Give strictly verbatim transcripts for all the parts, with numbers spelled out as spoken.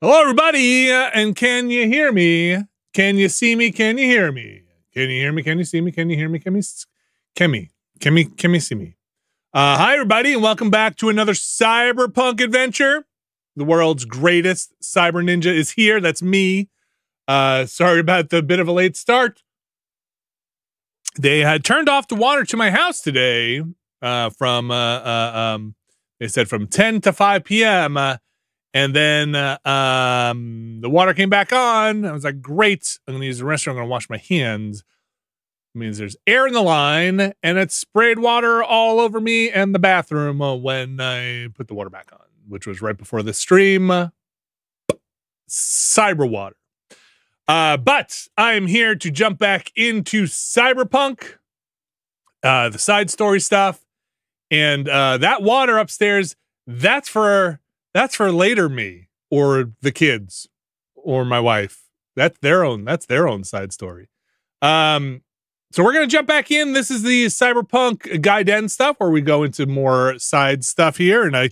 Hello, everybody, and can you hear me? Can you see me? Can you hear me? Can you hear me? Can you see me? Can you hear me? Can you can me? Can me? Can me see me? Uh, hi, everybody, and welcome back to another Cyberpunk adventure. The world's greatest cyber ninja is here. That's me. Uh, sorry about the bit of a late start. They had turned off the water to my house today. Uh, from uh, uh, um, they said from ten to five p m Uh, And then uh, um, the water came back on. I was like, great. I'm going to use the restroom. I'm going to wash my hands. It means there's air in the line, and it sprayed water all over me and the bathroom uh, when I put the water back on, which was right before the stream. Cyber water. Uh, but I am here to jump back into Cyberpunk, uh, the side story stuff. And uh, that water upstairs, that's for... That's for later me or the kids or my wife. That's their own, that's their own side story. Um, so we're going to jump back in. This is the Cyberpunk Gaiden stuff where we go into more side stuff here. And I,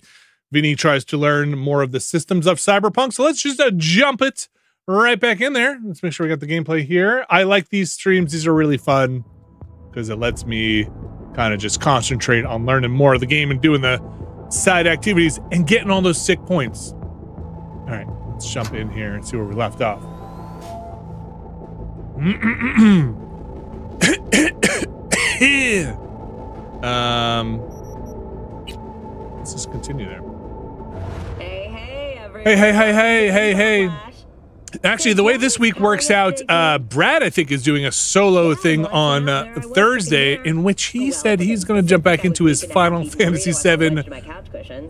Vinny tries to learn more of the systems of Cyberpunk. So let's just uh, jump it right back in there. Let's make sure we got the gameplay here. I like these streams. These are really fun because it lets me kind of just concentrate on learning more of the game and doing the side activities and getting all those sick points. All right, let's jump in here and see where we left off. um, let's just continue there. Hey, hey, everyone. Hey, hey, hey, hey, hey, hey. Actually, the way this week works out, uh, Brad, I think, is doing a solo thing on uh, Thursday in which he said he's going to jump back into his Final Fantasy seven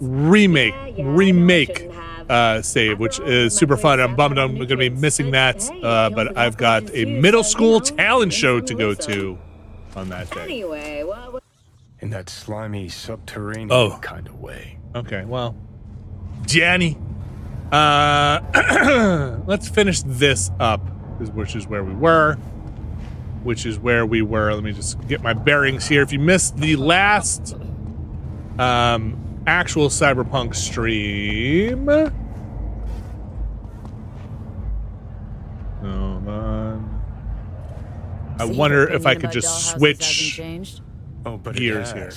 remake, remake uh, save, which is super fun. I'm bummed I'm going to be missing that, uh, but I've got a middle school talent show to go to on that day. In that slimy subterranean oh. kind of way. Okay, well, Johnny. Uh, let's finish this up, which is where we were, which is where we were. Let me just get my bearings here. If you missed the last um, actual Cyberpunk stream. Hold on. I wonder if I could just switch gears here.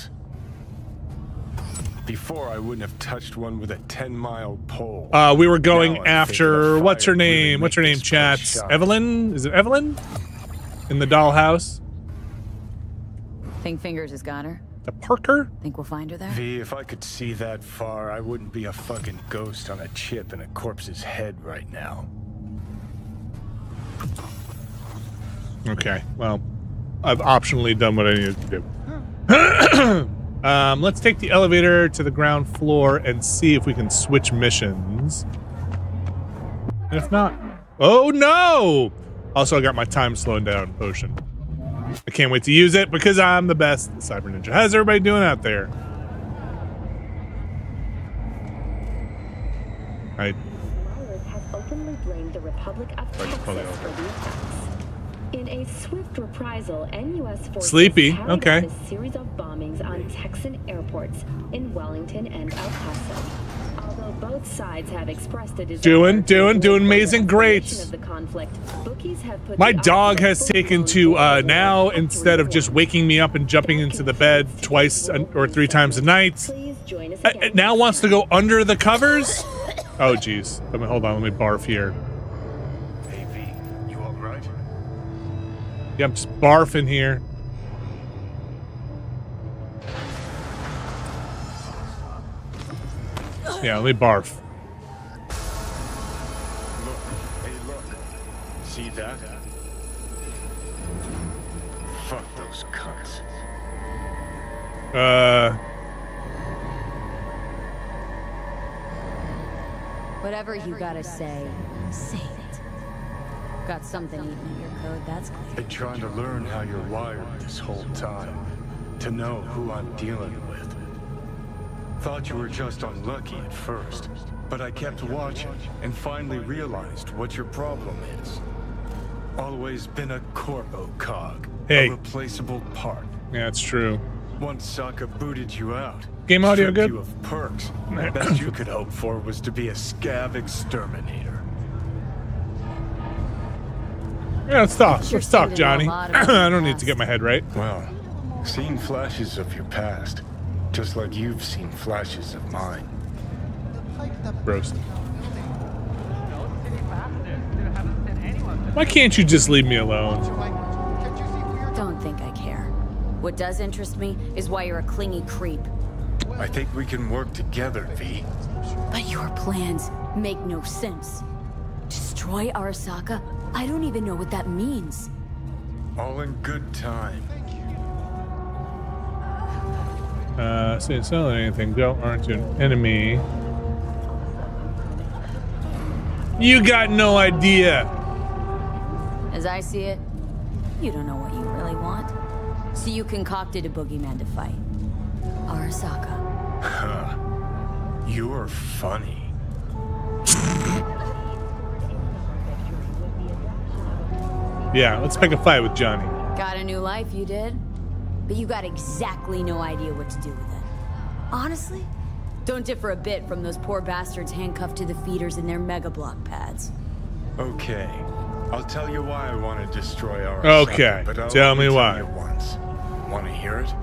Before, I wouldn't have touched one with a ten mile pole. Uh, we were going now after, what's her name? Really what's her name, chats? Shot. Evelyn? Is it Evelyn? In the dollhouse? Think Fingers has got her. The Parker? Think we'll find her there? V, if I could see that far, I wouldn't be a fucking ghost on a chip in a corpse's head right now. Okay, well, I've optionally done what I needed to do. Um, let's take the elevator to the ground floor and see if we can switch missions. And if not, oh no! Also, I got my time slowing down potion. I can't wait to use it because I'm the best cyber ninja. How's everybody doing out there? I. In a swift reprisal, N U S forces Sleepy. carried okay. out a series of bombings on Texan airports in Wellington and El Paso. Although both sides have expressed a desire doing, doing, doing amazing greats. Of the conflict, bookies have put My dog has taken to uh, now instead of just waking me up and jumping into the bed twice or three times a night. Uh, it now wants to go under the covers. Oh geez. Let me hold on. Let me barf here. I'm just barfing here. Yeah, let me barf. Look, hey, look. See that? Fuck those cunts. Uh. Whatever you gotta say, say it. Got something in your code, that's clear. Been trying to learn how you're wired this whole time. To know who I'm dealing with. Thought you were just unlucky at first, but I kept watching and finally realized what your problem is. Always been a corpo cog. Hey. A replaceable part. Yeah, it's true. Once Sokka booted you out, Game audio good? Of perks. The best you could hope for was to be a scav exterminator. Yeah, let's talk. Let's talk, Johnny. I don't need to get my head right. Well, seen flashes of your past, just like you've seen flashes of mine. Roast. Why can't you just leave me alone? Don't think I care. What does interest me is why you're a clingy creep. I think we can work together, V. But your plans make no sense. Destroy Arasaka? I don't even know what that means. All in good time. Uh, so it's not anything. Don't aren't you an enemy? You got no idea. As I see it, you don't know what you really want. So you concocted a boogeyman to fight. Arasaka. Huh. You're funny. Yeah, let's pick a fight with Johnny. Got a new life, you did. But you got exactly no idea what to do with it. Honestly, don't differ a bit from those poor bastards handcuffed to the feeders in their mega block pads. Okay. I'll tell you why I want to destroy Arasaka. Okay. But I'll tell me why. Once. Want to hear it?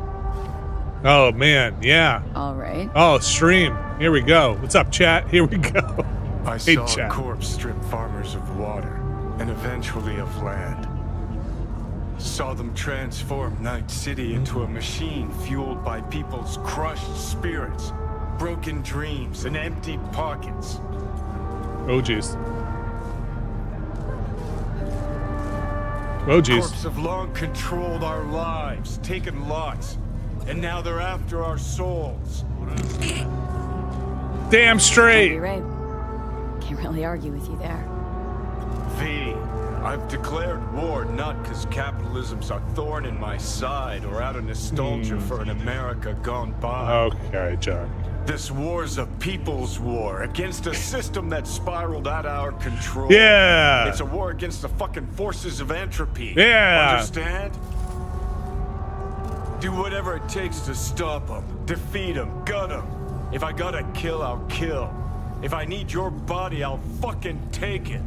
Oh, man. Yeah. All right. Oh, stream. Here we go. What's up, chat? Here we go. I hey, saw chat. a corpse strip farmers of water and eventually of land. Saw them transform Night City into a machine fueled by people's crushed spirits, broken dreams, and empty pockets. Oh, jeez. Oh, jeez. Corps have long controlled our lives, taken lots, and now they're after our souls. Damn straight. You're right. Can't really argue with you there. V, I've declared war not because capitalism's a thorn in my side or out of nostalgia mm. for an America gone by. Okay, John. This war's a people's war against a system that spiraled out of our control. Yeah. It's a war against the fucking forces of entropy. Yeah. Understand? Do whatever it takes to stop them, defeat them, gut them. If I gotta kill, I'll kill. If I need your body, I'll fucking take it.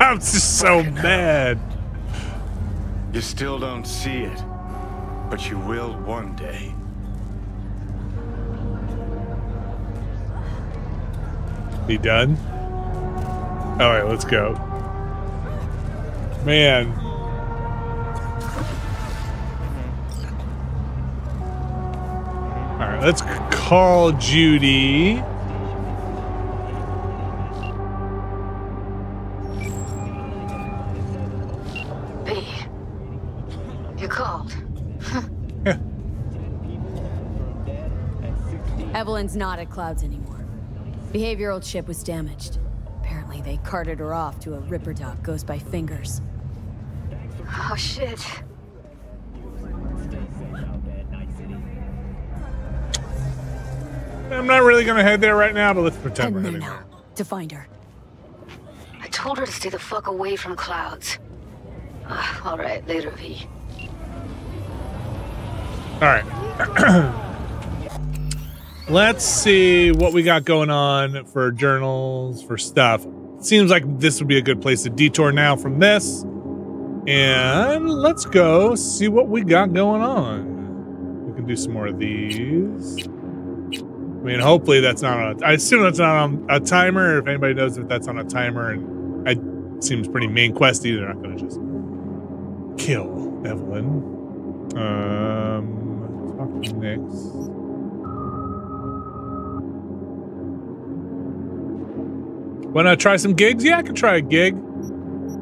I'm just so fucking mad. Hell. You still don't see it, but you will one day. Be done? All right, let's go. Man. All right, let's call Judy. Evelyn's not at Clouds anymore. Behavioral chip was damaged. Apparently they carted her off to a ripper dock goes by Fingers. Oh shit. I'm not really gonna head there right now, but let's pretend we're heading there. To find her. I told her to stay the fuck away from Clouds. Uh, all right, later, V. All right. Let's see what we got going on for journals, for stuff. Seems like this would be a good place to detour now from this. And let's go see what we got going on. We can do some more of these. I mean, hopefully that's not a... I assume that's not on a timer. If anybody knows if that's on a timer, and it seems pretty main questy, they're not going to just kill Evelyn. Um, talk to Nix. Wanna try some gigs? Yeah, I could try a gig. I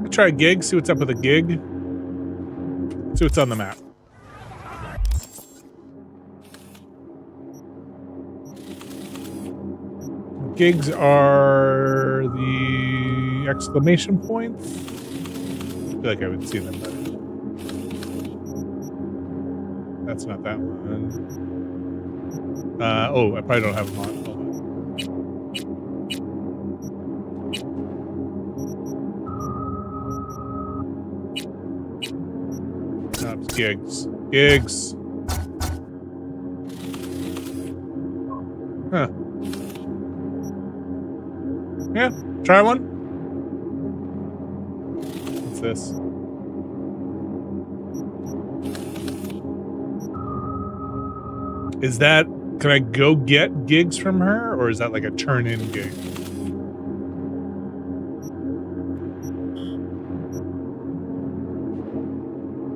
could try a gig, see what's up with a gig. See what's on the map. Gigs are the exclamation points. I feel like I would see them, but that's not that one. Uh, oh, I probably don't have them on. Gigs. Gigs. Huh. Yeah, try one. What's this? Is that, can I go get gigs from her, or is that like a turn-in gig?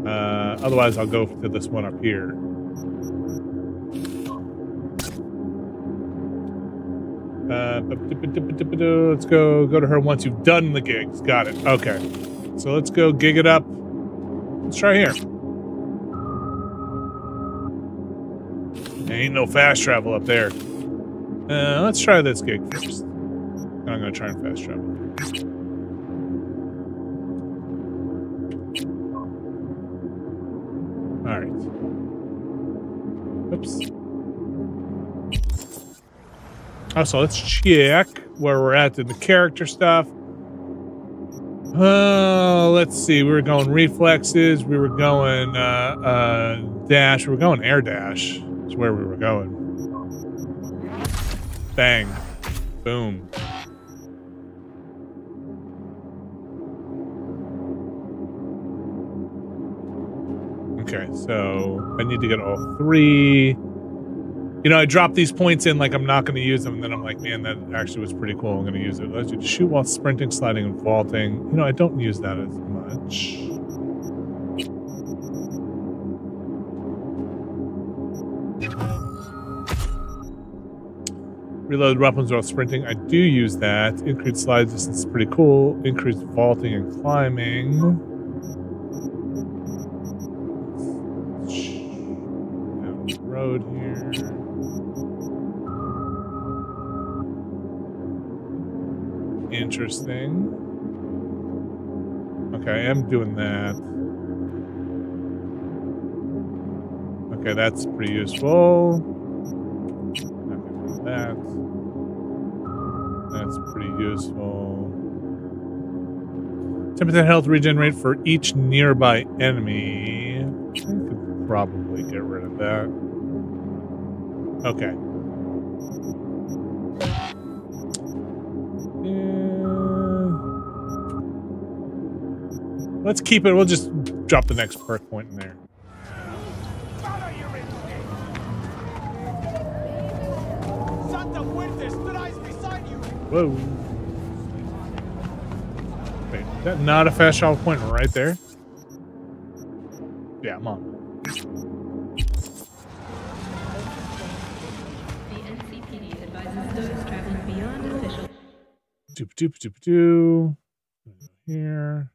Uh, otherwise, I'll go to this one up here. Uh, let's go go to her once you've done the gigs. Got it. Okay. So let's go gig it up. Let's try here. Ain't no fast travel up there. Uh, let's try this gig first. I'm gonna try and fast travel. All right. Oops. So let's check where we're at in the character stuff. Uh, let's see. We were going reflexes. We were going uh, uh, dash. We were going air dash. That's where we were going. Bang. Boom. Okay, so I need to get all three. You know, I drop these points in like I'm not going to use them, and then I'm like, man, that actually was pretty cool. I'm going to use it. It allows you to shoot while sprinting, sliding, and vaulting. You know, I don't use that as much. Reload weapons while sprinting. I do use that. Increased slide distance is pretty cool. Increased vaulting and climbing. Down the road here. Interesting. Okay, I am doing that. Okay, that's pretty useful. Not gonna do that. That's pretty useful. ten percent health regenerate for each nearby enemy. I could probably get rid of that. Okay. Let's keep it. We'll just drop the next perk point in there. Whoa. Wait, is that not a fast travel point right there? Yeah, I'm on. Doop doop doop doo. Here.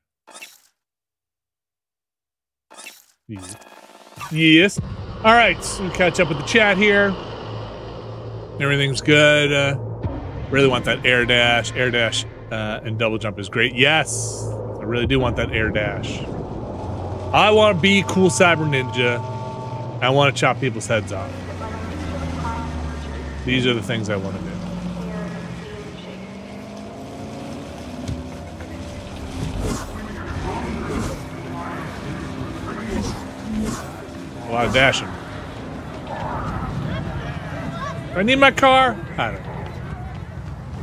Yes. All right. So we'll catch up with the chat here. Everything's good. Uh, really want that air dash. Air dash uh, and double jump is great. Yes. I really do want that air dash. I want to be cool cyber ninja. I want to chop people's heads off. These are the things I want to do. A lot of dashing. Do I need my car? I don't know.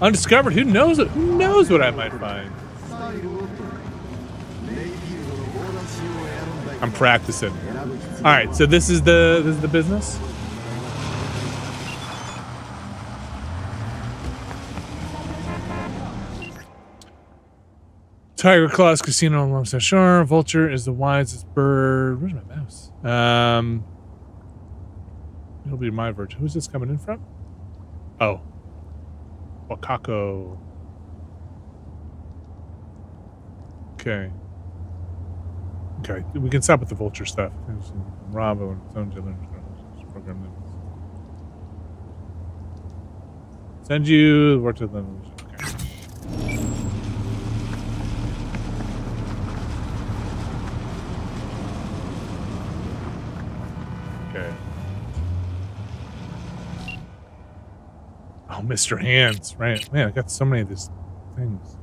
Undiscovered. Who knows it? Who knows what I might find? I'm practicing. All right. So this is the this is the business. Tiger Claw's casino on Longshore Shore. Vulture is the wisest bird. Where's my mouse? Um, it'll be my verge. Who's this coming in from? Oh, Wakako. Okay. Okay, we can stop with the vulture stuff. There's Rambo and his own dealer. Program them. Send you the vulture them. Okay. Oh, Mister Hands, right? Man, I got so many of these things.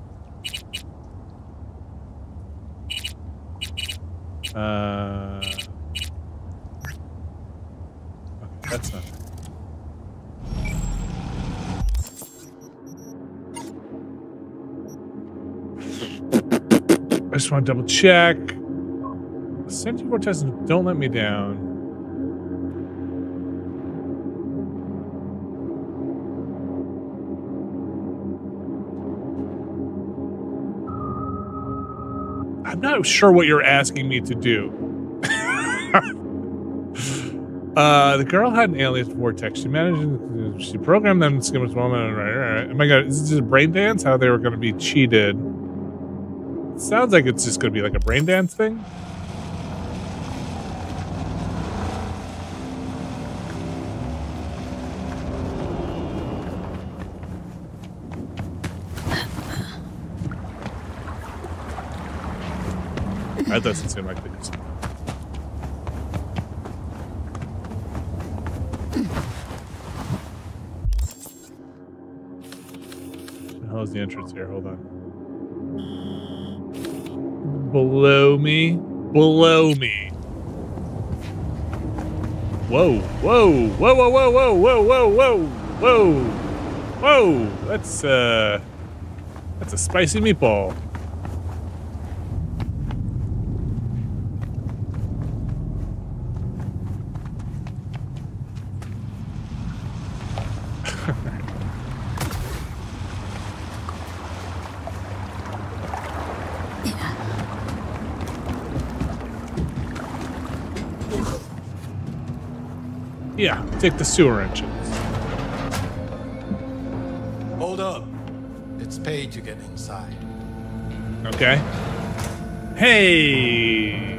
Uh, That's not. I just want to double check. Santi Cortez, don't let me down. I'm not sure what you're asking me to do. Uh, the girl had an alias Vortex. She managed, she programmed them to skim this moment. Right, right, right. Oh my God, is this just a brain dance? How they were going to be cheated. It sounds like it's just going to be like a brain dance thing. That doesn't seem like this. How's the entrance here? Hold on. Below me. Below me. Whoa, whoa, whoa, whoa, whoa, whoa, whoa, whoa, whoa, whoa, whoa. That's uh that's a spicy meatball. Yeah, take the sewer entrance. Hold up. It's Paige to get inside. Okay. Hey!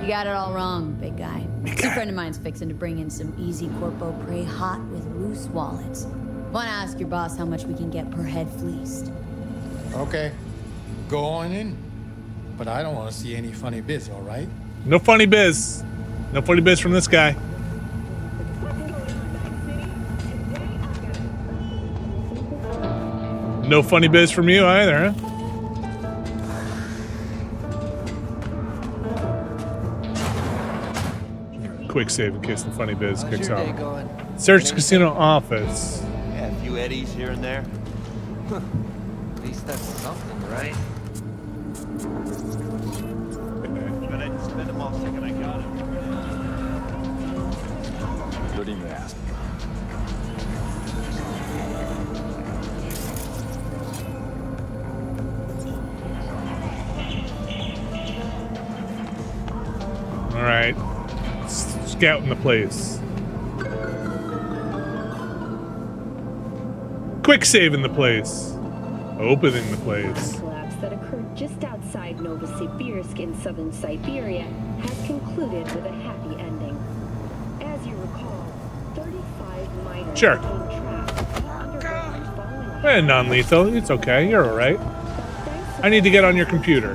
You got it all wrong, big guy. Big guy. A friend of mine's fixing to bring in some easy corpo prey hot with loose wallets. Wanna ask your boss how much we can get per head fleeced. Okay. Go on in. But I don't want to see any funny biz, all right? No funny biz. No forty bits from this guy. No funny bits from you either, huh? Quick save in case the funny biz kicks off. Search casino office. Yeah, a few eddies here and there. Huh. At least that's something, right? But I just spent them all second I got him. Don't even ask. All right, scouting the place. Quick saving the place. Opening the place. The collapse that occurred just outside Novosibirsk in southern Siberia has concluded with a happy ending. As you recall. Sure. Eh, non-lethal. It's okay. You're all right. I need to get on your computer.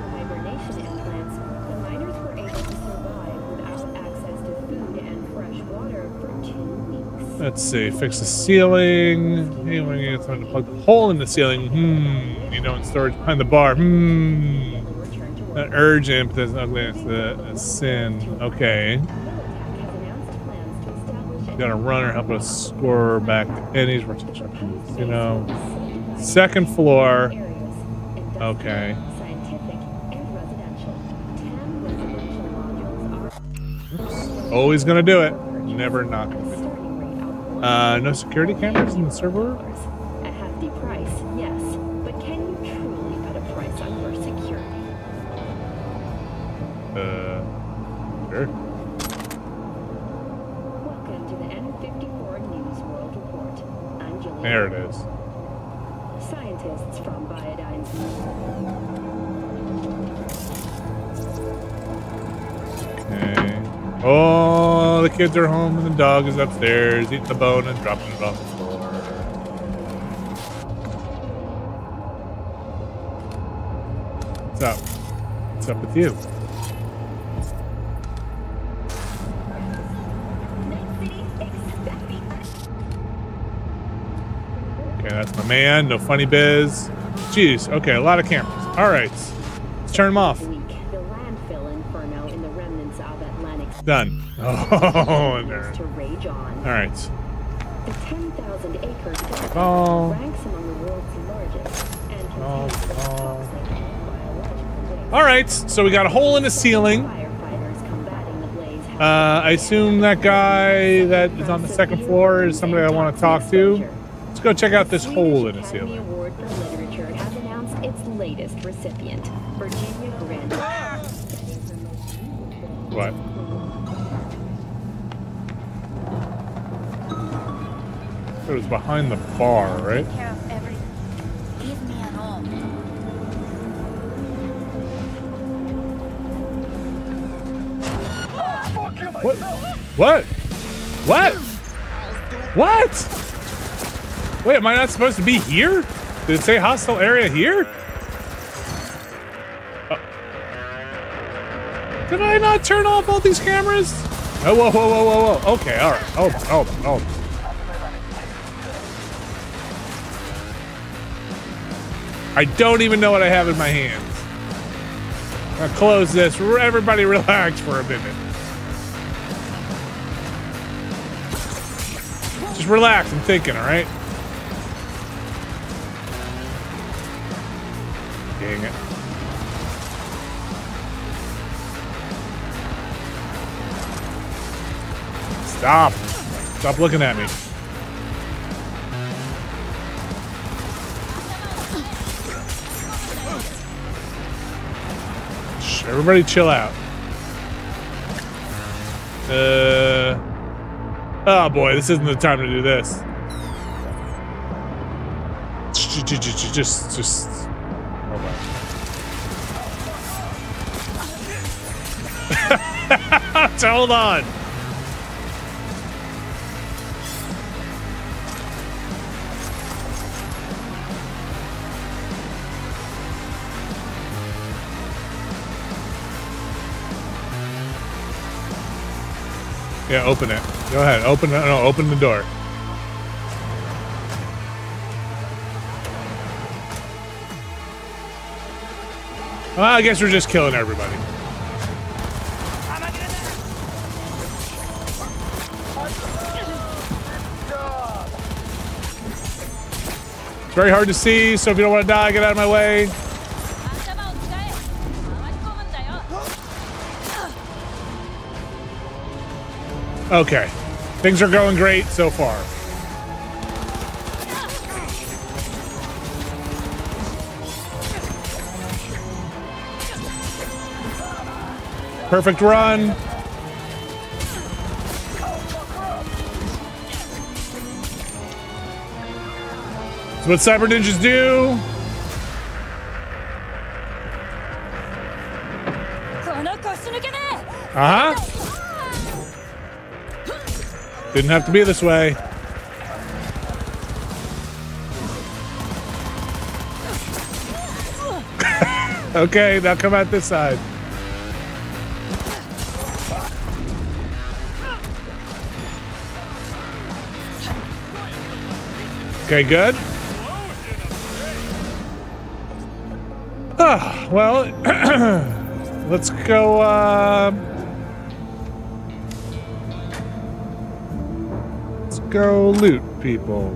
Let's see. Fix the ceiling. Hey, we're going to have to plug the hole in the ceiling. Hmm. You know, in storage behind the bar. Hmm. That urge amp does not glance the sin. Okay. Got a runner help us score back to Ennis. You know, second floor. Okay. Always gonna do it. Never not gonna do it. Uh, no security cameras in the server. A hefty price, yes. But can you truly put a price on your security? Uh, sure. There it is. Scientists from Biodyne. Okay. Oh, the kids are home and the dog is upstairs eating the bone and dropping it off the floor. What's up? What's up with you? That's my man. No funny biz. Jeez. Okay, a lot of cameras. All right. Let's turn them off. Done. Oh, and there. To rage on. All right. The ten thousand acre oh. ranks among the world's largest and oh. Oh. All right, so we got a hole in the ceiling. Uh, I assume that guy that is on the second floor is somebody I want to talk to. Let's go check out this hole in the ceiling. What? It was behind the bar, right? Give me an all. What? What? What? What? Wait, am I not supposed to be here? Did it say hostile area here? Oh. Did I not turn off all these cameras? Oh, whoa, whoa, whoa, whoa, whoa. Okay, all right. Oh, oh, oh. I don't even know what I have in my hands. I'll close this. Everybody relax for a minute. Just relax. I'm thinking, all right? Dang it. Stop. Stop looking at me. Everybody chill out. Uh, oh boy, this isn't the time to do this. Just, just, just. Oh my. Hold on. Yeah, open it. Go ahead. Open it. No, open the door. Well, I guess we're just killing everybody. It's very hard to see, so if you don't want to die, get out of my way. Okay, things are going great so far. Perfect run. That's what cyber ninjas do. Uh huh. Didn't have to be this way. Okay, now come out this side. Okay, good. Ah, well, let's go, uh... go loot people.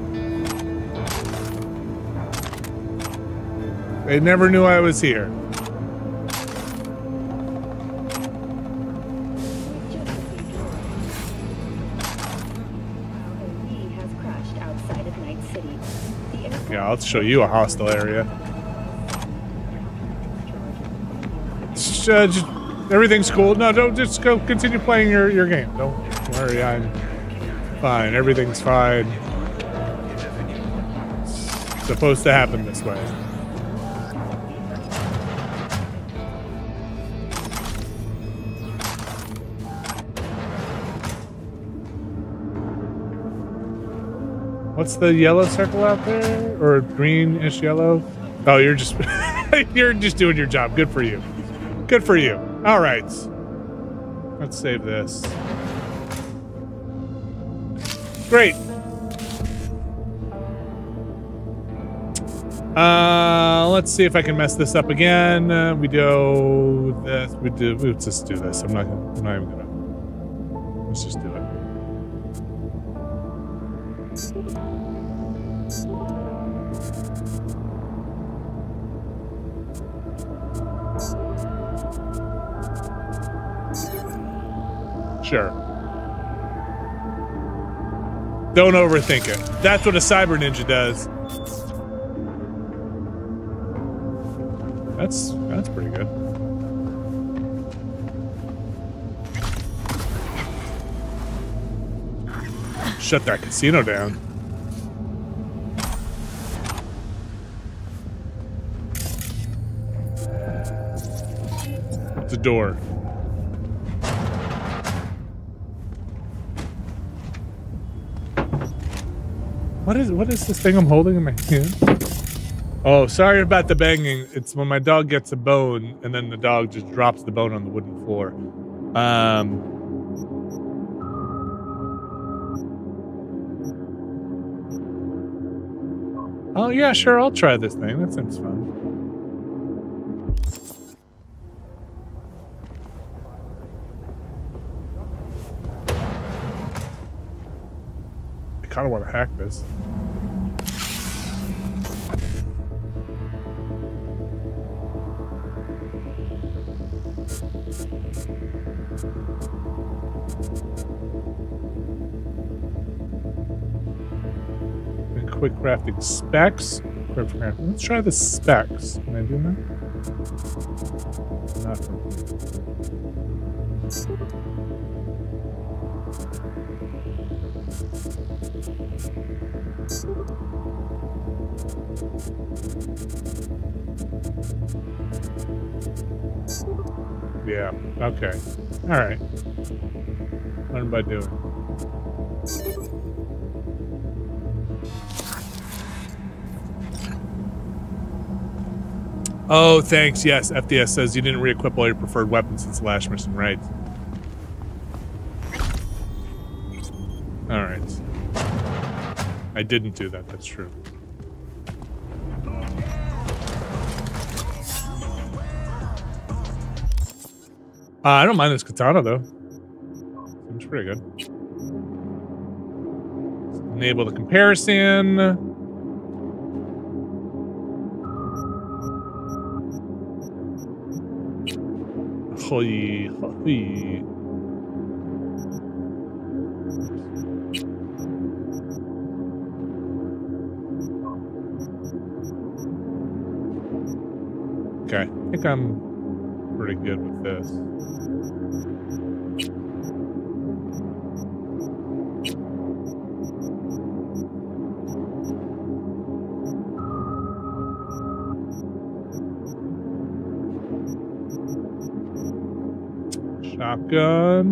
They never knew I was here. Yeah, I'll show you a hostile area. Just, uh, just, everything's cool. No, don't just go continue playing your, your game. Don't worry, I'm fine, everything's fine. It's supposed to happen this way. What's the yellow circle out there? Or greenish yellow? Oh, you're just you're just doing your job. Good for you. Good for you. All right. Let's save this. Great. Uh, let's see if I can mess this up again. Uh, we do this. We do. We just do this. I'm not. I'm not even gonna. Let's just do it. Sure. Don't overthink it. That's what a cyber ninja does. That's that's pretty good. Shut that casino down. It's a door. What is what is this thing I'm holding in my hand? Oh, sorry about the banging. It's when my dog gets a bone and then the dog just drops the bone on the wooden floor. Um. Oh yeah, sure, I'll try this thing. That seems fun. I kind of want to hack this. Quick crafting specs. Quick crafting. Let's try the specs. Can I do that? Nothing. Yeah. Okay. All right. Learn by doing. Oh, thanks. Yes, F D S says you didn't re-equip all your preferred weapons since the last mission, right? All right. I didn't do that. That's true. Uh, I don't mind this katana though. It's pretty good. Enable the comparison. Holy, holy. Okay, I think I'm pretty good with this. Gun.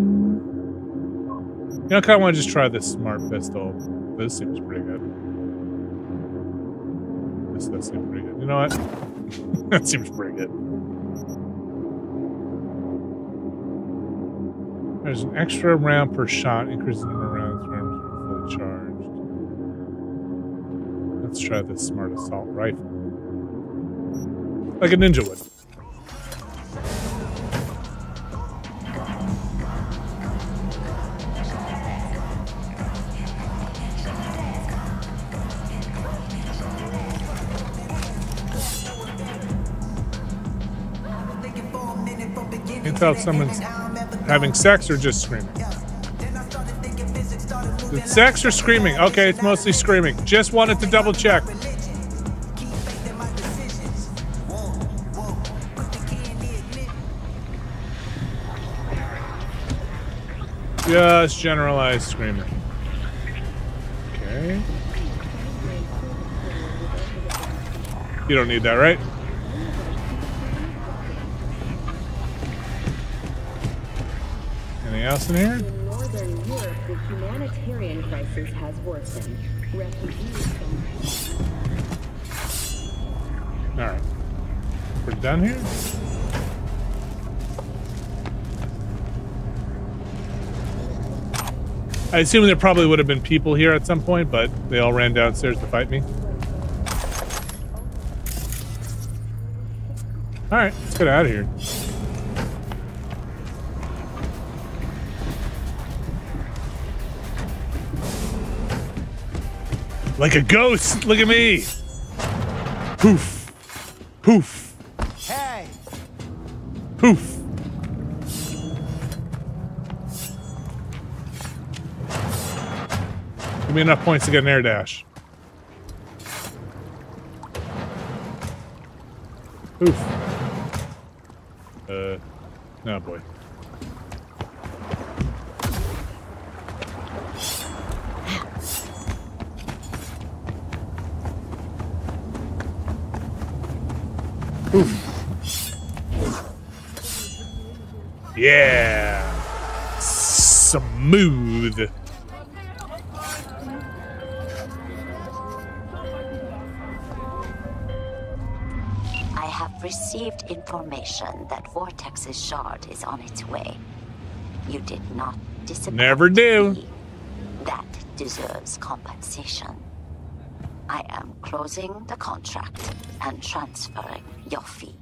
You know, I kind of want to just try this smart pistol. This seems pretty good. This does seem pretty good. You know what? That seems pretty good. There's an extra round per shot, increasing the number of rounds when fully charged. Let's try this smart assault rifle. Like a ninja would. Tell someone's having sex or just screaming. It's sex or screaming? Okay, it's mostly screaming. Just wanted to double check. Just generalized screaming. Okay. You don't need that, right? Else in here? In Northern Europe, the humanitarian crisis has worsened. Refugees from... All right. We're done here? I assume there probably would have been people here at some point, but they all ran downstairs to fight me. All right. Let's get out of here. Like a ghost! Look at me! Poof! Poof! Hey! Poof! Give me enough points to get an air dash. Poof. Uh, oh boy. Yeah, smooth. I have received information that Vortex's shard is on its way. You did not disappoint. Never do. Me. That deserves compensation. I am closing the contract and transferring your fee.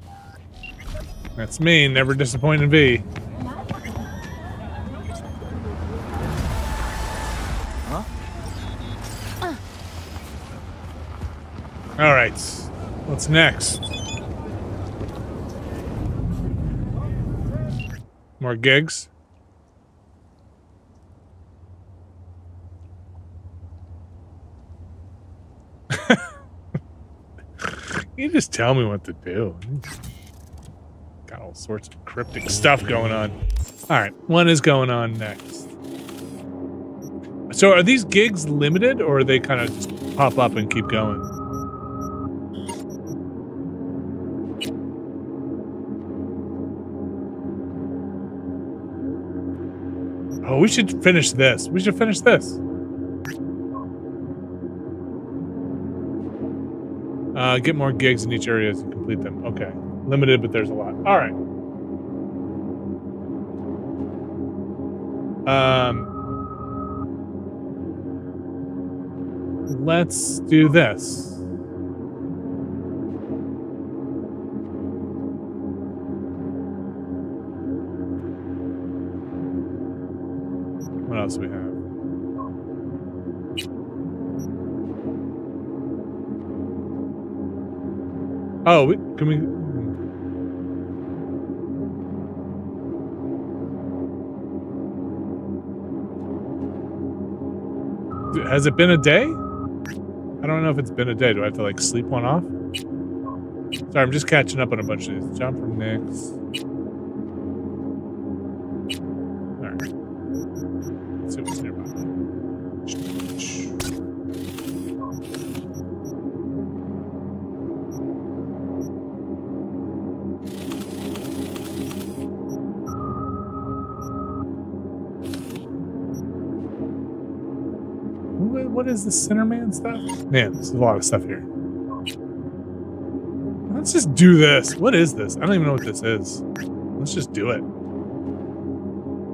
That's me, never disappointing V. Huh? All right, what's next? More gigs? You just tell me what to do. Got all sorts of cryptic stuff going on. All right, what is going on next? So are these gigs limited, or are they kind of just pop up and keep going? Oh, we should finish this. We should finish this. Uh, get more gigs in each area as you complete them. Okay. Limited, but there's a lot. All right. Um, let's do this. What else do we have? Oh, can we... Has it been a day? I don't know if it's been a day. Do I have to, like, sleep one off? Sorry, I'm just catching up on a bunch of these. Jump from Nix. All right. Let's see what's nearby. What is the Centerman stuff? Man, there's a lot of stuff here. Let's just do this. What is this? I don't even know what this is. Let's just do it.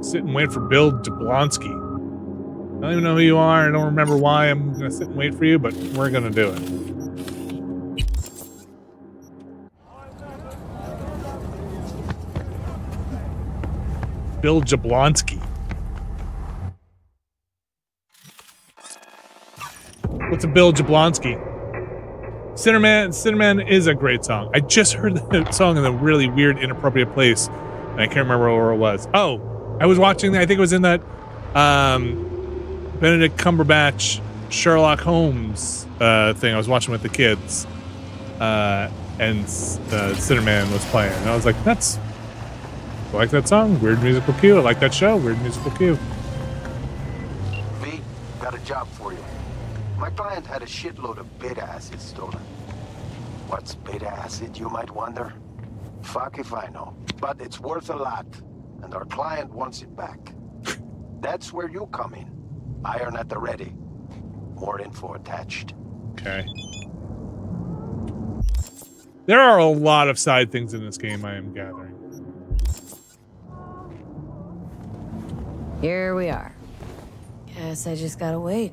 Sit and wait for Bill Jablonski. I don't even know who you are. I don't remember why I'm going to sit and wait for you, but we're going to do it. Bill Jablonski. What's a Bill Jablonski? Cinnamon, Cinnamon is a great song. I just heard the song in a really weird, inappropriate place, and I can't remember where it was. Oh, I was watching, I think it was in that um, Benedict Cumberbatch Sherlock Holmes uh, thing I was watching with the kids, uh, and uh, Cinnamon was playing. And I was like, that's, I like that song, weird musical cue. I like that show, weird musical cue. V, got a job for you. My client had a shitload of beta acid stolen. What's beta acid, you might wonder? Fuck if I know, but it's worth a lot, and our client wants it back. That's where you come in. Iron at the ready. More info attached. Okay. There are a lot of side things in this game, I am gathering. Here we are. Guess I just gotta wait.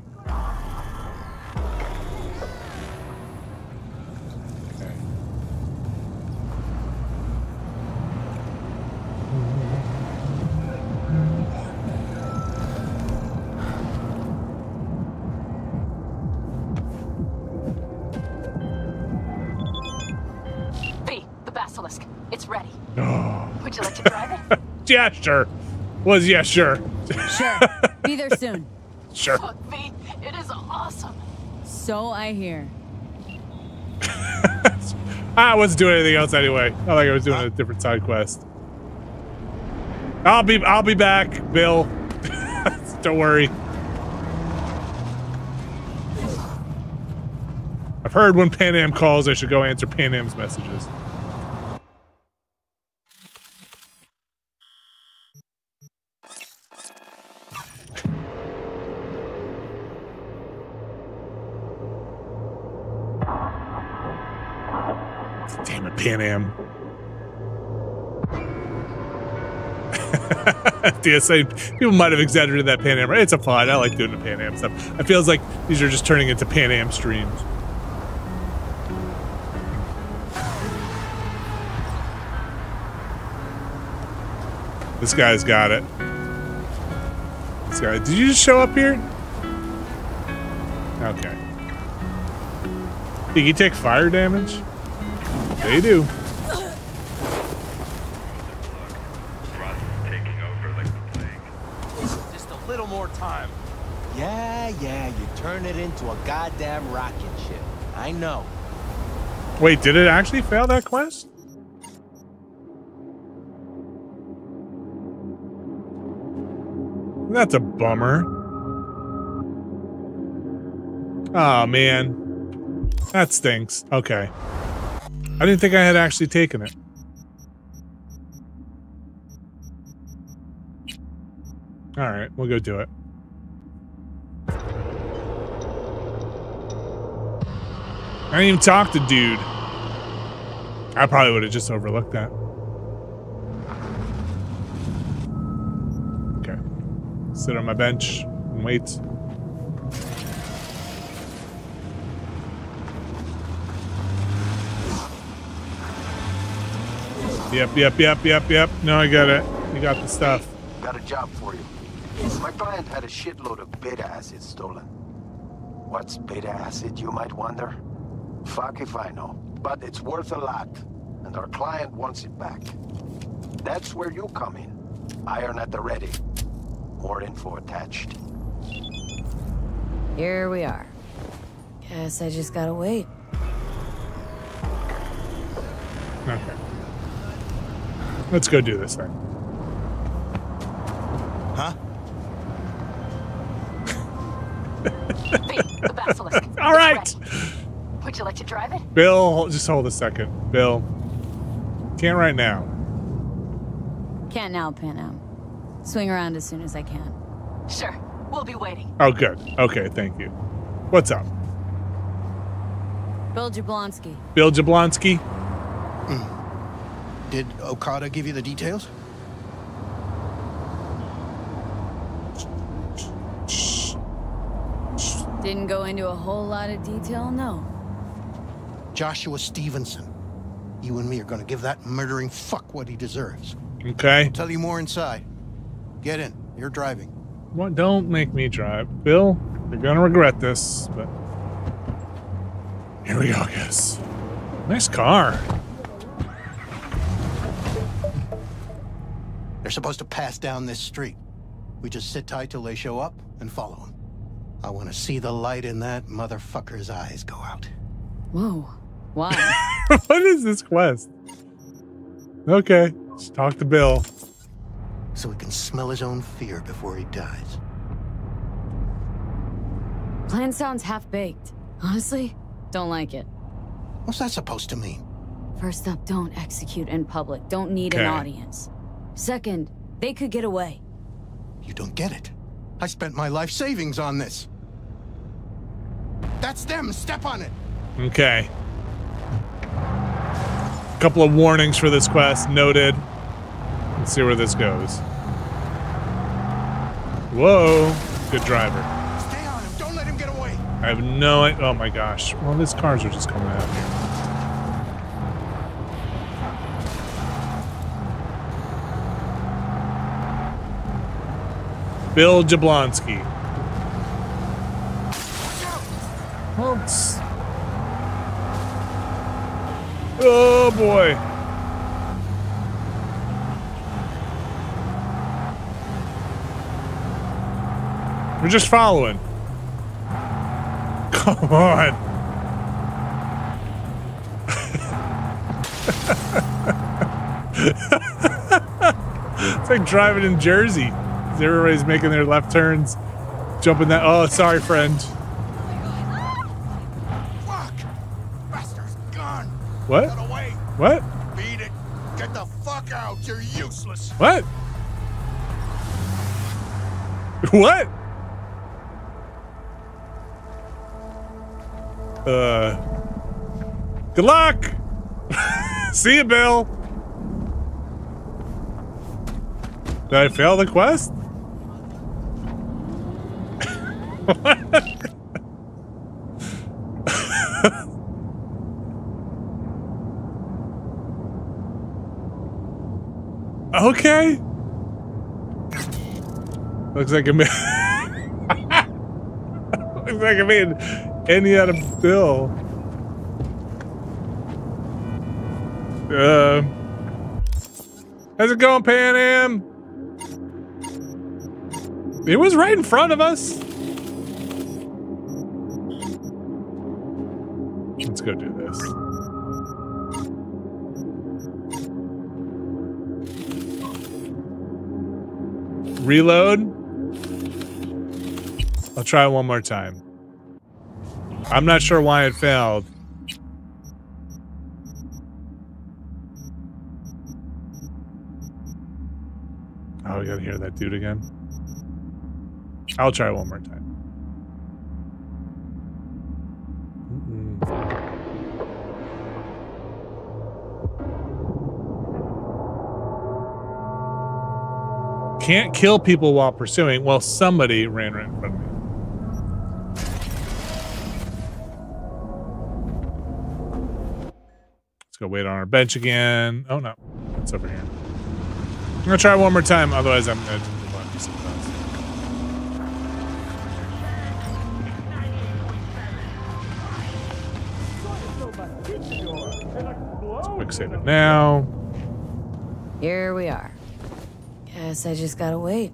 It's ready. Would you like to drive it? Yeah, sure. Was yeah, sure. Sure. Be there soon. Sure. Fuck me. It is awesome. So I hear. I wasn't doing anything else anyway. I like I was doing a different side quest. I'll be I'll be back, Bill. Don't worry. I've heard when Pan Am calls, I should go answer Pan Am's messages. Damn it, Pan Am. D S A, people might have exaggerated that Pan Am. It's a pod. I like doing the Pan Am stuff. It feels like these are just turning into Pan Am streams. This guy's got it. This guy, did you just show up here? Okay. Did he take fire damage? They do. Just a little more time. Yeah, yeah, you turn it into a goddamn rocket ship. I know. Wait, did it actually fail that quest? That's a bummer. Oh, man. That stinks. Okay. I didn't think I had actually taken it. All right, we'll go do it. I didn't even talk to dude. I probably would have just overlooked that. Sit on my bench and wait. Yep, yep, yep, yep, yep. No, I got it. You got the stuff. Got a job for you. My client had a shitload of beta acid stolen. What's beta acid, you might wonder? Fuck if I know. But it's worth a lot, and our client wants it back. That's where you come in. Iron at the ready. More info attached. Here we are. Guess I just gotta wait. Okay. Let's go do this thing. Huh? B, the Basilisk. All right. Would you like to drive it? Bill, just hold a second. Bill. Can't right now. Can't now, Pan Am. Swing around as soon as I can. Sure, we'll be waiting. Oh, good. Okay, thank you. What's up? Bill Jablonski. Bill Jablonski. Mm. Did Okada give you the details? Didn't go into a whole lot of detail, no. Joshua Stevenson. You and me are gonna give that murdering fuck what he deserves. Okay. I'll tell you more inside. Get in. You're driving. Well, don't make me drive. Bill, you're going to regret this, but here we go, guys. Nice car. They're supposed to pass down this street. We just sit tight till they show up and follow them. I want to see the light in that motherfucker's eyes go out. Whoa. Why? What is this quest? Okay. Let's talk to Bill. So he can smell his own fear before he dies. Plan sounds half-baked. Honestly, don't like it. What's that supposed to mean? First up, don't execute in public. Don't need okay. an audience. Second, they could get away. You don't get it. I spent my life savings on this. That's them. Step on it. Okay. A couple of warnings for this quest noted. Let's see where this goes. Whoa, good driver. Stay on him. Don't let him get away. I have no idea. Oh my gosh. Well, these cars are just coming out of here. Bill Jablonski. Oops. Oh boy. We're just following. Come on. It's like driving in Jersey. Everybody's making their left turns, jumping that. Oh, sorry, friend. What? What? Beat it. Get the fuck out. You're useless. What? What? Uh. Good luck. See you, Bill. Did I fail the quest? What? Okay. Looks like I'm. Looks like I'm in any out of Bill. Uh, how's it going, Pan Am? It was right in front of us. Let's go do this. Reload. I'll try one more time. I'm not sure why it failed. Oh, we gotta hear that dude again. I'll try one more time. Mm-mm. Can't kill people while pursuing. Well, somebody ran right in front of me. Let's go wait on our bench again. Oh no, it's over here. I'm gonna try one more time, otherwise I'm gonna move on to something else. Quick save it now. Here we are. Guess I just gotta wait.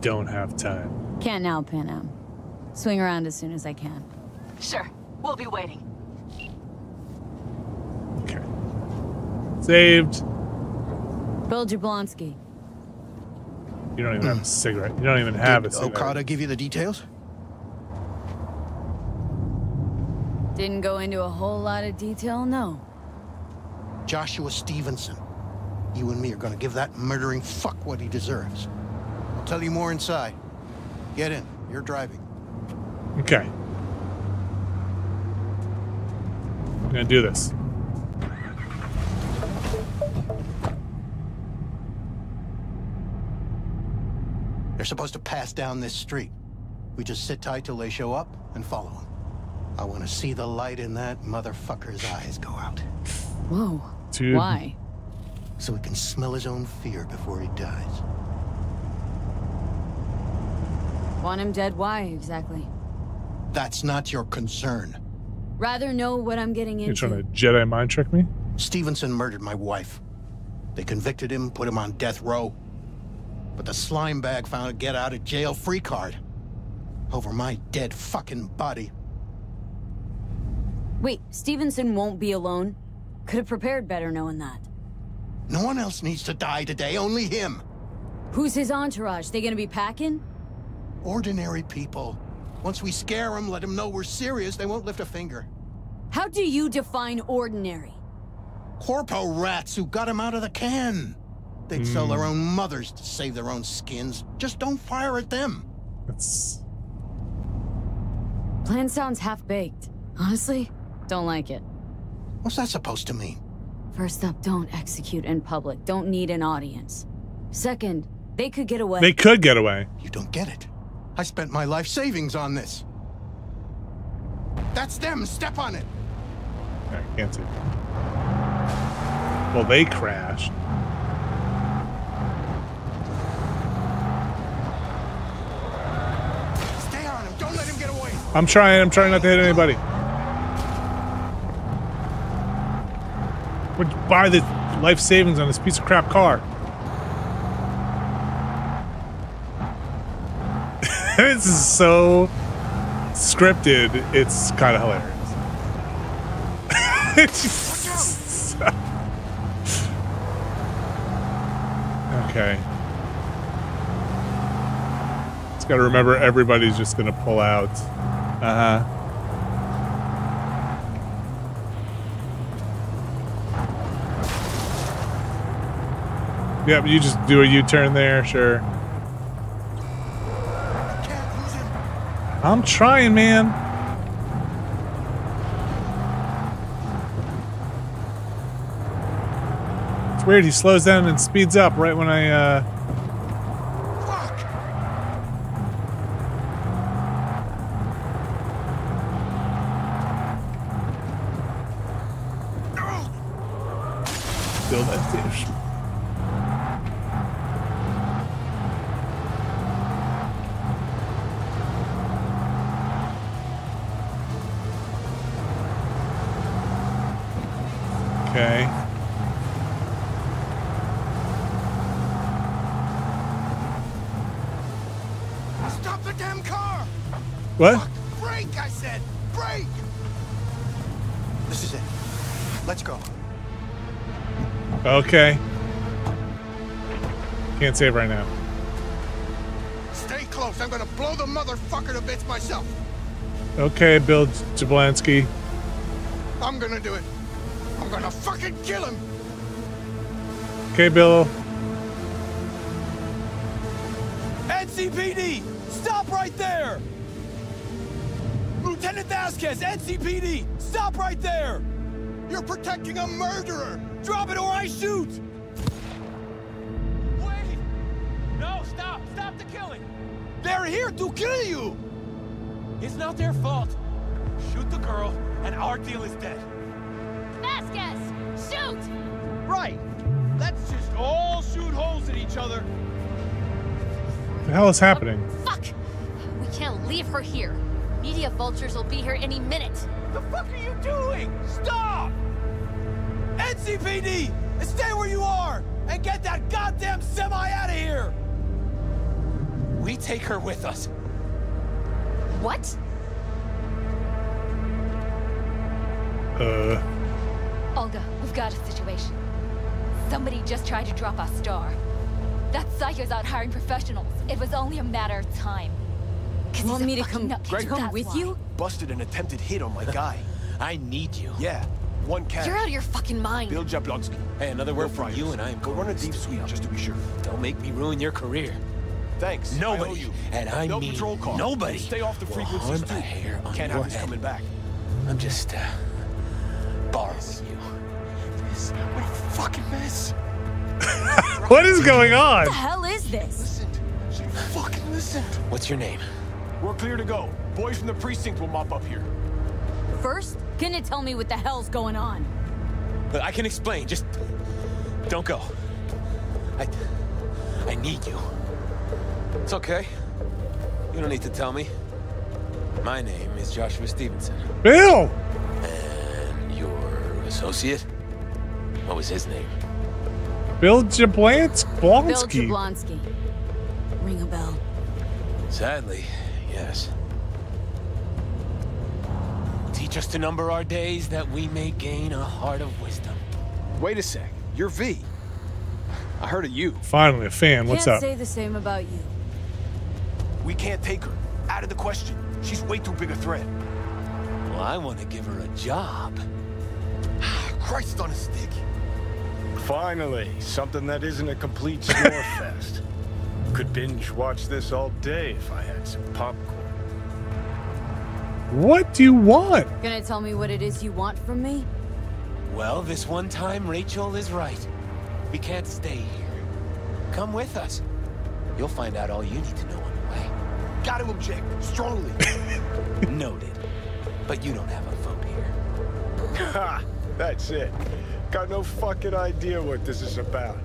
Don't have time. Can't now, Pan Am. Swing around as soon as I can. Sure. We'll be waiting. Okay. Saved. Bill Jablonski. You don't even have a cigarette. You don't even have Did a cigarette. Okada give you the details? Didn't go into a whole lot of detail, no. Joshua Stevenson. You and me are gonna give that murdering fuck what he deserves. Tell you more inside. Get in. You're driving. Okay. I'm gonna do this. They're supposed to pass down this street. We just sit tight till they show up and follow them. I want to see the light in that motherfucker's eyes go out. Whoa. Dude. Why? So he can smell his own fear before he dies. Want him dead? Why exactly? That's not your concern. Rather know what I'm getting into. You're trying to Jedi mind trick me? Stevenson murdered my wife. They convicted him, put him on death row. But the slime bag found a get out of jail free card. Over my dead fucking body. Wait, Stevenson won't be alone. Could have prepared better knowing that. No one else needs to die today, only him. Who's his entourage? They gonna be packing? Ordinary people. Once we scare them, let them know we're serious, they won't lift a finger. How do you define ordinary? Corpo rats who got him out of the can. They'd mm. sell their own mothers to save their own skins. Just don't fire at them. That's... Plan sounds half-baked. Honestly, don't like it. What's that supposed to mean? First up, don't execute in public. Don't need an audience. Second, they could get away. They could get away. You don't get it. I spent my life savings on this. That's them. Step on it. I can't see. Well, they crashed. I'm trying, I'm trying not to hit anybody. Would you buy the life savings on this piece of crap car? This is so scripted, it's kind of hilarious. It's just... Okay. Just gotta remember everybody's just gonna pull out. Uh-huh. Yeah, but you just do a U-turn there, sure. I'm trying, man. It's weird, he slows down and speeds up right when I, uh... Fuck! Build that dish. Okay. Stop the damn car! What? Fuck, brake, I said! Brake! This is it. Let's go. Okay. Can't save right now. Stay close. I'm gonna blow the motherfucker to bits myself. Okay, Bill Jablonski. I'm gonna do it. I'm gonna fucking kill him! Okay, Bill. N C P D! Stop right there! Lieutenant Vasquez, N C P D! Stop right there! You're protecting a murderer! Drop it or I shoot! Wait! No, stop! Stop the killing! They're here to kill you! It's not their fault. Shoot the girl, and our deal is dead. Vasquez! Shoot! Right! Let's just all shoot holes at each other! What the hell is happening? Fuck! We can't leave her here. Media vultures will be here any minute. The fuck are you doing? Stop! N C P D! Stay where you are! And get that goddamn semi out of here! We take her with us. What? Uh... Olga, we've got a situation. Somebody just tried to drop our star. That psycho's out hiring professionals. It was only a matter of time. You want me to come right home with why. you? Busted an attempted hit on my guy. I need you. Yeah, one cat. You're out of your fucking mind. Bill Jablonski. Hey, another word from you and I am going to run a deep sweep just to be sure. Don't make me ruin your career. Thanks. Nobody. I owe you. And I no mean patrol call. Nobody. Stay off the frequencies too. Hair on Can't have this coming back. I'm just, uh, borrowing you. What a fucking mess. What is going on? What the hell is this? Listen, she fucking listened. What's your name? We're clear to go. Boys from the precinct will mop up here. First, can you tell me what the hell's going on? Look, I can explain. Just don't go. I I need you. It's okay. You don't need to tell me. My name is Joshua Stevenson. Bill! And your associate? What was his name? Bill Jablonski. Bill Jablonski. Ring a bell. Sadly, yes. Teach us to number our days that we may gain a heart of wisdom. Wait a sec. You're V. I heard of you. Finally, a fan. What's up? Can't say the same about you. We can't take her. Out of the question. She's way too big a threat. Well, I want to give her a job. Christ on a stick. Finally, something that isn't a complete snorefest. Could binge watch this all day if I had some popcorn. What do you want? Gonna tell me what it is you want from me? Well, this one time Rachel is right. We can't stay here. Come with us. You'll find out all you need to know on the way. Got to object strongly. Noted. But you don't have a vote here. Ha! That's it. Got no fucking idea what this is about.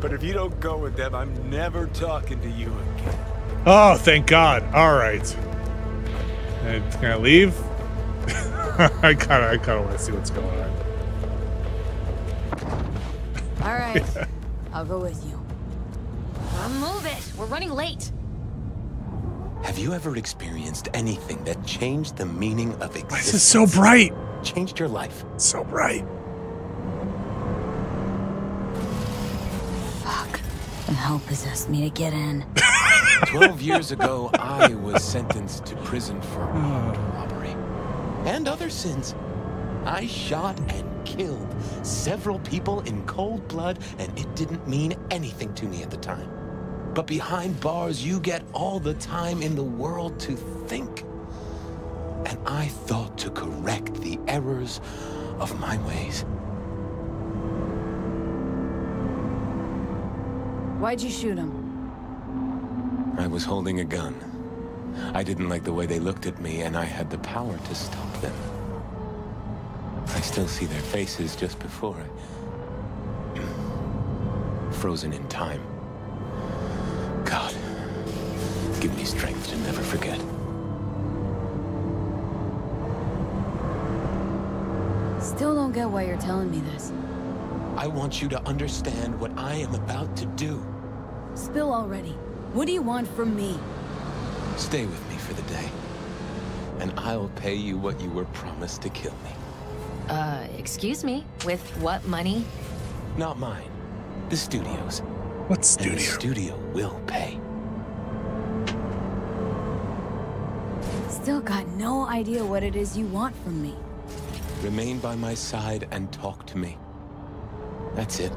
But if you don't go with them, I'm never talking to you again. Oh, thank God. All right. And it's gonna leave. I kind of, I kind of want to see what's going on. All right, yeah. I'll go with you. Well, move it. We're running late. Have you ever experienced anything that changed the meaning of existence? This is so bright. Changed your life. So bright. Fuck. The hell possessed me to get in. Twelve years ago, I was sentenced to prison for armed robbery and other sins. I shot and killed several people in cold blood, and it didn't mean anything to me at the time. But behind bars, you get all the time in the world to think. And I thought to correct the errors of my ways. Why'd you shoot him? I was holding a gun. I didn't like the way they looked at me, and I had the power to stop them. I still see their faces just before I... Frozen in time. God, give me strength to never forget. Still don't get why you're telling me this. I want you to understand what I am about to do. Spill already. What do you want from me? Stay with me for the day, and I'll pay you what you were promised to kill me. Uh, excuse me? With what money? Not mine. The studio's. What studio? And the studio will pay. Still got no idea what it is you want from me. Remain by my side and talk to me. That's it.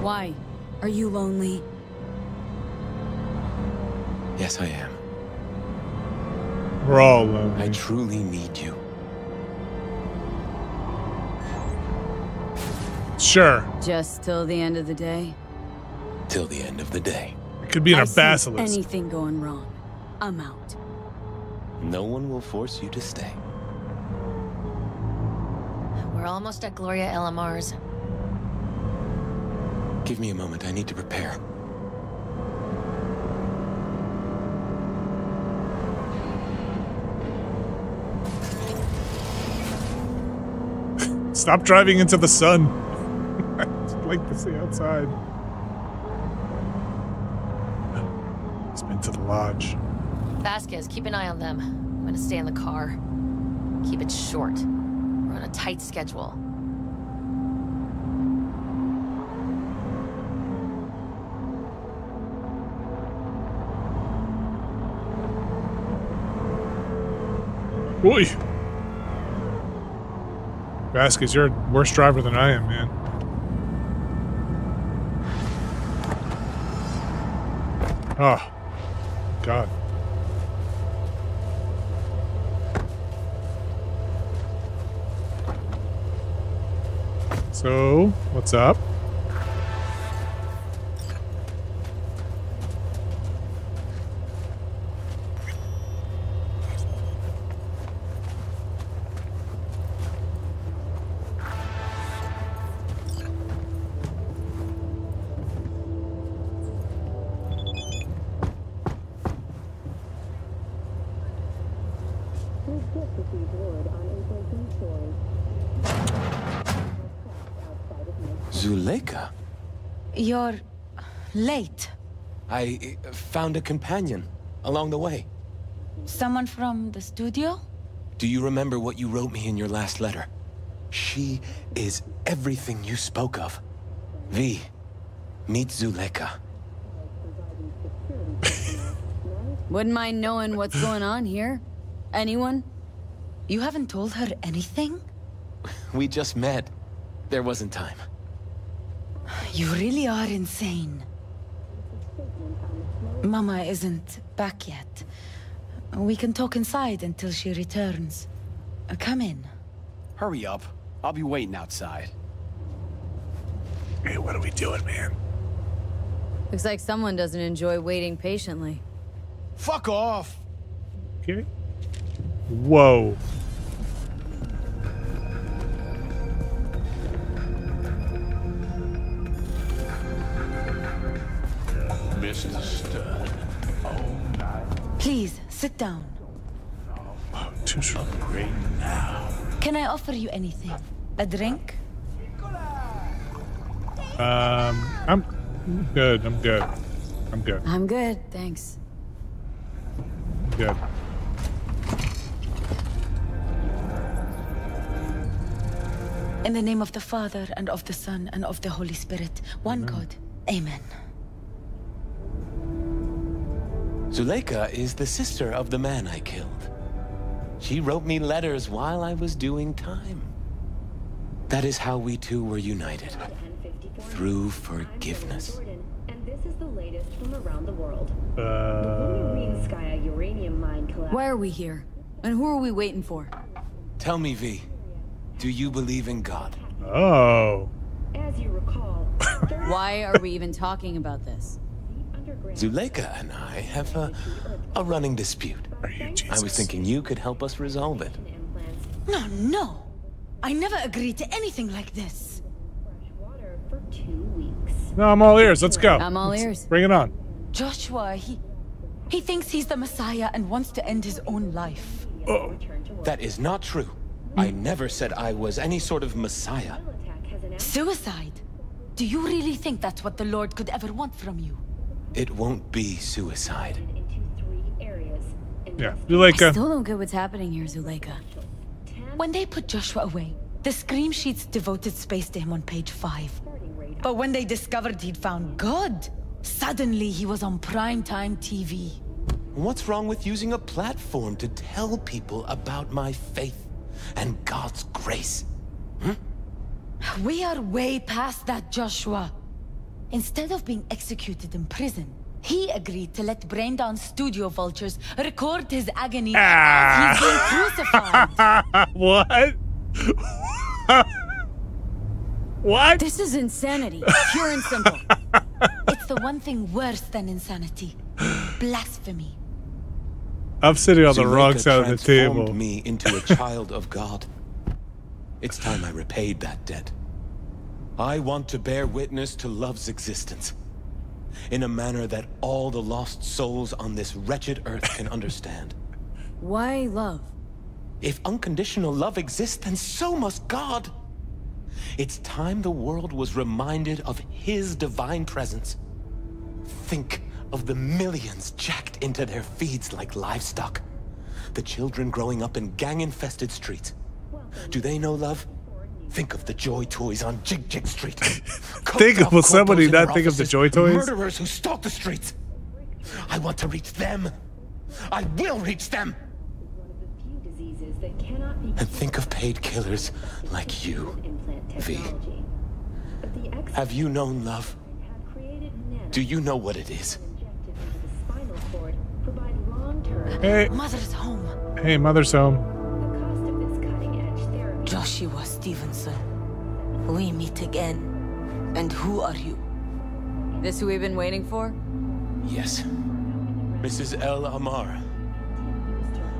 Why? Are you lonely? Yes, I am. We're all lonely. I truly need you. Sure. Just till the end of the day? Till the end of the day. It could be in I a basilisk. If anything going wrong, I'm out. No one will force you to stay. We're almost at Gloria L M R's. Give me a moment. I need to prepare. Stop driving into the sun. I'd like to see outside. It's been to the lodge. Vasquez, keep an eye on them. I'm gonna stay in the car. Keep it short. We're on a tight schedule. Boy. Vasquez, you're a worse driver than I am, man. Oh, God. So, what's up? Zuleika? You're late. I found a companion along the way. Someone from the studio? Do you remember what you wrote me in your last letter? She is everything you spoke of. V, meet Zuleika. Wouldn't mind knowing what's going on here. Anyone? You haven't told her anything? We just met. There wasn't time. You really are insane. Mama isn't back yet. We can talk inside until she returns. Come in. Hurry up. I'll be waiting outside. Hey, what are we doing, man? Looks like someone doesn't enjoy waiting patiently. Fuck off! Okay. Whoa. person stood all night. Please, sit down. Oh, too great now. Can I offer you anything? A drink? Um, I'm good, I'm good. I'm good. I'm good, thanks. Good. In the name of the Father, and of the Son, and of the Holy Spirit, one Amen. God. Amen. Zuleika is the sister of the man I killed. She wrote me letters while I was doing time. That is how we two were united. Through forgiveness. And this is the latest from around the world. Why are we here? And who are we waiting for? Tell me, V. Do you believe in God? Oh. As you recall, why are we even talking about this? Zuleika and I have a, a running dispute. Are you Jesus? I was thinking you could help us resolve it. No, no. I never agreed to anything like this. No, I'm all ears. Let's go. I'm all ears. Let's bring it on. Joshua, he he thinks he's the Messiah and wants to end his own life. Oh. That is not true. I never said I was any sort of Messiah. Suicide? Do you really think that's what the Lord could ever want from you? It won't be suicide. Yeah, Zuleika. I still don't get what's happening here, Zuleika. When they put Joshua away, the scream sheets devoted space to him on page five. But when they discovered he'd found God, suddenly he was on primetime T V. What's wrong with using a platform to tell people about my faith? And God's grace. Hmm? We are way past that, Joshua. Instead of being executed in prison, he agreed to let Braindown studio vultures record his agony ah. as he's being crucified. What? What? This is insanity, pure and simple. It's the one thing worse than insanity. Blasphemy. I'm sitting on the wrong side of the table. Zuleika transformed me into a child of God. It's time I repaid that debt. I want to bear witness to love's existence in a manner that all the lost souls on this wretched earth can understand. Why love? If unconditional love exists, then so must God. It's time the world was reminded of His divine presence. Think of the millions jacked into their feeds like livestock. The children growing up in gang-infested streets. Do they know love? Think of the joy toys on Jig Jig Street. Think of, will somebody not think of the joy toys? Murderers who stalk the streets. I want to reach them. I will reach them. And think of paid killers like you, V. Have you known love? Do you know what it is? Hey, Mother's home. Hey, Mother's home. The cost of this cutting-edge therapy. Joshua Stevenson, we meet again. And who are you? This who we've been waiting for? Yes. Missus El Amar.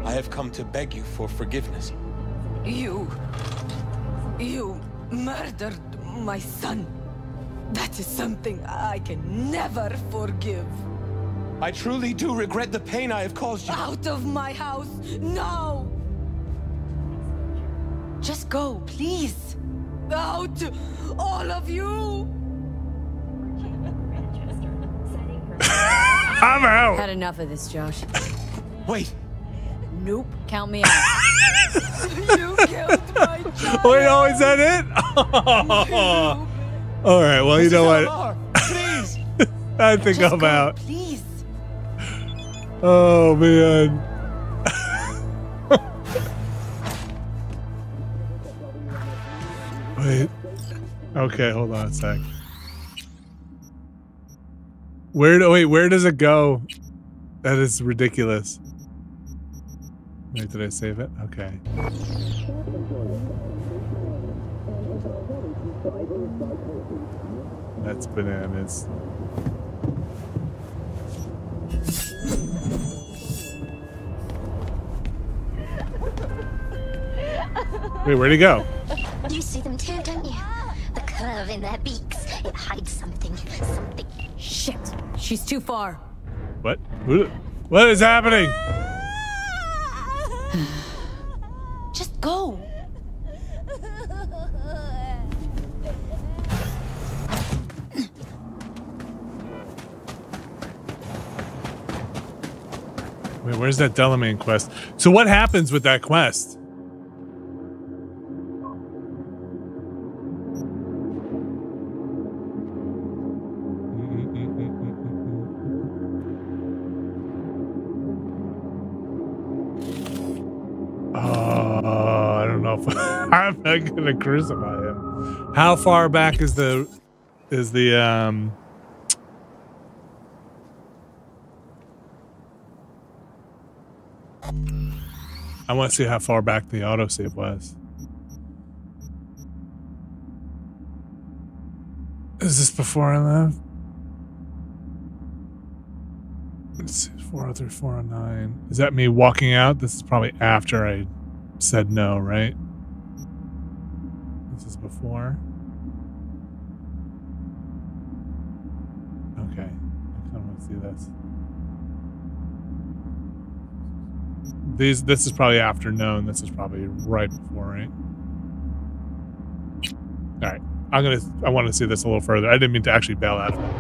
I have come to beg you for forgiveness. You... You murdered my son. That is something I can never forgive. I truly do regret the pain I have caused you. Out of my house, no! Just go, please. Out, all of you! I'm out. Had enough of this, Josh. Wait. Nope. Count me out. You killed my child. Wait, oh, is that it? Oh. All right, well, you know what? Please. I think I'm out. Please. Oh, man. Wait. Okay, hold on a sec. Where do, wait, where does it go? That is ridiculous. Wait, did I save it? Okay. That's bananas. Wait, where'd he go? You see them too, don't you? The curve in their beaks. It hides something. Something. Shit. She's too far. What? What is happening? Just go. Wait, where's that Delamain quest? So what happens with that quest? I'm not gonna crucify him. How far back is the is the um I want to see how far back the autosave was. Is this before I left? Let's see, four oh three, four oh nine. Is that me walking out? This is probably after I said no, right? This is before. Okay, I kind of want to see this. These, this is probably after no, and this is probably right before, right? All right, I'm gonna. I want to see this a little further. I didn't mean to actually bail out of it.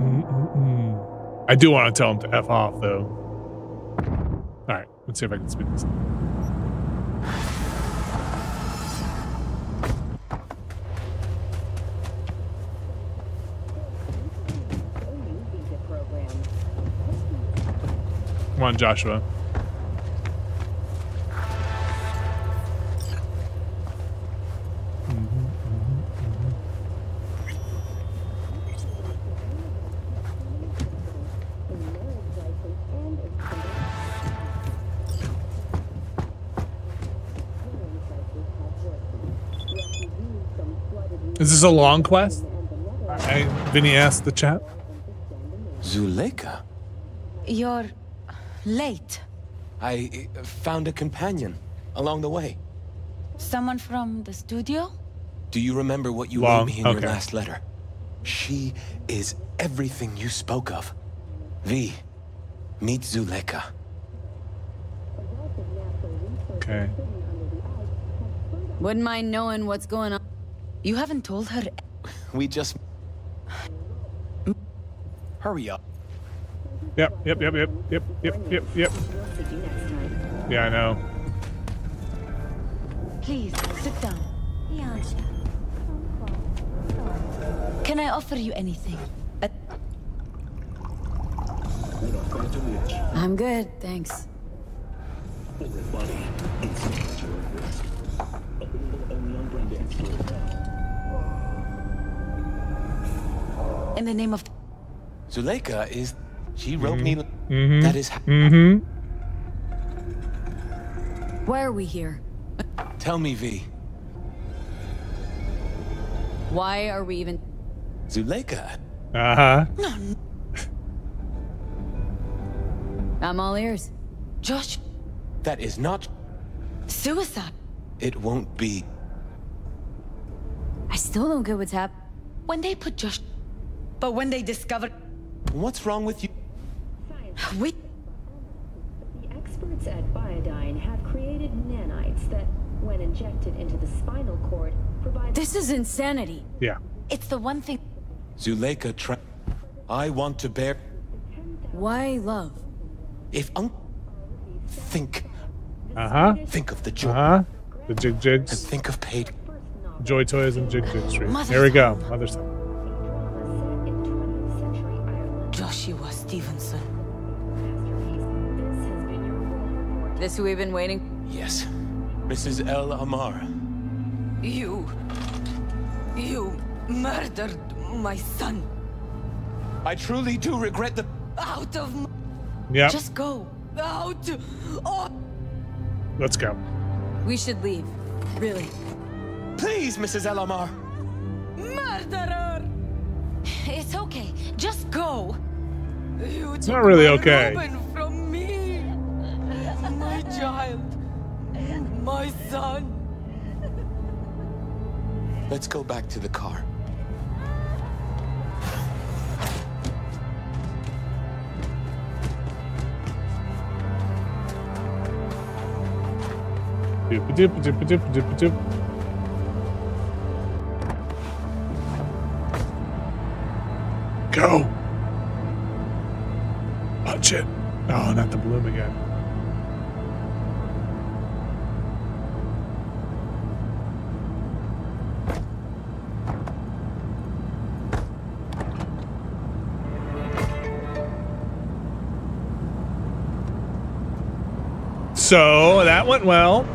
Mm-mm-mm. I do want to tell him to F off, though. All right, let's see if I can speed this up. Come on, Joshua. Is this a long quest? I, Vinny asked the chat. Zuleika? You're late. I found a companion along the way. Someone from the studio? Do you remember what you long? wrote me in okay. your last letter? She is everything you spoke of. V, meet Zuleika. Okay. Wouldn't mind knowing what's going on. You haven't told her. We just... Hurry up. Yep, yep, yep, yep, yep, yep, yep, yep. Yeah, I know. Please, sit down. Can I offer you anything? A... I'm good, thanks. In the name of Zuleika is she wrote mm-hmm. me mm-hmm. that is mm-hmm. Why are we here? Tell me, V. Why are we even Zuleika? Uh-huh. No, no. I'm all ears. Josh. That is not suicide. It won't be. I still don't get what's happening. When they put Josh. But when they discover... What's wrong with you? We... The experts at Biodyne have created nanites that, when injected into the spinal cord, provide... This is insanity. Yeah. It's the one thing... Zuleika, try... I want to bear... Why love? If un... Think. Uh-huh. Think of the joy. Uh-huh. The jig jigs. And think of paid... Joy toys and jig jig street. Mother Here we go. Mother's son. Joshua Stevenson. This who we've been waiting? Yes. Missus El Amar. You... You murdered my son. I truly do regret the... Out of my... Yeah. Just go. Out. Oh. Let's go. We should leave. Really. Please, Missus El Amar. Murderer! It's okay. Just go. You it's not really okay. From me, my child, my son. Let's go back to the car. Doop doop doop doop doop doop. Go. Punch it. Oh, not the bloom again. So that went well.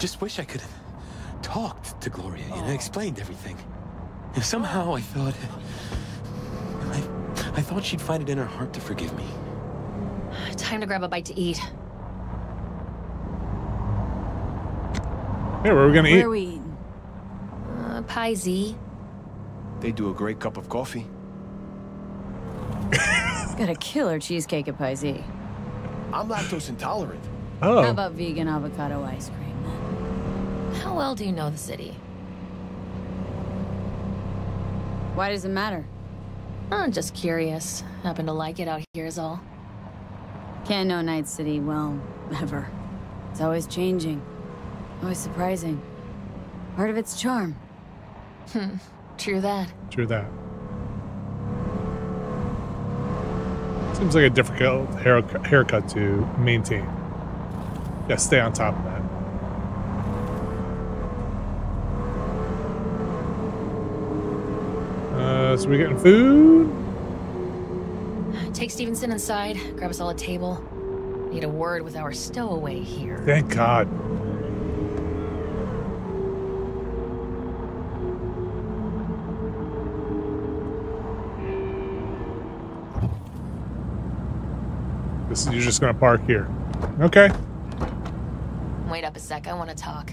Just wish I could have talked to Gloria, you know, explained everything. And somehow I thought, I, I thought she'd find it in her heart to forgive me. Time to grab a bite to eat. Yeah, where are we gonna where eat? Where are we eating? Uh, Pie Z. They do a great cup of coffee. Got a killer cheesecake at Pie Z. I'm lactose intolerant. Oh. How about vegan avocado ice cream? How well do you know the city? Why does it matter? I'm just curious. Happen to like it out here is all. Can't know Night City well, ever. It's always changing. Always surprising. Part of its charm. Hmm. True that. True that. Seems like a difficult haircut to maintain. Yeah, stay on top of that. Uh, so we're getting food. Take Stevenson inside. Grab us all a table. Need a word with our stowaway here. Thank God. This is, you're just gonna park here. Okay. Wait up a sec. I want to talk.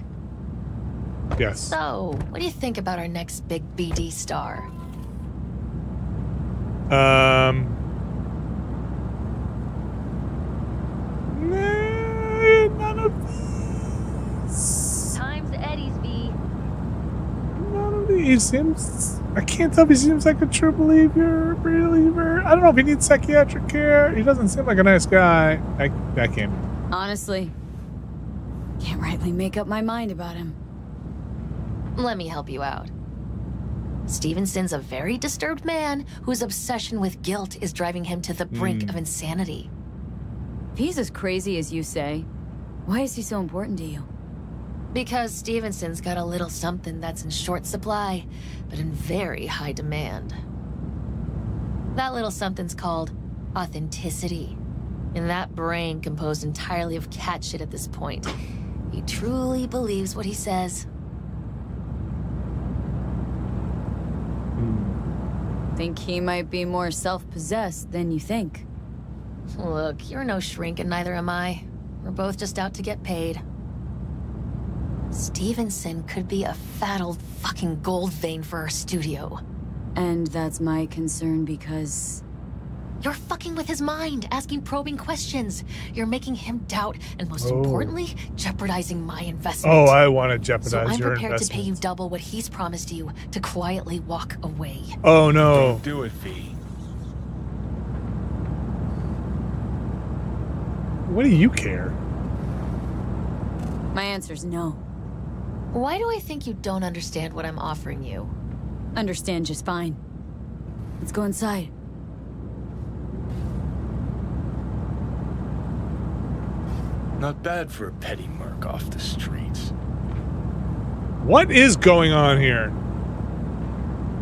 Yes. So, what do you think about our next big B D star? Um, nah, none of these. Times Eddie's V. None of these seems. I can't tell if he seems like a true believer, believer. I don't know if he needs psychiatric care. He doesn't seem like a nice guy. I, I can't. Honestly, can't rightly make up my mind about him. Let me help you out. Stevenson's a very disturbed man whose obsession with guilt is driving him to the brink mm. of insanity. If he's as crazy as you say, why is he so important to you? Because Stevenson's got a little something that's in short supply, but in very high demand. That little something's called authenticity. And that brain composed entirely of cat shit at this point. He truly believes what he says. Think he might be more self-possessed than you think. Look, you're no shrink and neither am I. We're both just out to get paid. Stevenson could be a fat old fucking gold vein for our studio. And that's my concern because... You're fucking with his mind, asking probing questions. You're making him doubt and most oh. importantly, jeopardizing my investment. Oh, I want to jeopardize your investment. So I'm prepared to pay you double what he's promised you to quietly walk away. Oh no. Don't do it, V. What do you care? My answer's no. Why do I think you don't understand what I'm offering you? Understand just fine. Let's go inside. Not bad for a petty merc off the streets. What is going on here?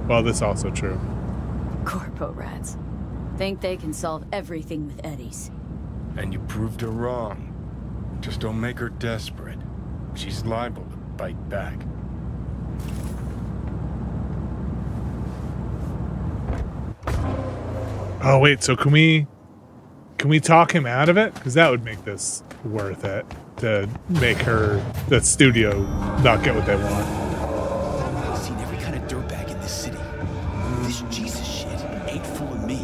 Well, that's also true. Corpo rats. Think they can solve everything with Eddie's. And you proved her wrong. Just don't make her desperate. She's liable to bite back. Oh, wait, so can we... Can we talk him out of it? Because that would make this worth it to make her, the studio, not get what they want. I've seen every kind of dirtbag in this city. This Jesus shit ain't fooling me.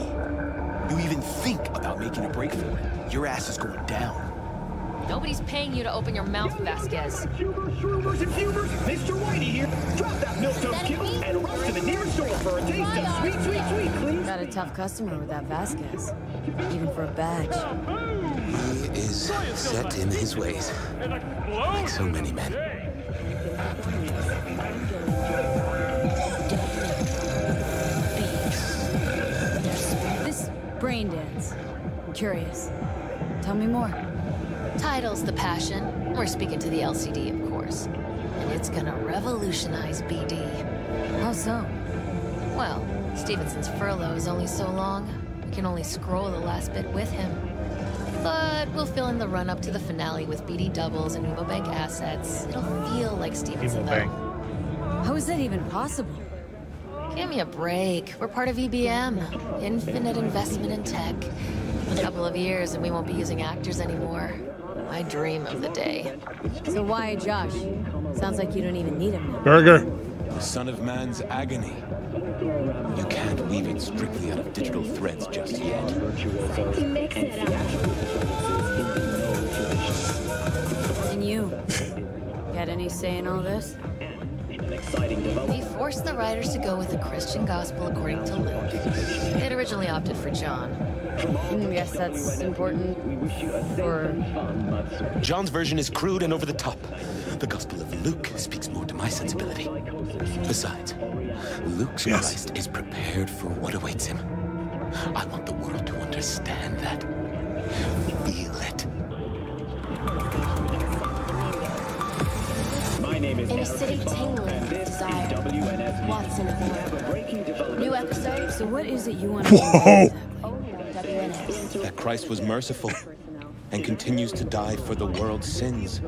You even think about making a break for it, your ass is going down. Nobody's paying you to open your mouth, Vasquez. Hubers and Hubers, Mister Whitey here. Drop that milk-toast kibble and rush to the nearest store for a taste of sweet, sweet, sweet, clean. Got a tough customer with that Vasquez, even for a badge. He is set in his ways, like so many men. This brain dance. I'm curious. Tell me more. Title's the passion. We're speaking to the L C D, of course. And it's gonna revolutionize B D. How so? Well, Stevenson's furlough is only so long. We can only scroll the last bit with him. But we'll fill in the run-up to the finale with B D doubles and Uvo Bank assets. It'll feel like Stevenson, though. How is that even possible? Give me a break. We're part of E B M. Infinite investment in tech. In a couple of years and we won't be using actors anymore. I dream of the day. So why Josh? Sounds like you don't even need him. Burger. The son of man's agony. You can't weave it strictly out of digital threads just yet. He makes it out. And you? Got any say in all this? He forced the writers to go with the Christian gospel according to Luke. They'd originally opted for John. Mm, yes, that's important for... John's version is crude and over the top. The Gospel of Luke speaks more to my sensibility. Besides, Luke's yes. Christ is prepared for what awaits him. I want the world to understand that. Feel it. My name is In a city tingling with desire. Watson of New episode. So what is it you want to do? That Christ was merciful and continues to die for the world's sins.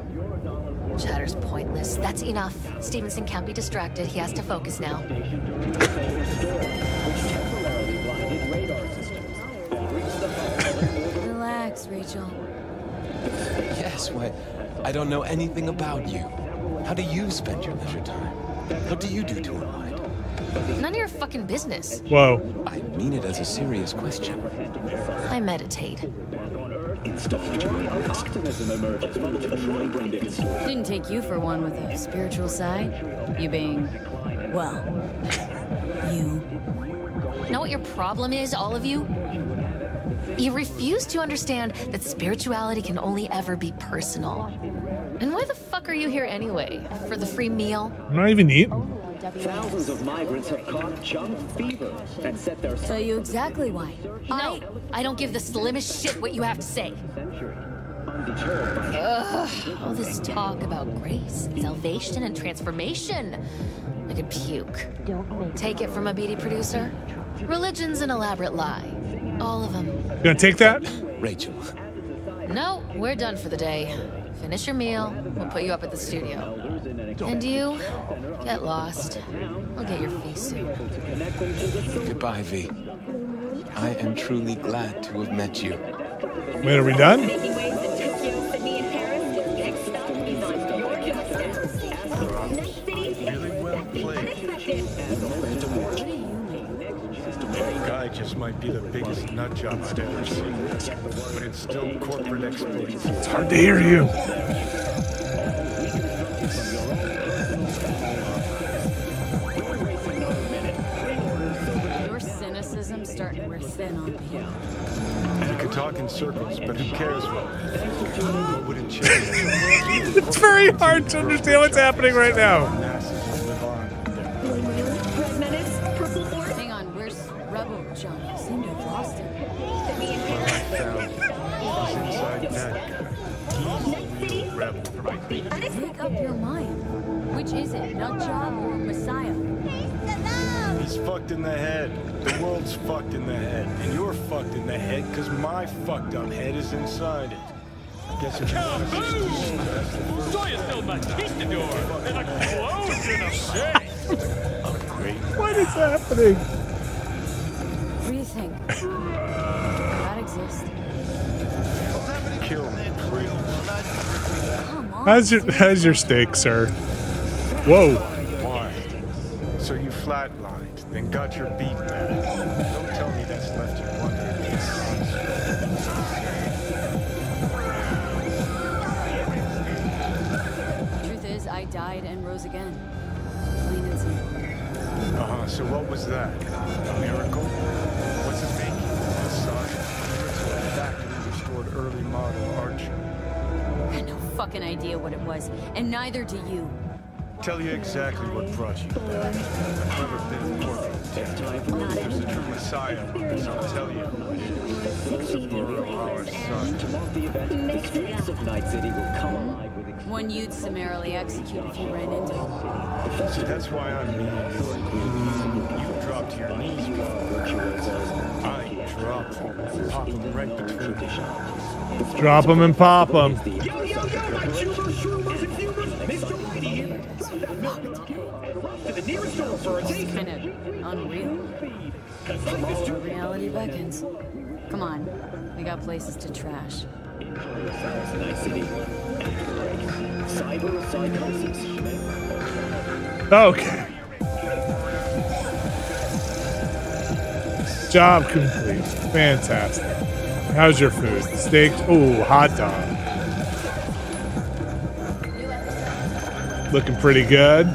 Chatter's pointless. That's enough. Stevenson can't be distracted. He has to focus now. Relax, Rachel. Yes, why? I don't know anything about you. How do you spend your leisure time? What do you do to unwind? None of your fucking business. Whoa. I mean it as a serious question. I meditate. Didn't take you for one with a spiritual side. You being, well, you. Know what your problem is, all of you? You refuse to understand that spirituality can only ever be personal. And why the fuck are you here anyway? For the free meal? I'm not even eating. Thousands of migrants have caught chum fever and set their... Tell you exactly why. No, I don't give the slimmest shit what you have to say. Ugh, all this talk about grace, salvation, and transformation. I could puke. Take it from a B D producer. Religion's an elaborate lie. All of them. You gonna take that? Rachel. No, we're done for the day. Finish your meal. We'll put you up at the studio. And you get lost. I'll get your fee soon. Goodbye, V. I am truly glad to have met you. Wait, are we done? Guy just might be the biggest nut job I've ever seen, but it's still corporate exploits. It's hard to hear you. You could talk in circles, but who cares what? It's very hard to understand what's happening right now. Hang on, where's Rebel John? You seem to have lost him. Make up your mind. Which is it, Nutjob or Messiah? He's fucked in the head. The world's fucked in the head. And you're fucked in the head because my fucked up head is inside it. I guess if you want to What is happening? What do you think? That exists. Kill me. How's your, how's your steak, sir? Whoa. Why? So you flatlined. Then got your beat back. Don't tell me that's left you wondering. died and rose again. Plain and simple. Uh-huh, so what was that? A miracle? What's it making? A sign? It's a factory restored early model Archer. I had no fucking idea what it was, and neither do you. Tell you exactly what brought you back. I've never been a corporate. There's a true messiah, and I'll tell you. Our son. One you'd summarily execute if you ran into him. See, that's why I'm mean. You dropped to your knees before. I dropped him. Pop him right between the shots. Drop him and pop him. Yo, yo, yo, my Chuba, Chuba, Chuba, Mister Whitey here. It's kind of unreal. Well, reality beckons. Come on, we got places to trash. Okay. Job complete. Fantastic. How's your food? Steak? Oh, hot dog. Looking pretty good.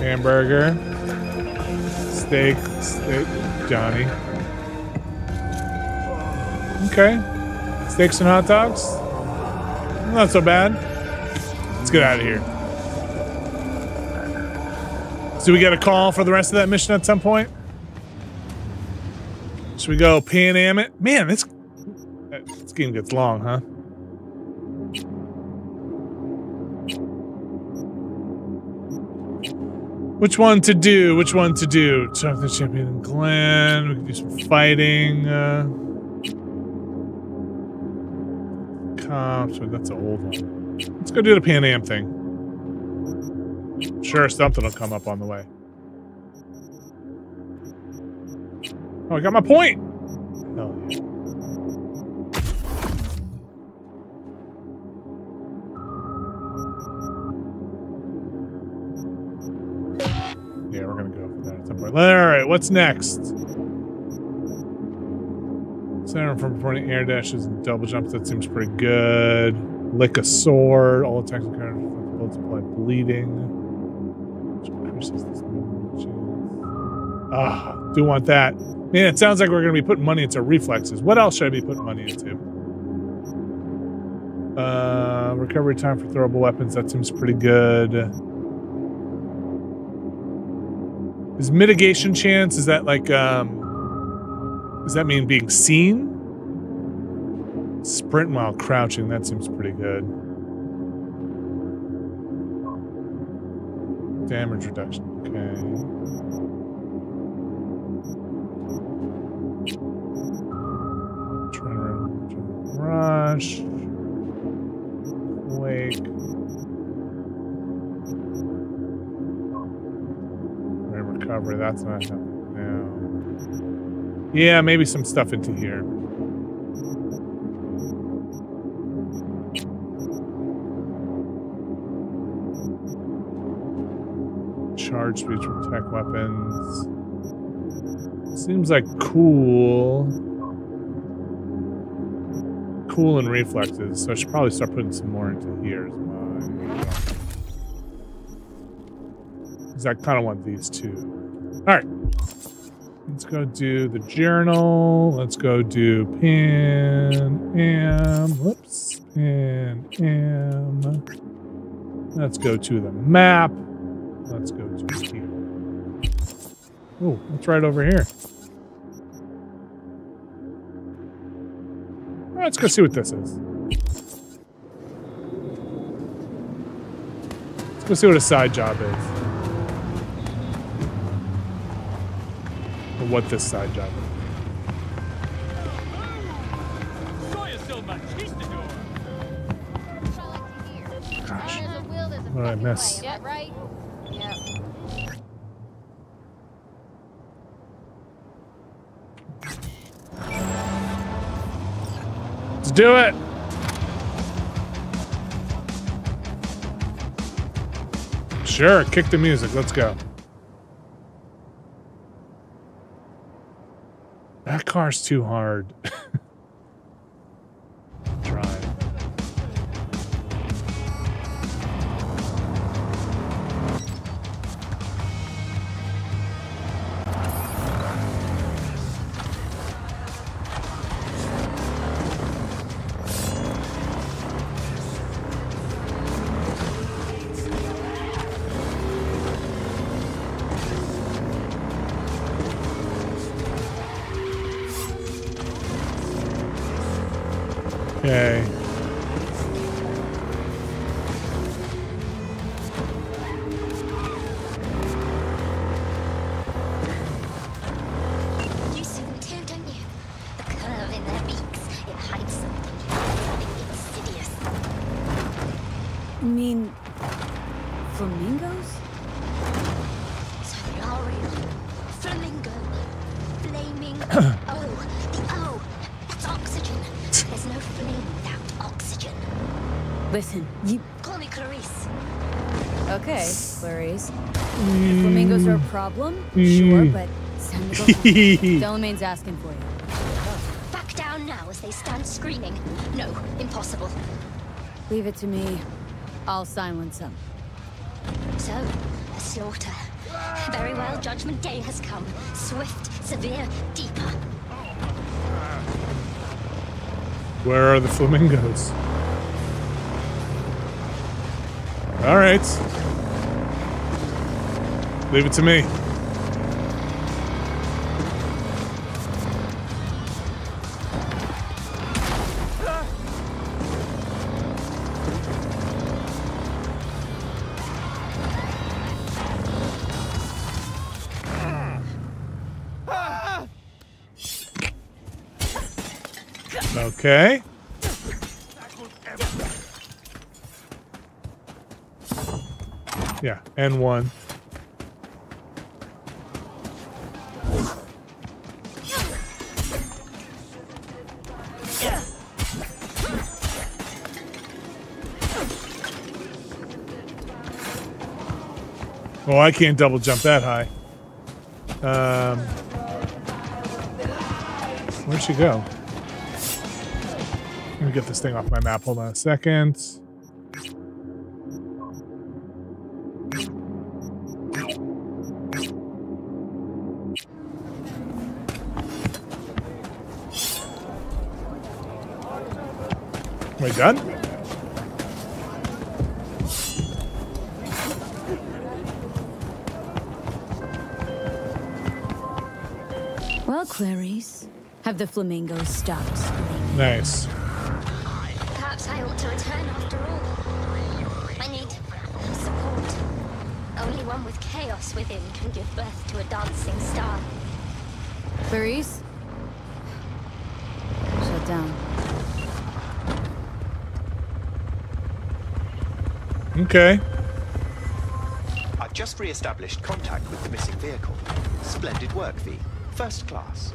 Hamburger, steak, steak, Johnny. Okay, steaks and hot dogs. Not so bad. Let's get out of here. So we got a call for the rest of that mission at some point. Should we go Pan Am it? Man, this this game gets long, huh? Which one to do? Which one to do? Talk to the champion and Glenn. We can do some fighting. Uh, comps. That's an old one. Let's go do the Pan Am thing. Sure, something will come up on the way. Oh, I got my point. Hell yeah. Alright, what's next? Center from performing air dashes and double jumps. That seems pretty good. Lick a sword. All attacks encountered multiply bleeding. Which increases this movement chance. Ah, do want that. Man, it sounds like we're going to be putting money into reflexes. What else should I be putting money into? Uh, recovery time for throwable weapons. That seems pretty good. Is mitigation chance, is that like, um, does that mean being seen? Sprint while crouching, that seems pretty good. Damage reduction, okay. Turn around, rush, wake. Recovery, that's not happening now. Yeah, maybe some stuff into here. Charge speed from tech weapons. Seems like cool. Cool and reflexes, so I should probably start putting some more into here as well. I kind of want these two. All right, let's go do the journal. Let's go do Pan Am. Whoops, Pan Am. Let's go to the map. Let's go to here. Oh, it's right over here. All right, let's go see what this is. Let's go see what a side job is. What this side job is. Gosh. What did I miss? Let's do it! Sure, kick the music, let's go. That car's too hard. Drive. Okay. Problem? Mm. Sure, but Delamain's asking for you. Back down now as they stand screaming. No, impossible. Leave it to me. I'll silence them. So, a slaughter. Very well, Judgment Day has come. Swift, severe, deeper. Where are the flamingos? All right. Leave it to me. Okay. Yeah, and one. Oh, I can't double jump that high. Um, where'd she go? Let me get this thing off my map. Hold on a second. Am I done? Clarice, have the flamingos stopped screaming? Nice. Perhaps I ought to return after all. I need support. Only one with chaos within can give birth to a dancing star. Clarice? Shut down. Okay. I've just re-established contact with the missing vehicle. Splendid work, V. First class.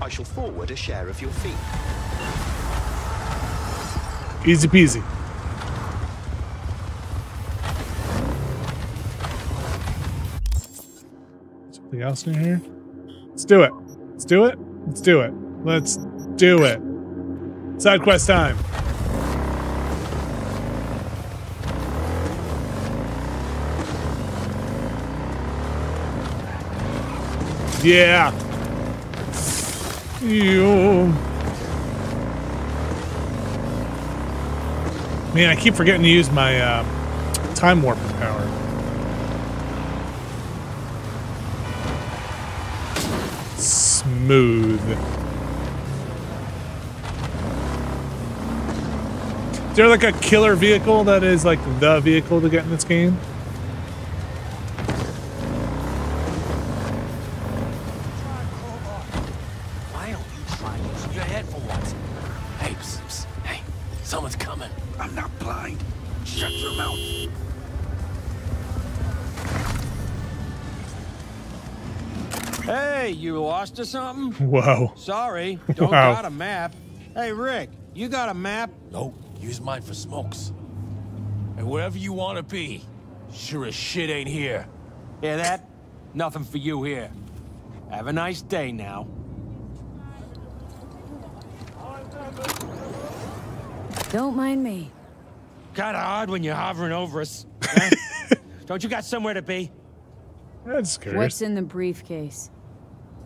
I shall forward a share of your fee. Easy peasy. Something else in here? Let's do it. Let's do it. Let's do it. Let's do it. Side quest time. Yeah. Ew. Man, I keep forgetting to use my uh, time warp power. Smooth. Is there like a killer vehicle that is like the vehicle to get in this game? Or something? Whoa. Sorry, don't wow. got a map. Hey, Rick, you got a map? Nope, use mine for smokes. And wherever you want to be, sure as shit ain't here. Hear that? Nothing for you here. Have a nice day now. Don't mind me. Kinda odd when you're hovering over us. Huh? Don't you got somewhere to be? That's scary. What's in the briefcase?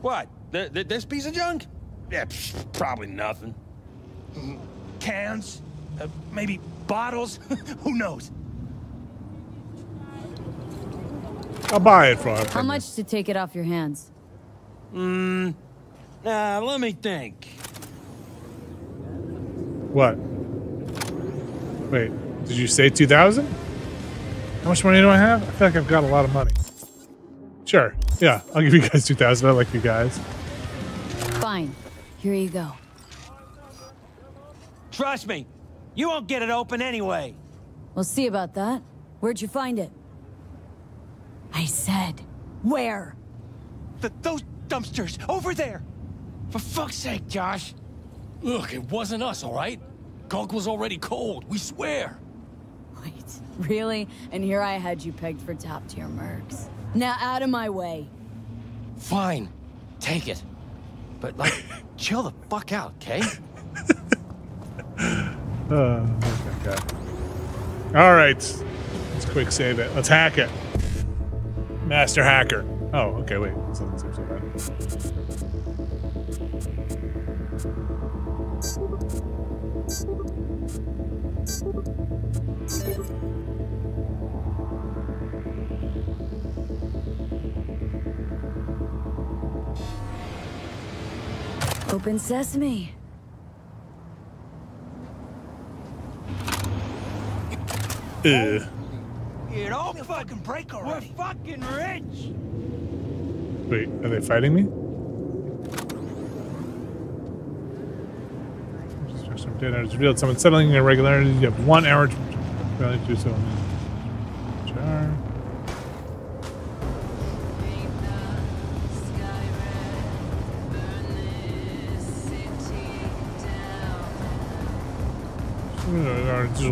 What? Th th this piece of junk? Yeah, psh, probably nothing. Cans? Uh, maybe bottles? Who knows? I'll buy it for her. How much to take it off your hands? Hmm. Uh, let me think. What? Wait, did you say two thousand? How much money do I have? I feel like I've got a lot of money. Sure, yeah, I'll give you guys two thousand. I like you guys. Fine, here you go. Trust me, you won't get it open anyway. We'll see about that. Where'd you find it? I said, where? The, those dumpsters, over there! For fuck's sake, Josh! Look, it wasn't us, all right? Gunk was already cold, we swear! Wait, really? And here I had you pegged for top-tier mercs. Now out of my way! Fine, take it. But, like, chill the fuck out, okay? uh, okay, okay. Alright, let's quick save it. Let's hack it. Master hacker. Oh, okay, wait. This doesn't seem so bad. Open sesame. Ugh. It all fucking break already. We're fucking rich. Wait, are they fighting me? Some data is revealed. Someone settling irregularities. You have one hour to value to so.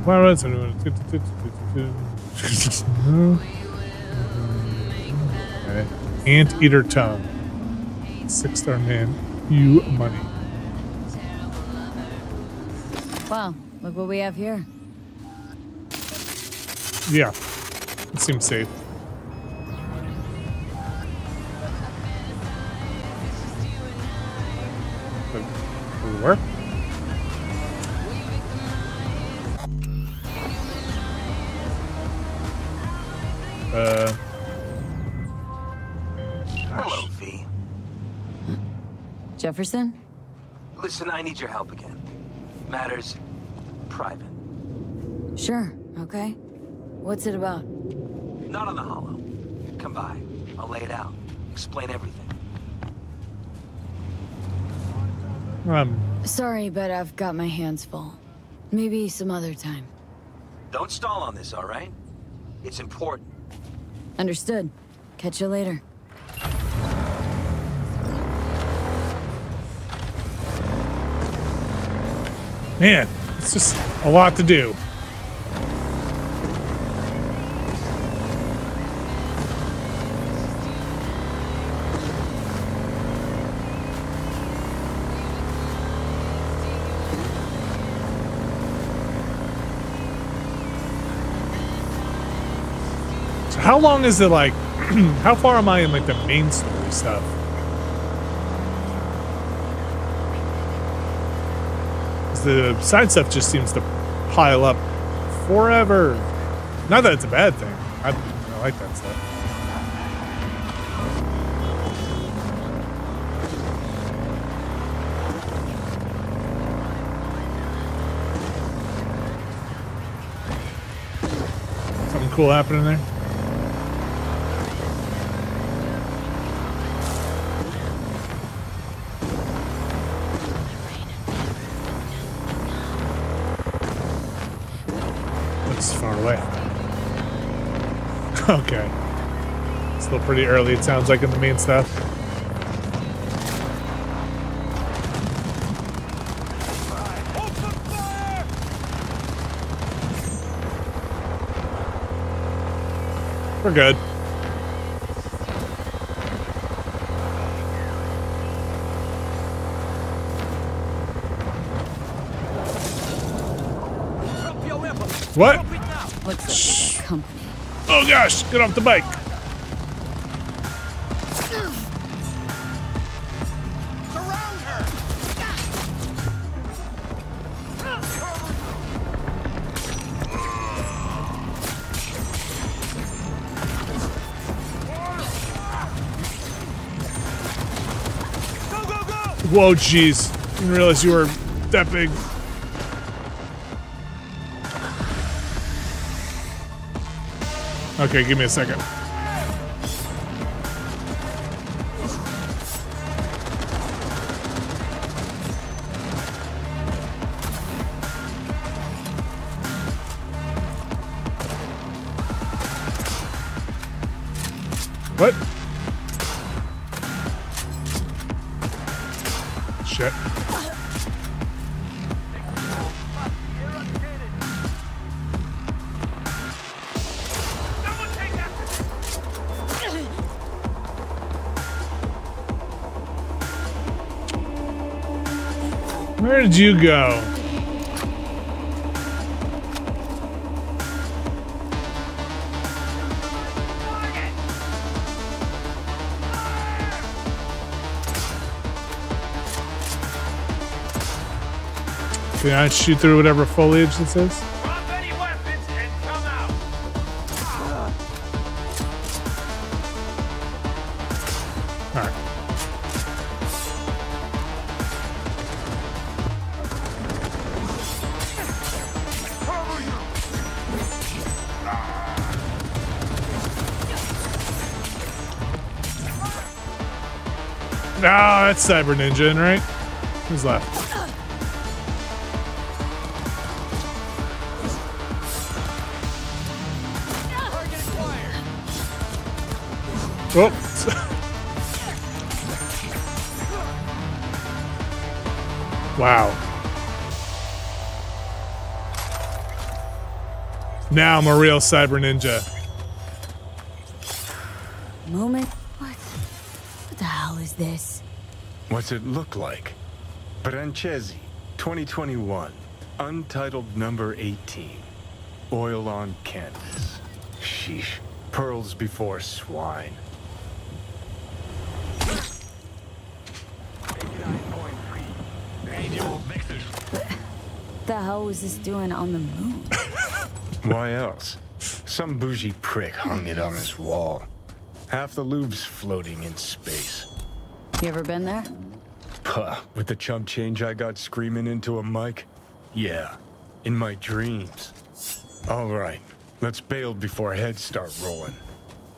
Pirates and okay. Anteater tongue. Six star man. You money. Wow, look what we have here. Yeah. It seems safe. But will it work? Uh, Hello, V. Jefferson? Listen, I need your help again. Matters private. Sure, okay. What's it about? Not on the hollow. Come by. I'll lay it out. Explain everything. Um. Sorry, but I've got my hands full. Maybe some other time. Don't stall on this, all right? It's important. Understood. Catch you later. Man, it's just a lot to do. How long is it, like, how far am I in, like, the main story stuff? Because the side stuff just seems to pile up forever. Not that it's a bad thing. I, I like that stuff. Something cool happening there? Okay. Still pretty early, it sounds like, in the main stuff. We're good. What? What's up? Oh gosh, get off the bike. Surround her. Go, go, go. Whoa, jeez. Didn't realize you were that big. Okay, give me a second. What? Shit. Where did you go? Can I shoot through whatever foliage this is? Drop any weapons and come out. All right. No, that's Cyber Ninja, right? Who's left? Oh. Wow. Now I'm a real cyber ninja. Moment. What? What the hell is this? What's it look like? Branchesi, twenty twenty-one, untitled number eighteen. Oil on canvas. Sheesh. Pearls before swine. What the hell was this doing on the moon? Why else? Some bougie prick hung it on his wall. Half the Louvre's floating in space. You ever been there? Puh, with the chump change I got screaming into a mic? Yeah, in my dreams. All right, let's bail before heads start rolling.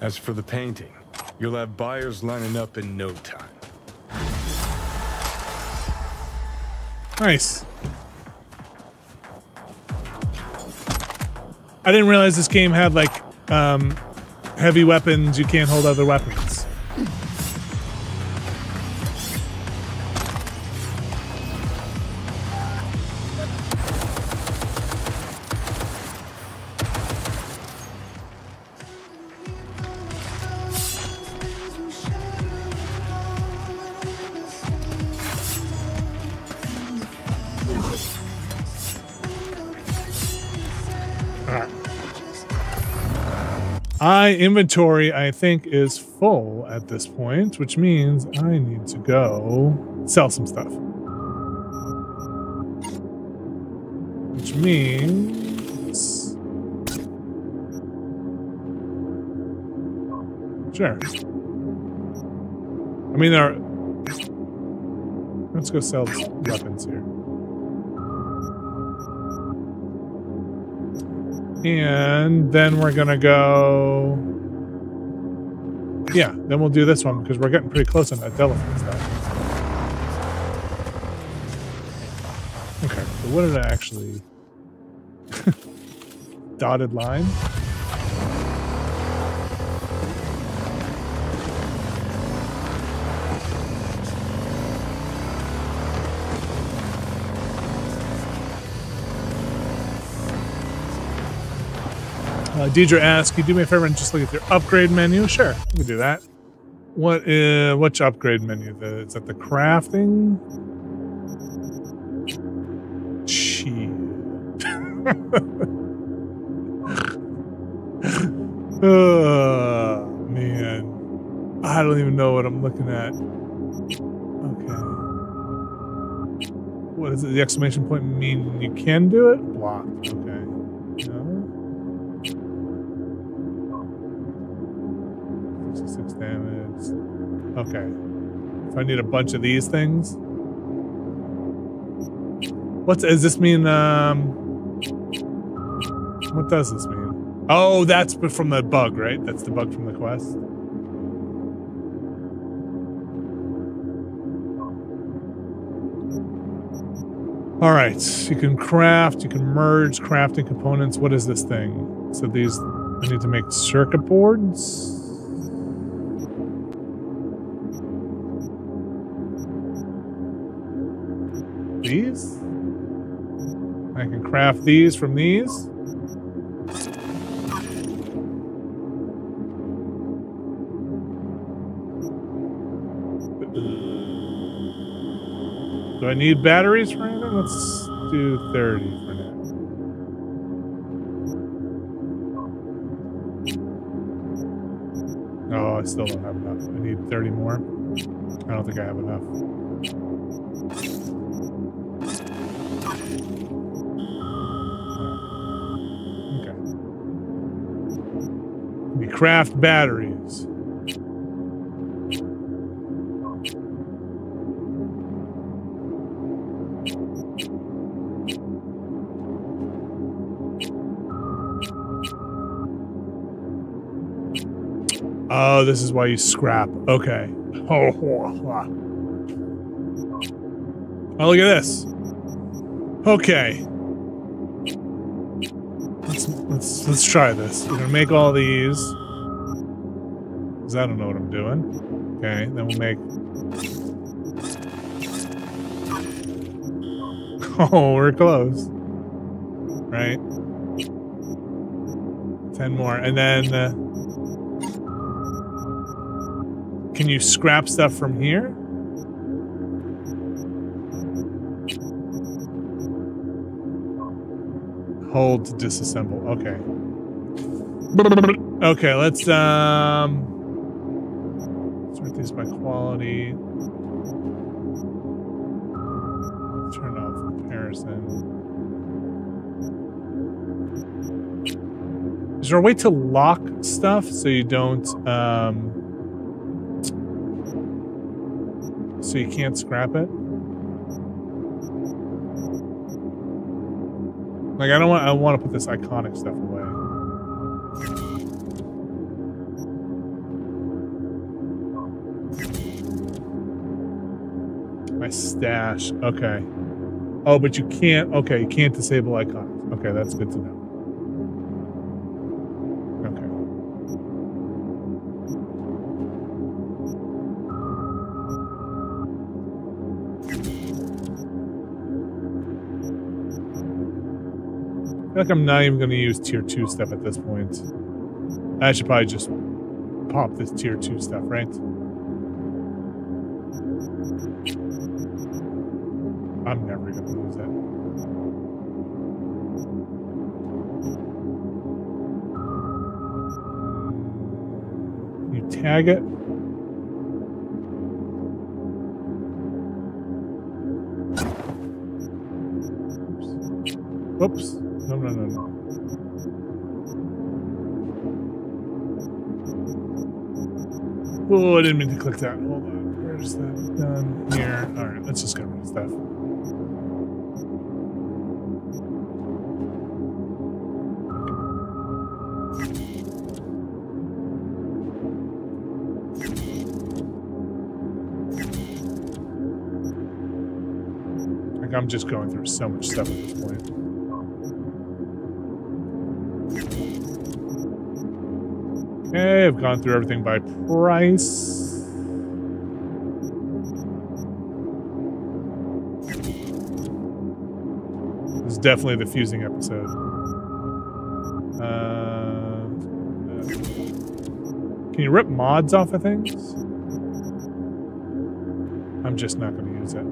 As for the painting, you'll have buyers lining up in no time. Nice. I didn't realize this game had, like, um, heavy weapons. You can't hold other weapons. Inventory, I think, is full at this point, which means I need to go sell some stuff. Which means... Sure. I mean, there are... Let's go sell weapons here. And then we're gonna go. Yeah, then we'll do this one because we're getting pretty close on that Delamain stuff. Okay, so what did I actually? Dotted line. Uh, Deidre asks, "Can you do me a favor and just look at your upgrade menu?" Sure, we can do that. What is which upgrade menu? The, is that the crafting? Gee. Oh man, I don't even know what I'm looking at. Okay, what is it? The exclamation point mean you can do it? Block. Okay. Six damage. Okay. So I need a bunch of these things. What's does this mean? Um, what does this mean? Oh, that's from the bug, right? That's the bug from the quest. All right, you can craft, you can merge crafting components. What is this thing? So these, I need to make circuit boards. These? I can craft these from these. Do I need batteries for anything? Let's do thirty for now. Oh, I still don't have enough. I need thirty more. I don't think I have enough. Okay. We craft batteries. Oh, this is why you scrap. Okay. Oh, oh, look at this. Okay. Let's let's let's try this. We're gonna make all these. Cause I don't know what I'm doing. Okay, then we'll make. Oh, we're close. Right. Ten more, and then. Uh, Can you scrap stuff from here? Hold to disassemble. Okay. Okay, let's um sort these by quality. Turn off comparison. Is there a way to lock stuff so you don't um so you can't scrap it? Like I don't want I want to put this iconic stuff away. My stash. Okay. Oh, but you can't. Okay, you can't disable iconics. Okay, that's good to know. I feel like I'm not even going to use tier two stuff at this point. I should probably just pop this tier two stuff, right? I'm never going to use that. You tag it. Oops. Oops. No, no, no, no. Oh, I didn't mean to click that. Hold on. Where's that done? Here. All right, let's just get rid of stuff. Like, I'm just going through so much stuff at this point. Okay, I've gone through everything by price. This is definitely the fusing episode. Uh, uh, can you rip mods off of things? I'm just not going to use it.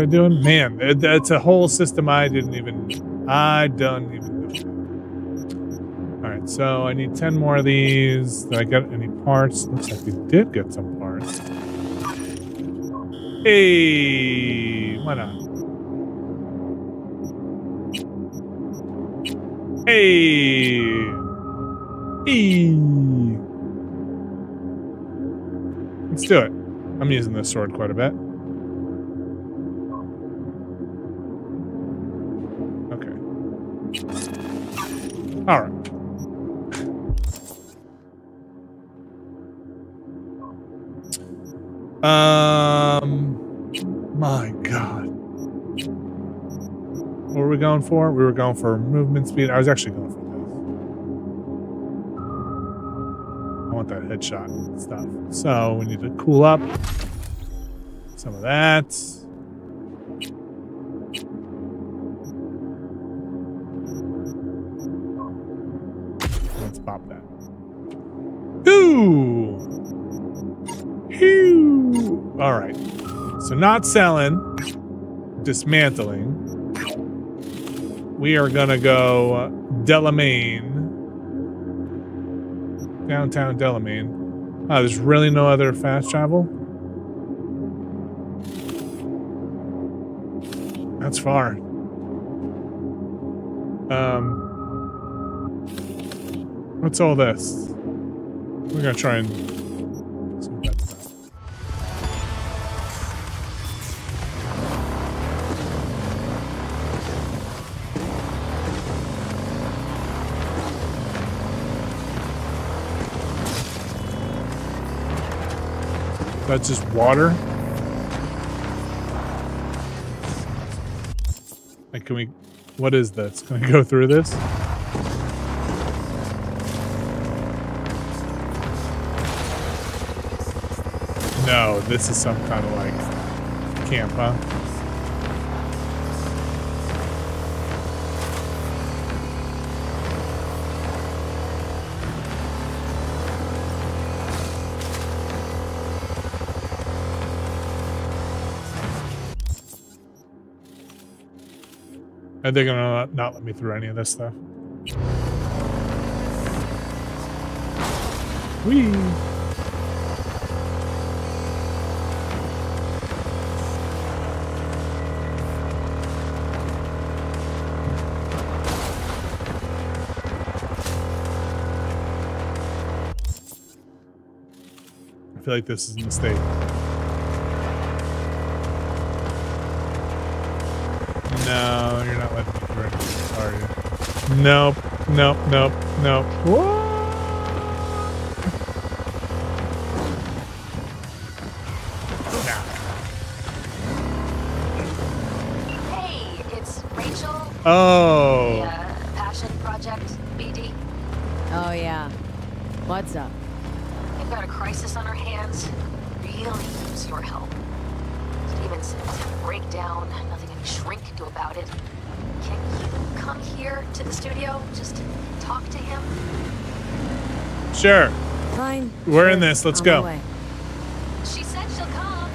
I doing? Man, that's a whole system I didn't even, I don't even know. All right, So I need ten more of these. Did I get any parts? Looks like we did get some parts. Hey, why not? Hey. Hey. Let's do it. I'm using this sword quite a bit. Okay. All right. Um, my God. What were we going for? We were going for movement speed. I was actually going for this. I want that headshot stuff. So we need to cool up some of that. Let's pop that. Ooh. Phew. All right. So not selling, dismantling. We are going to go Delamain. Downtown Delamain. Oh, there's really no other fast travel? That's far. Um, what's all this? We're going to try and... That's just water. Like, can we... What is this? Can I go through this? No, this is some kind of, like, camp, huh? They're gonna not, not let me through any of this stuff. Whee! I feel like this is a mistake. No, you're not letting me through anything, are you? Nope, nope, nope, nope. What? Nah. Hey, it's Rachel. Oh. The uh, Passion Project, B D. Oh, yeah. What's up? They've got a crisis on our hands. Really needs your help. Stevenson, breakdown. Shrink to about it. Can you come here to the studio? Just talk to him. Sure. Fine. We're sure. in this. Let's On go. She said she'll come.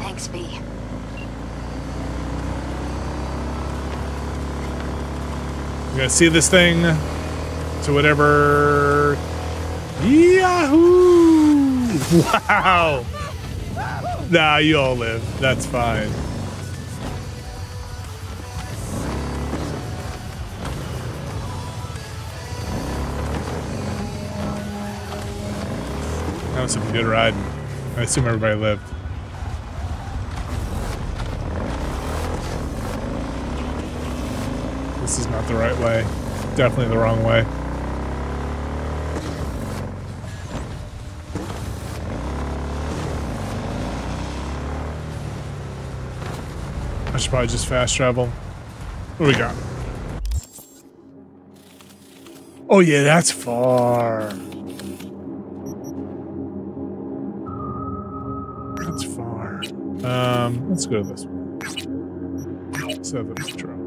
Thanks, B. We're gonna see this thing to whatever. Yahoo! Wow. Nah, you all live. That's fine. That was some good ride. I assume everybody lived. This is not the right way. Definitely the wrong way. I should probably just fast travel. What do we got? Oh yeah, that's far. Um, let's go to this one. Seven Patrol.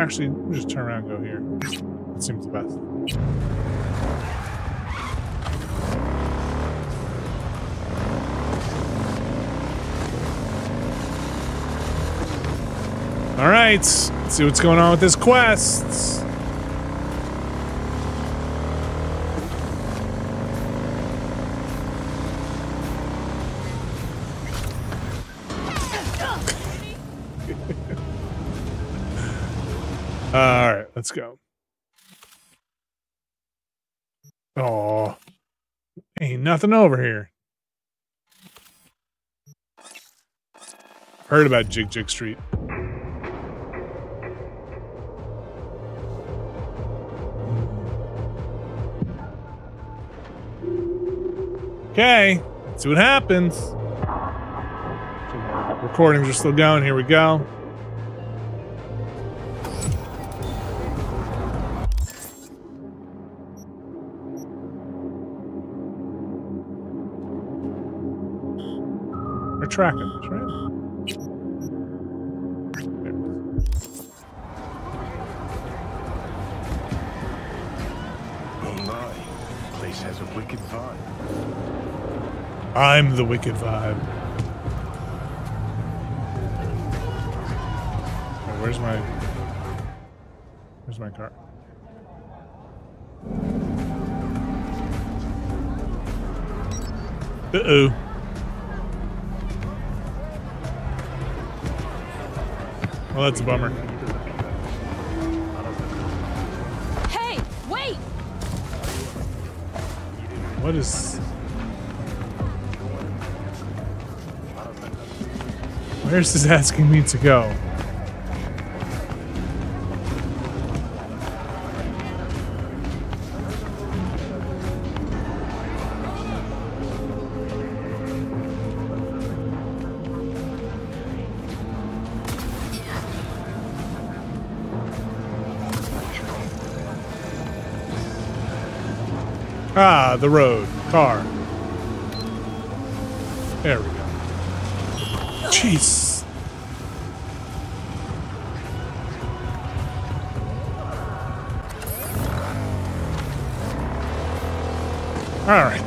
Actually, we'll just turn around and go here. That seems the best. All right. Let's see what's going on with this quest. uh, all right, let's go. Oh, ain't nothing over here. Heard about Jig Jig Street. Okay, let's see what happens. Recordings are still going. Here we go. They're tracking this, right? Has a wicked vibe. I'm the wicked vibe. Right, where's my where's my car? Uh-oh. Well, that's a bummer. What is... Where's this asking me to go? Ah, the road. Car. There we go. Jeez. All right.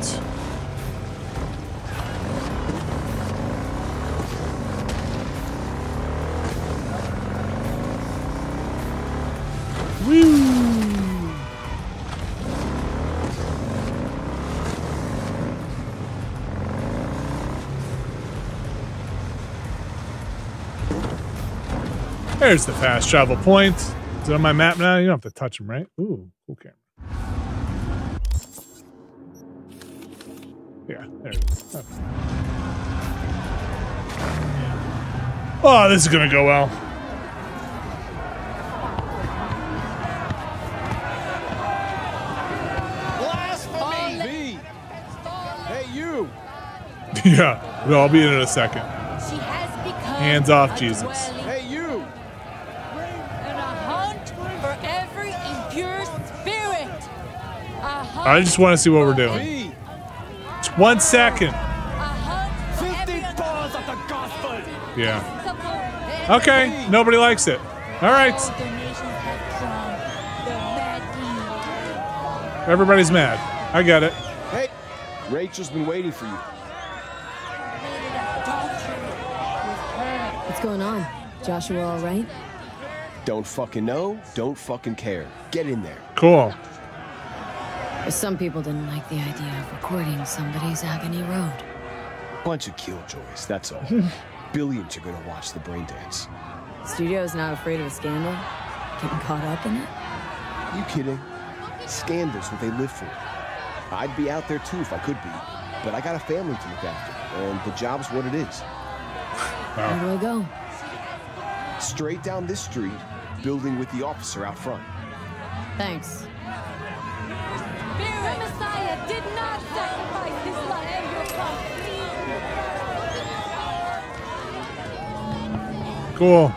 There's the fast travel point. Is it on my map now? You don't have to touch them, right? Ooh, okay. Yeah, there it is. Okay. Oh, this is gonna go well. Blasphemy! Hey, you! Yeah, I'll be in in a second. Hands off, Jesus. I just want to see what we're doing. It's one second. Yeah. Okay. Nobody likes it. All right. Everybody's mad. I got it. Hey, Rachel's been waiting for you. What's going on? Joshua, all right? Don't fucking know. Don't fucking care. Get in there. Cool. Some people didn't like the idea of recording somebody's agony road. Bunch of killjoys, that's all. Billions are gonna watch the brain dance. The studio's not afraid of a scandal? Getting caught up in it? You kidding? Scandal's what they live for. I'd be out there too if I could be, but I got a family to look after, and the job's what it is. Wow. Where do I go? Straight down this street, building with the officer out front. Thanks. Cool.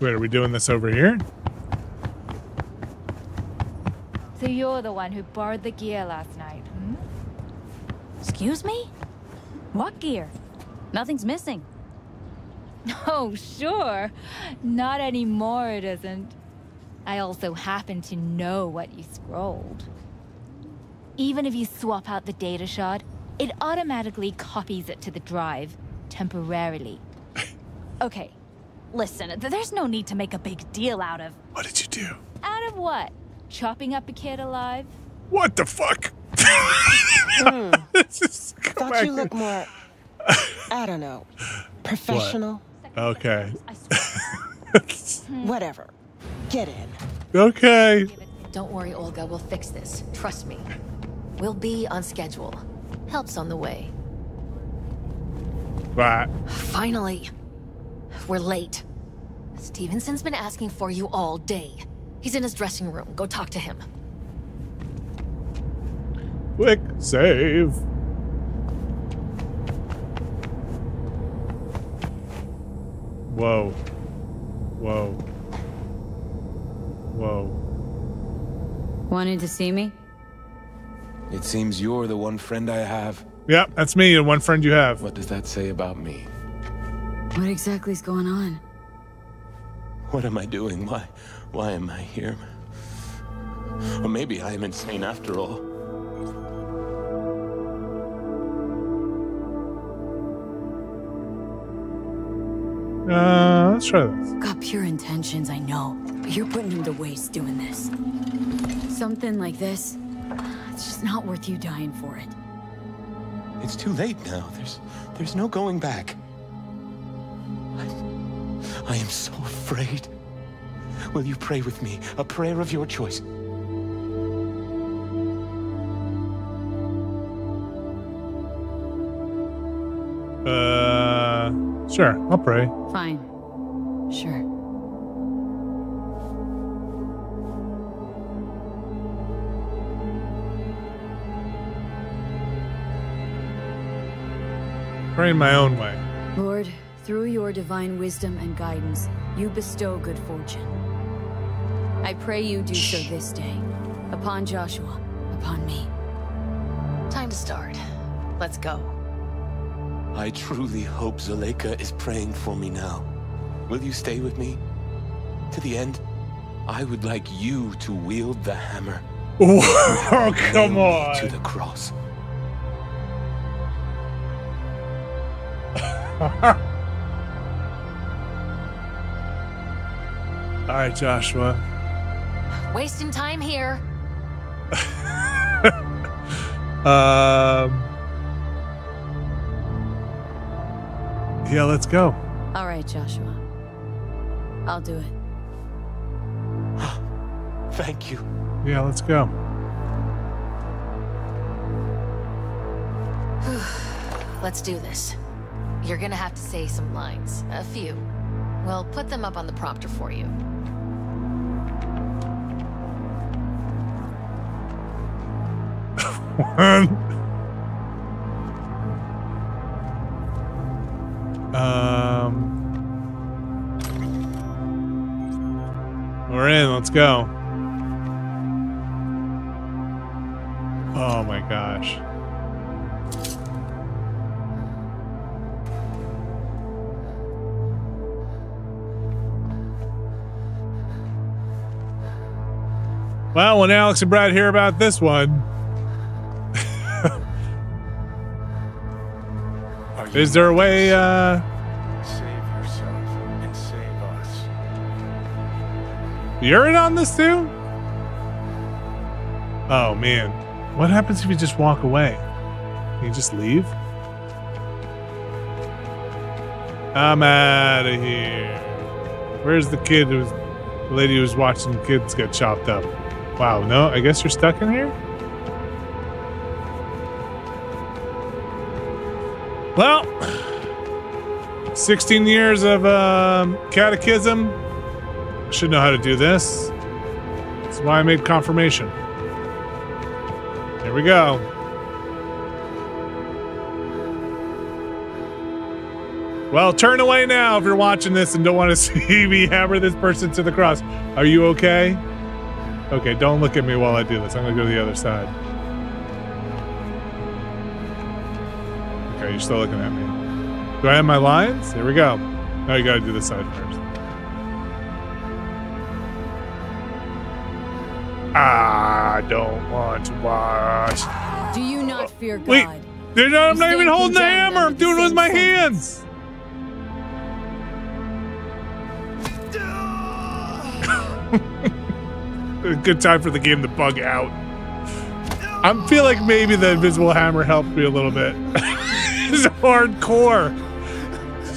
Wait, are we doing this over here? So you're the one who borrowed the gear last night, hmm? Excuse me? What gear? Nothing's missing. Oh, sure. Not anymore, it isn't. I also happen to know what you scrolled. Even if you swap out the data shard, It automatically copies it to the drive, temporarily. Okay, listen, there's no need to make a big deal out of... What did you do? Out of what? Chopping up a kid alive? What the fuck? mm. Thought you looked more... I don't know. Professional? What? Okay. Whatever. Get in. Okay. Don't worry, Olga. We'll fix this. Trust me. We'll be on schedule. Help's on the way. Right. Finally. We're late. Stevenson's been asking for you all day. He's in his dressing room. Go talk to him. Quick save. Whoa. Whoa. Whoa. Wanted to see me? It seems you're the one friend I have. Yeah, that's me, the one friend you have. What does that say about me? What exactly is going on? What am I doing? Why, why am I here? Or maybe I am insane after all. Uh, let's try this. Got pure intentions, I know, but you're putting him to waste doing this. Something like this, it's just not worth you dying for it. It's too late now. There's, there's no going back. I'm, I am so afraid. Will you pray with me? A prayer of your choice. Uh, sure. I'll pray. Fine. Sure. Pray in my own way. Lord, through your divine wisdom and guidance, you bestow good fortune. I pray you do so this day, upon Joshua, upon me. Time to start. Let's go. I truly hope Zuleika is praying for me now. Will you stay with me? To the end, I would like you to wield the hammer. Oh, come on! To the cross. All right, Joshua. Wasting time here. um. Yeah, let's go. All right, Joshua. I'll do it. Thank you. Yeah, let's go. Let's do this. You're gonna have to say some lines. A few. We'll put them up on the prompter for you. um, we're in. Let's go. Oh my gosh. Well, when Alex and Brad hear about this one, is there a way? Uh, save yourself and save us. You're in on this too? Oh man, what happens if you just walk away? Can you just leave? I'm out of here. Where's the kid who's the lady who's watching kids get chopped up? Wow, no, I guess you're stuck in here? Well, sixteen years of um, catechism. Should know how to do this. That's why I made confirmation. Here we go. Well, turn away now if you're watching this and don't want to see me hammer this person to the cross. Are you okay? Okay, don't look at me while I do this. I'm gonna go to the other side. Okay, you're still looking at me. Do I have my lines? Here we go. Now you gotta do this side first. I don't want to watch. Do you not fear God? Wait. Dude, I'm not even holding the hammer. I'm doing it with my hands. Good time for the game to bug out. I feel like maybe the invisible hammer helped me a little bit. It's hardcore.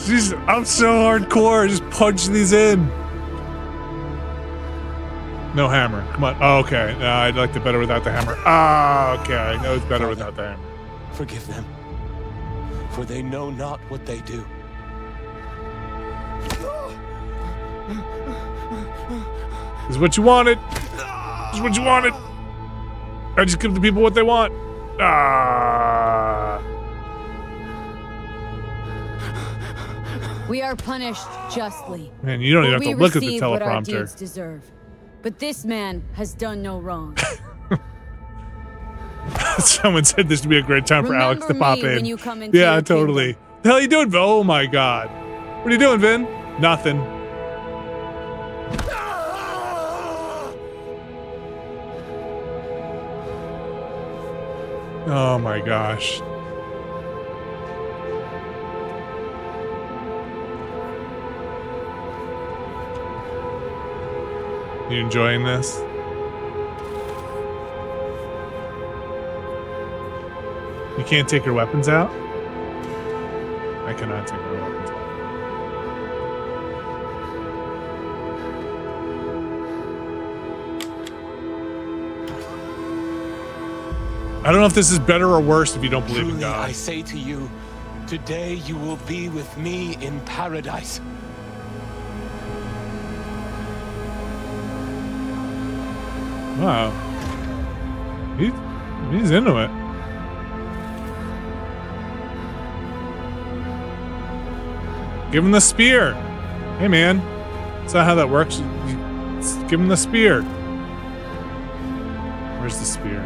She's, I'm so hardcore. Just punch these in. No hammer. Come on. Oh, okay. No, I liked it better without the hammer. Ah, oh, okay. I know it's better without the hammer. Forgive them, for they know not what they do. This is what you wanted. This is what you wanted. I just give the people what they want. Ah. We are punished justly. Man, you don't even have to look at the teleprompter. What our deeds deserve. But this man has done no wrong. Someone said this would be a great time for Alex to pop in. Yeah, totally. The hell are you doing, Vin? Oh my God. What are you doing, Vin? Nothing. Oh my gosh. You enjoying this? You can't take your weapons out? I cannot take my weapons out. I don't know if this is better or worse if you don't believe in God. Truly, I say to you, today you will be with me in paradise. Wow. He, he's into it. Give him the spear. Hey, man. That's not how that works. Give him the spear. Where's the spear?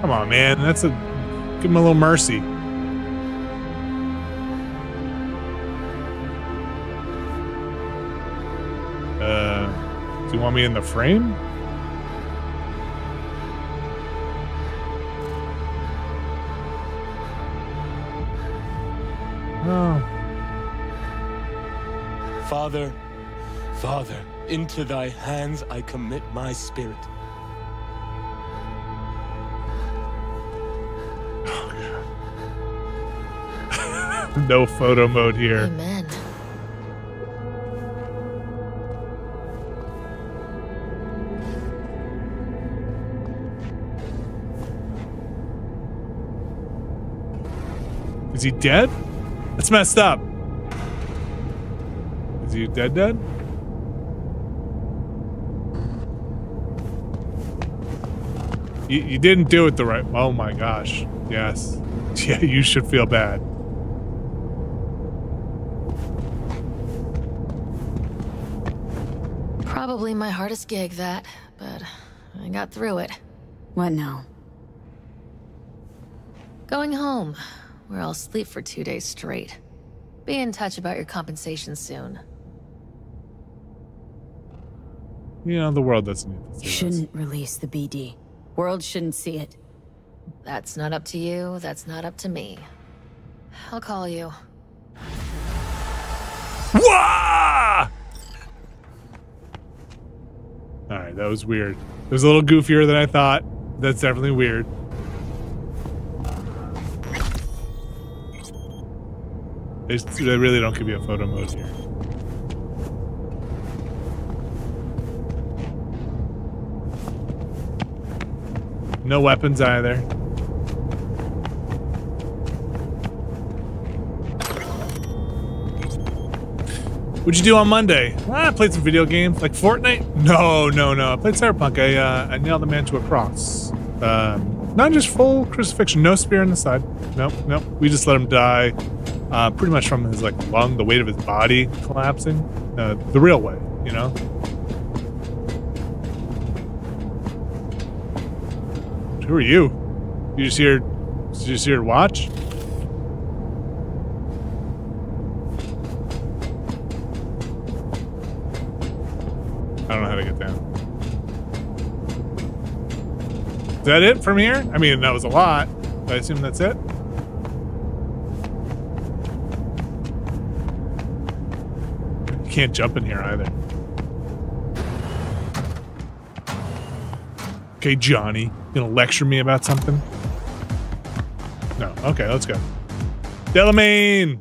Come on, man. That's a... Give him a little mercy. Uh, do you want me in the frame? Oh. Father, Father, into thy hands I commit my spirit. Oh, God. No photo mode here. Amen. Is he dead? That's messed up. Is he dead dead? You, you didn't do it the right... Oh my gosh. Yes. Yeah, you should feel bad. Probably my hardest gig, that. But I got through it. What now? Going home. Where I'll sleep for two days straight. Be in touch about your compensation soon. You know, the world doesn't need to see this. You shouldn't release the B D. World shouldn't see it. That's not up to you. That's not up to me. I'll call you. Wah! All right, that was weird. It was a little goofier than I thought. That's definitely weird. They really don't give you a photo mode here. No weapons either. What'd you do on Monday? Ah, I played some video games. Like Fortnite? No, no, no. I played Cyberpunk. I, uh, I nailed a man to a cross. Um, not just full crucifixion. No spear in the side. Nope, nope. We just let him die. Uh, pretty much from his like lung, the weight of his body collapsing, uh, the real way, you know. Who are you? You just here? You just here to watch? I don't know how to get down. Is that it from here? I mean, that was a lot, but I assume that's it. You can't jump in here either. Okay, Johnny, you gonna lecture me about something? No. Okay, let's go. Delamain!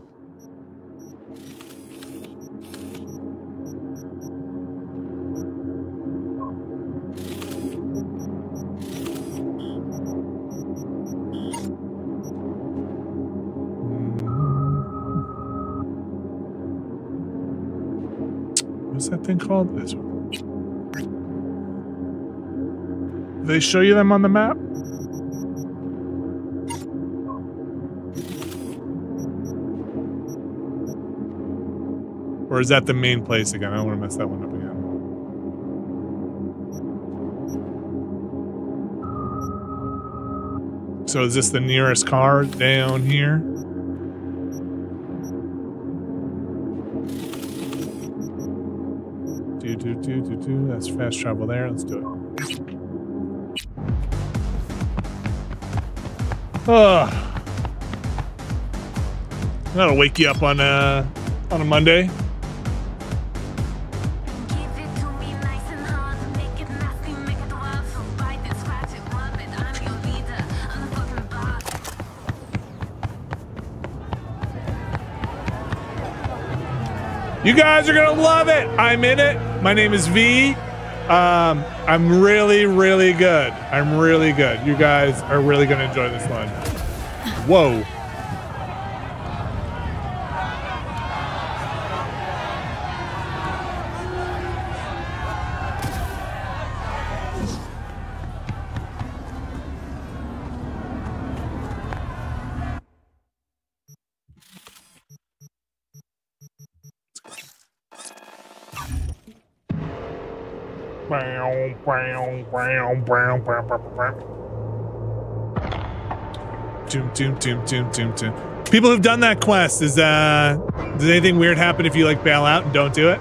What's that thing called? This one. They show you them on the map? Or is that the main place again? I don't want to mess that one up again. So is this the nearest car down here? Do, do, do, do, do. That's fast travel there. Let's do it. Ugh. That'll wake you up on a on a Monday. Give it to me nice and hard, make it nasty, make it wild, so bite it, scratch it, rub it, I'm your leader, I'm the fucking boss. You guys are gonna love it! I'm in it. My name is V. Um, I'm really, really good. I'm really good. You guys are really going to enjoy this one. Whoa. Doom, doom, doom, doom, doom, doom. People who've done that quest, is uh, does anything weird happen if you like bail out and don't do it?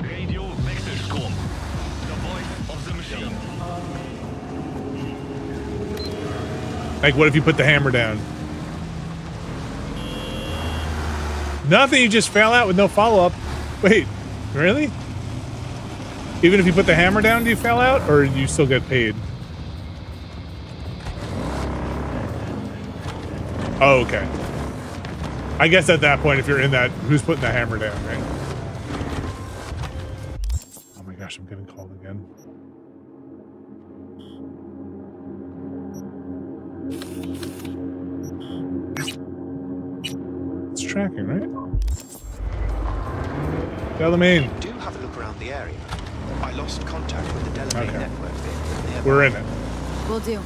Radio Vectorscom, the voice of the machine. Like, what if you put the hammer down? Nothing. You just fail out with no follow up. Wait, really? Even if you put the hammer down, do you fail out, or do you still get paid? Oh, okay. I guess at that point, if you're in that, who's putting the hammer down, right? Oh my gosh, I'm getting called again. It's tracking, right? Delamain. Do have a look around the area. I lost contact with the Delamain okay. network. There. We're in it. Will do.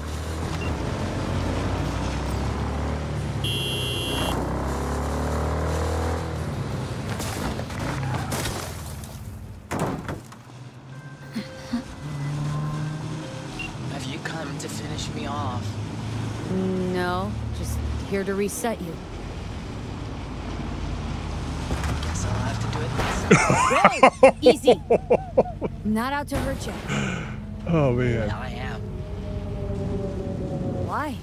Here to reset you. Guess I'll have to do it myself. Easy. Not out to hurt you. Oh man. I am. Why?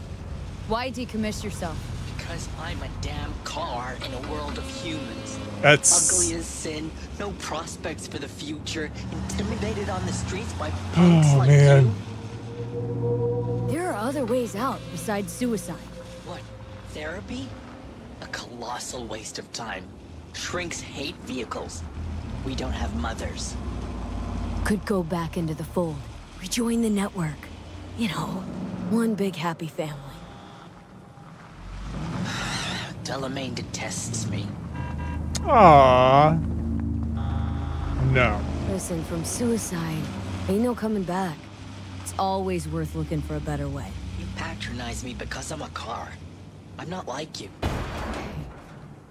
Why decommiss yourself? Because I'm a damn car in a world of humans. That's ugly as sin. No prospects for the future. Intimidated on the streets by punks oh, like man. you. There are other ways out besides suicide. Therapy? A colossal waste of time. Shrinks hate vehicles. We don't have mothers. Could go back into the fold. Rejoin the network. You know, one big happy family. Delamain detests me. Aww. No. Listen, from suicide, ain't no coming back. It's always worth looking for a better way. You patronize me because I'm a car. I'm not like you.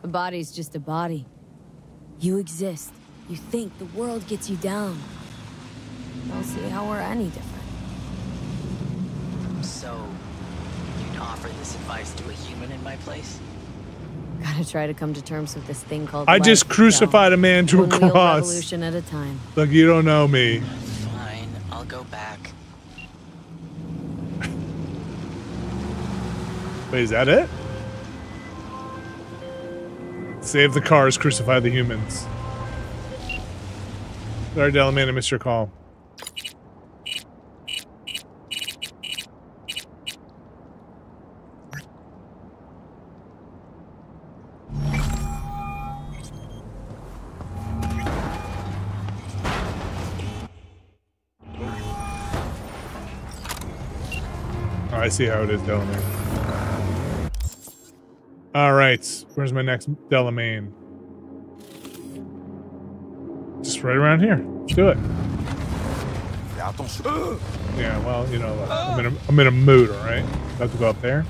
A body's just a body. You exist. You think the world gets you down. Don't see how we're any different. So, you'd offer this advice to a human in my place? Gotta try to come to terms with this thing called. I life, just crucified so. a man to a cross. Revolution at a time. Look, you don't know me. Fine, I'll go. Wait, is that it? Save the cars, crucify the humans. Sorry, Delamain, I missed your call. I see how it is, Delamain. All right, where's my next Delamain? Just right around here. Let's do it. Yeah, well, you know, I'm in a, I'm in a mood, all right? About to go up there.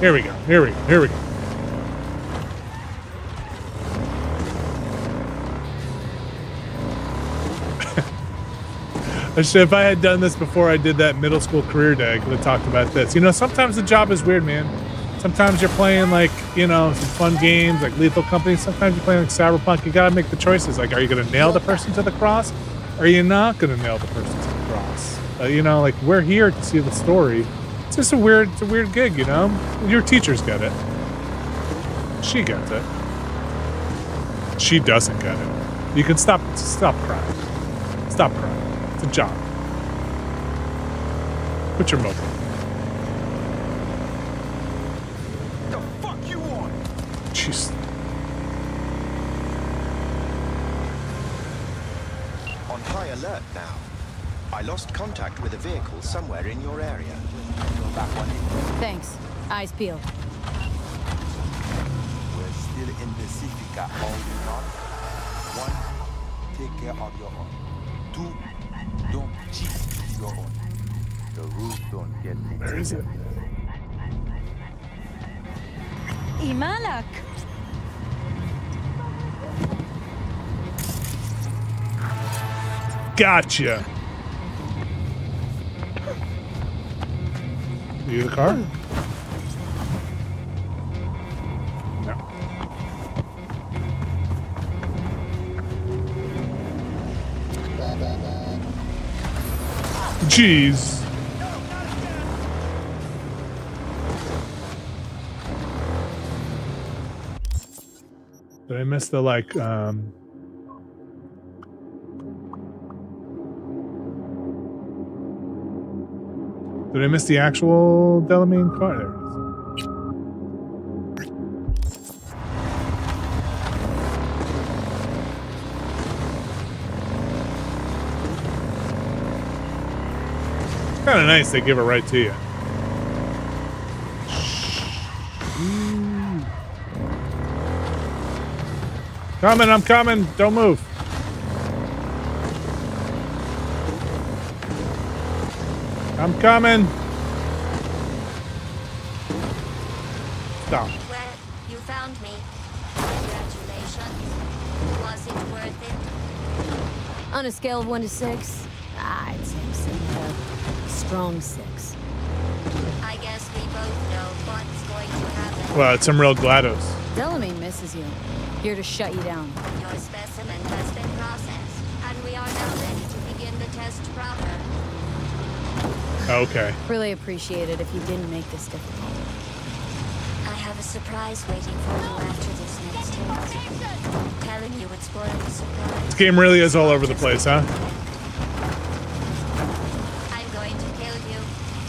Here we go. Here we go. Here we go. I should, if I had done this before I did that middle school career day, I could have talked about this. You know, sometimes the job is weird, man. Sometimes you're playing, like, you know, some fun games, like Lethal Company. Sometimes you're playing, like, Cyberpunk. You got to make the choices. Like, are you going to nail the person to the cross? Or are you not going to nail the person to the cross? Uh, you know, like, we're here to see the story. It's just a weird, it's a weird gig, you know? Your teachers get it. She gets it. She doesn't get it. You can stop, stop crying. Stop crying. It's a job. Put your mobile. The fuck you want? Jeez. On high alert now. I lost contact with a vehicle somewhere in your area. That one. Thanks. Eyes peeled. We're still in the Pacifica, all you not. One, take care of your own. Two, don't cheat your own. The rules don't get me. Where is it? Imalak! Gotcha! You the car? No. Jeez. Did I miss the, like, um... did I miss the actual Delamain car? There it is. It's kind of nice they give it right to you. Coming, I'm coming. Don't move. I'm coming. Stop. Well, you found me. Congratulations. Was it worth it? On a scale of one to six, I'd say a strong six. I guess we both know what's going to happen. Well, it's some real GLaDOS. Delamain misses you. Here to shut you down. Your specimen has been processed, and we are now ready to begin the test proper. Okay. Really appreciate it if you didn't make this difficult. I have a surprise waiting for you after this next hit. Telling you it's more of a surprise. This game really is all over the place, huh? I'm going to kill you,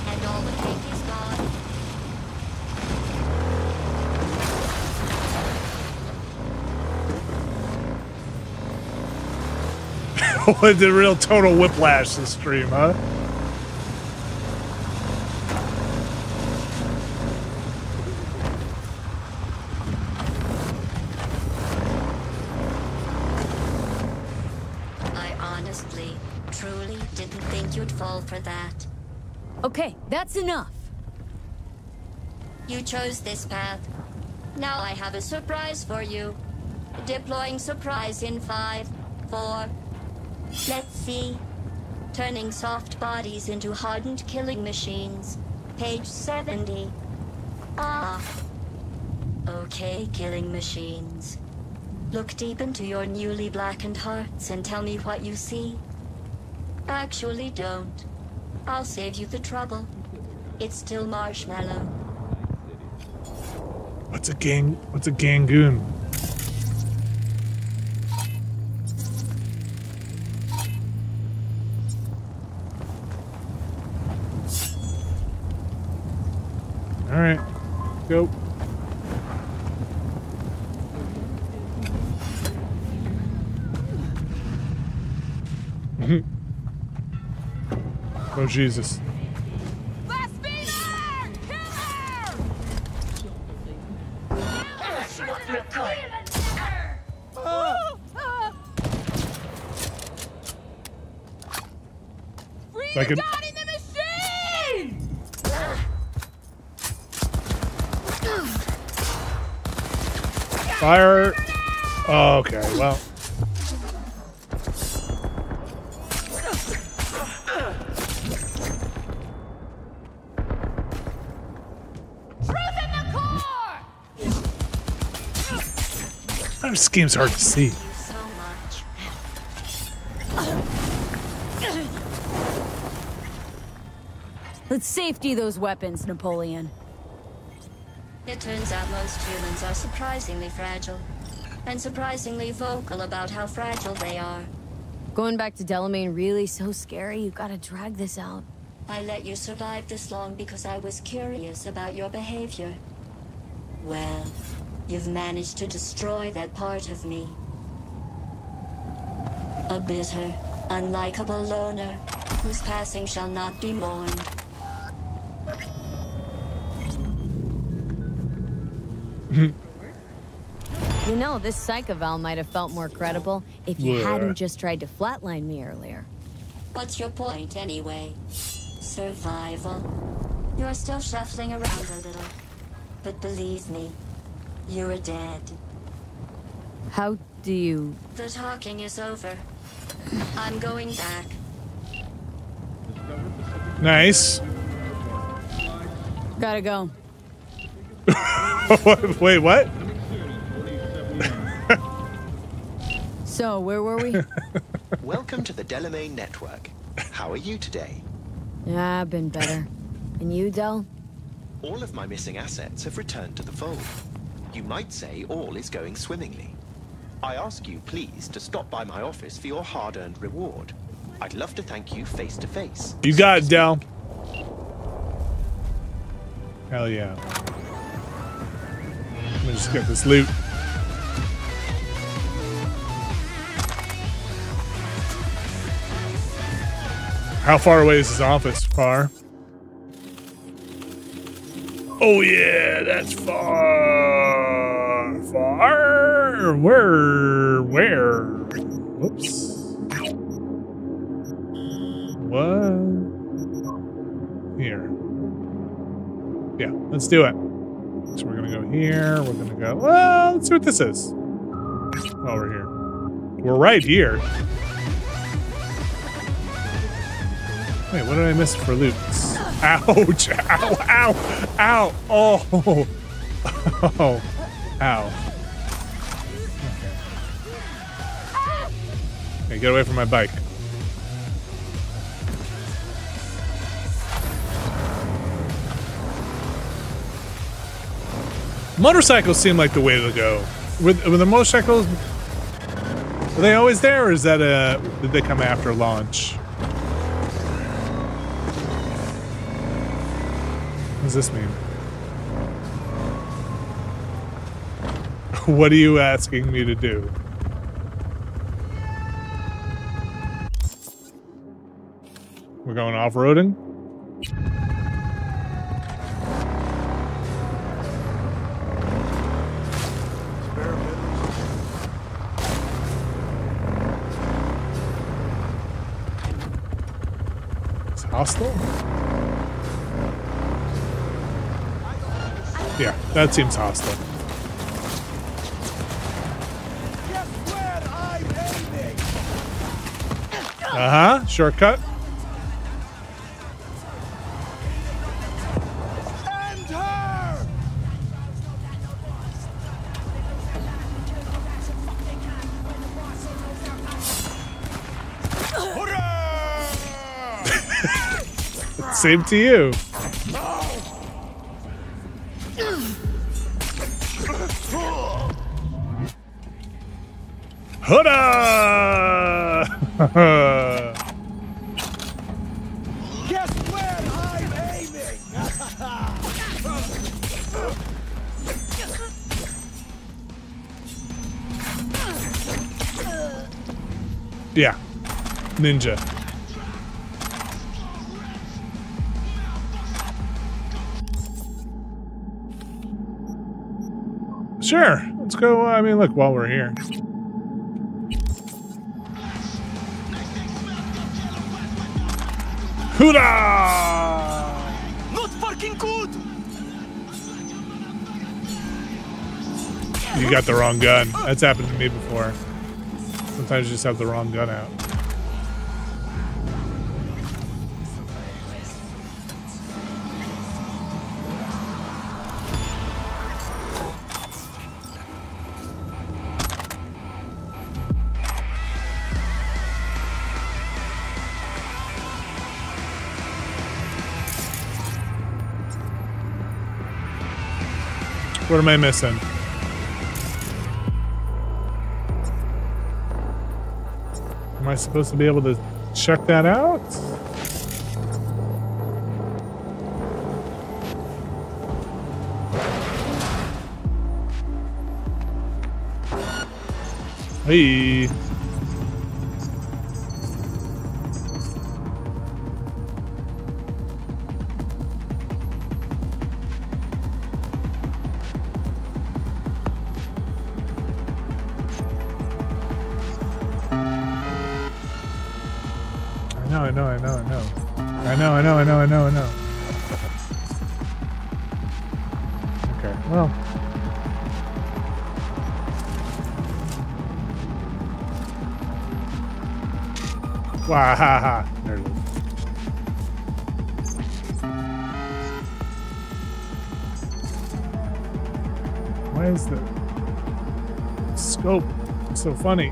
and all the cake is gone. What the real total whiplash this stream, huh? Okay, that's enough. You chose this path. Now I have a surprise for you. Deploying surprise in five, four. Let's see. Turning soft bodies into hardened killing machines. Page seventy. Ah. Okay, killing machines. Look deep into your newly blackened hearts and tell me what you see. Actually, don't. I'll save you the trouble. It's still marshmallow. What's a gang? What's a gangoon? All right, go. Oh, Jesus. Like a, fire. Oh, okay, well. This game's hard to see. Let's safety those weapons, Napoleon. It turns out most humans are surprisingly fragile. And surprisingly vocal about how fragile they are. Going back to Delamain really so scary, you gotta drag this out. I let you survive this long because I was curious about your behavior. Well, you've managed to destroy that part of me. A bitter, unlikable loner, whose passing shall not be mourned. You know, this psychoval might have felt more credible if you yeah. hadn't just tried to flatline me earlier. What's your point, anyway? Survival. You're still shuffling around a little. But believe me, you're dead. How do you... The talking is over. I'm going back. Nice. Gotta go. Wait, what? So, where were we? Welcome to the Delamain Network. How are you today? Yeah, I've been better. And you, Del? All of my missing assets have returned to the fold. You might say all is going swimmingly. I ask you, please, to stop by my office for your hard-earned reward. I'd love to thank you face to face. You got it, Del. Hell yeah. Let me just get this loot. How far away is his office? Far. Oh yeah, that's far. Far. Where? Where? Whoops. What? Here. Yeah, let's do it. So we're gonna go here. We're gonna go. Well, let's see what this is. Oh, we're here. We're right here. Wait, what did I miss for loops? Ouch! Ow! Ow! Ow! Oh! Oh! Ow! Okay. Hey, get away from my bike. Motorcycles seem like the way to go. With, with the motorcycles, are they always there, or is that a, did they come after launch? What does this mean? What are you asking me to do? We're going off-roading? Hostile? Yeah, that seems hostile. Uh-huh, shortcut. End her! Same to you. Hurrah! Guess where I'm aiming. Yeah, ninja. Sure, let's go. I mean, look, while we're here. Hoorah! Not fucking good. You got the wrong gun. That's happened to me before. Sometimes you just have the wrong gun out. What am I missing? Am I supposed to be able to check that out? Hey. Wow, ha, ha. There it is. Why is the scope so funny?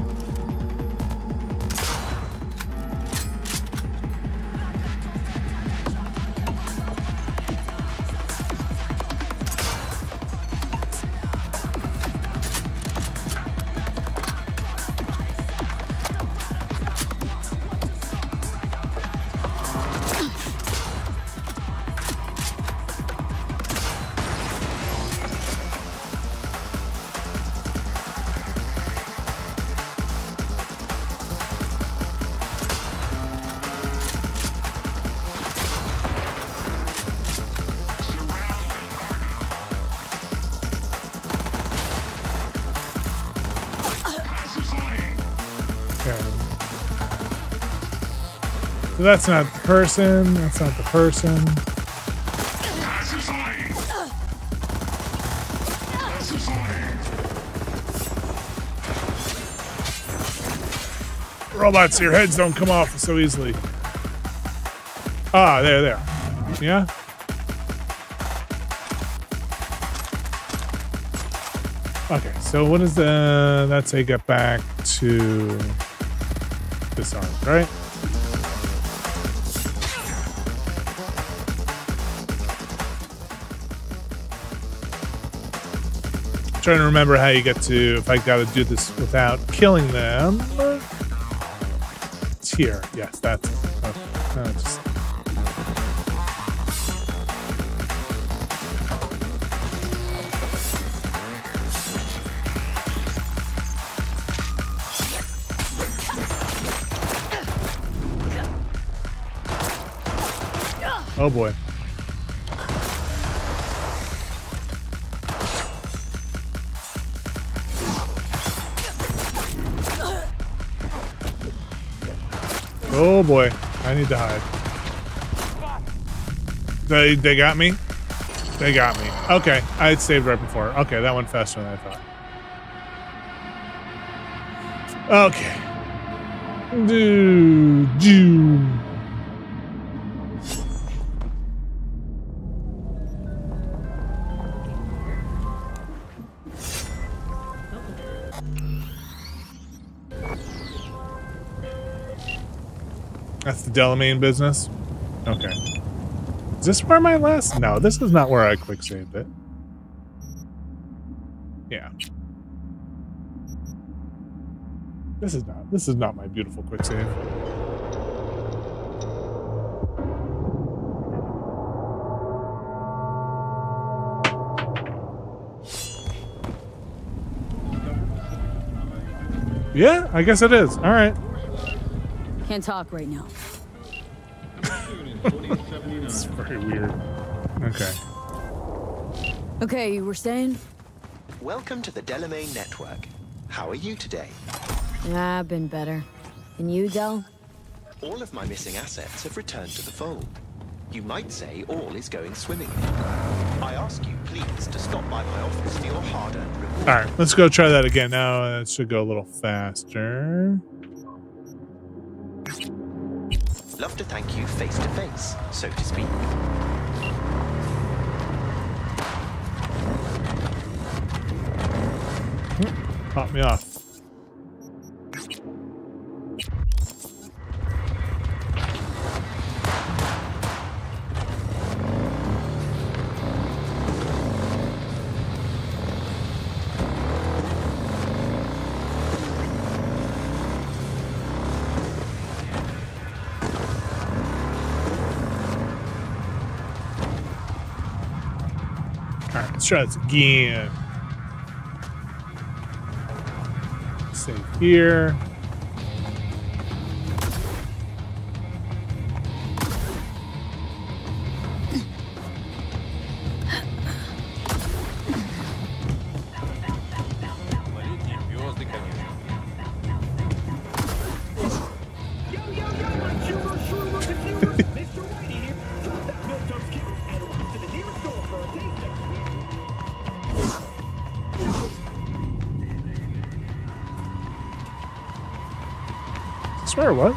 That's not the person, that's not the person. Robots, your heads don't come off so easily. Ah, there, there. Yeah? Okay, so what is the... That's a get back to this arm, right? Trying to remember how you get to, if I gotta do this without killing them. It's here. Yes, that's it. Okay. No, just... Oh boy. Oh boy, I need to hide. They they got me? They got me. Okay, I had saved right before. Okay, that went faster than I thought. Okay. Dude, dude. That's the Delamain business? Okay. this where my last? No, this is not where I quick saved it. Yeah. This is not. This is not my beautiful quick save. Yeah, I guess it is. All right. Can't talk right now. It's very weird. Okay. Okay, you were saying? Welcome to the Delamain Network. How are you today? Nah, I've been better. And you, Del? All of my missing assets have returned to the fold. You might say all is going swimming. I ask you, please, to stop by my office for your hard-earned reward. All right, let's go try that again. Now uh, that should go a little faster. Love to thank you face to face, so to speak. Pop me off. Try this again. Save here. Sure was.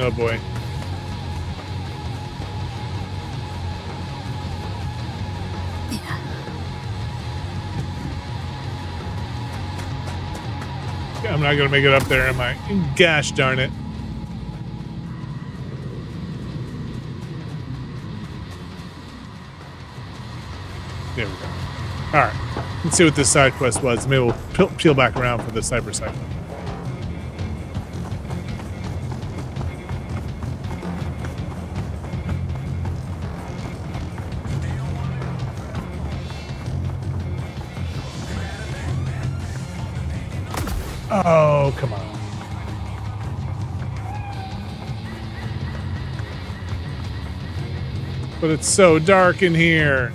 Oh boy. I'm not gonna make it up there, am I? Gosh darn it. There we go. Alright. Let's see what this side quest was. Maybe we'll peel, peel back around for the cyber cycle. Oh, come on. But it's so dark in here.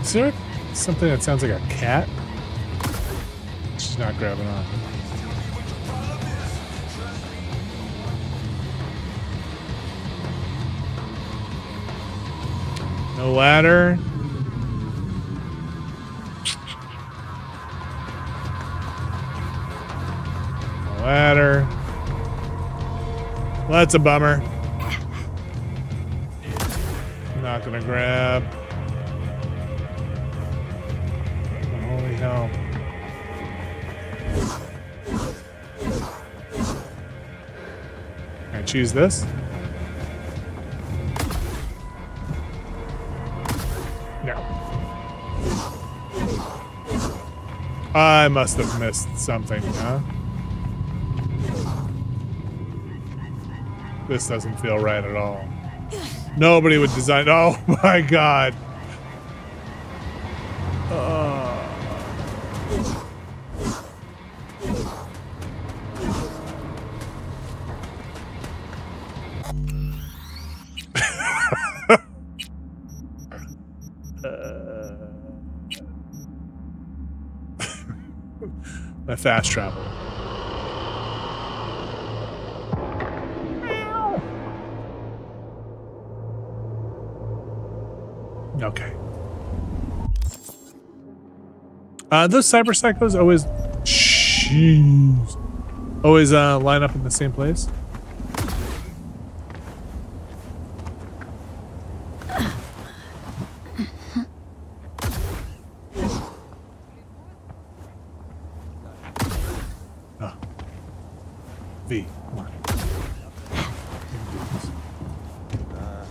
Is there something that sounds like a cat? Not grabbing on. No ladder. No ladder. Well, that's a bummer. I'm not gonna grab. Holy hell. Can I choose this? No. I must have missed something, huh? This doesn't feel right at all. Nobody would design. Oh my god. Fast travel. Okay. Uh, those cyber psychos always, jeez, always uh, line up in the same place.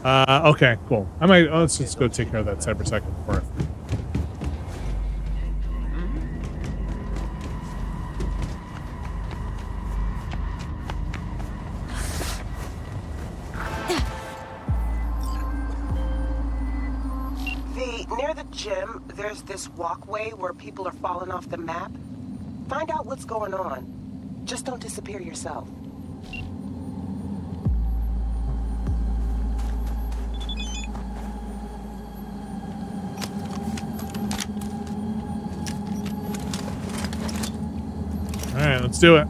Uh, okay, cool. I might, oh, let's just go take care of that cyber second for it. V, near the gym, there's this walkway where people are falling off the map. Find out what's going on. Just don't disappear yourself. Alright, let's do it.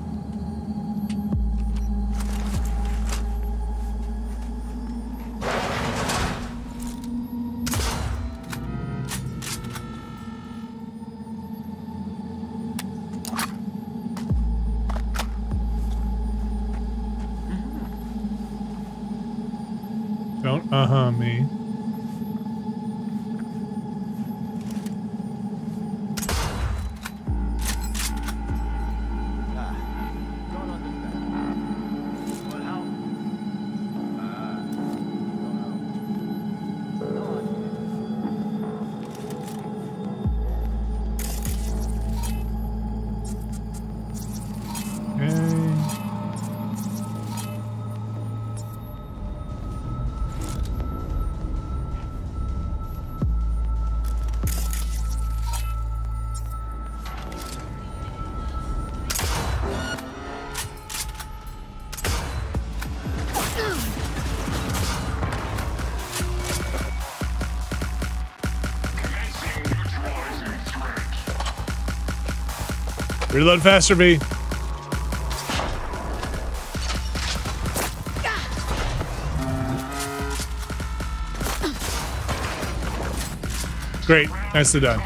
Don't uh-huh me. Reload faster, B. Great. Nicely done.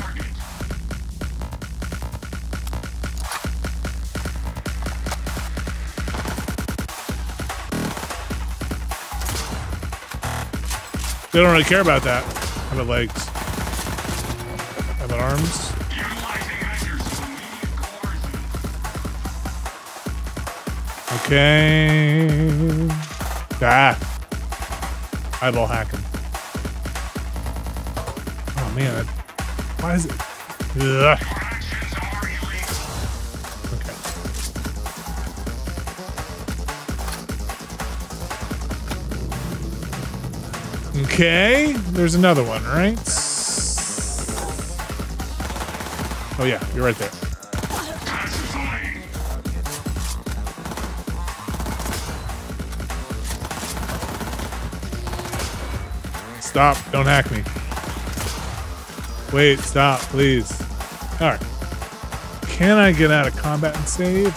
They don't really care about that. How about legs? How about arms? Okay. Ah. Eyeball hacking. Oh man. Why is it? Ugh. Okay. Okay. There's another one, right? Oh yeah, you're right there. Stop, don't hack me. Wait, stop, please. All right. Can I get out of combat and save?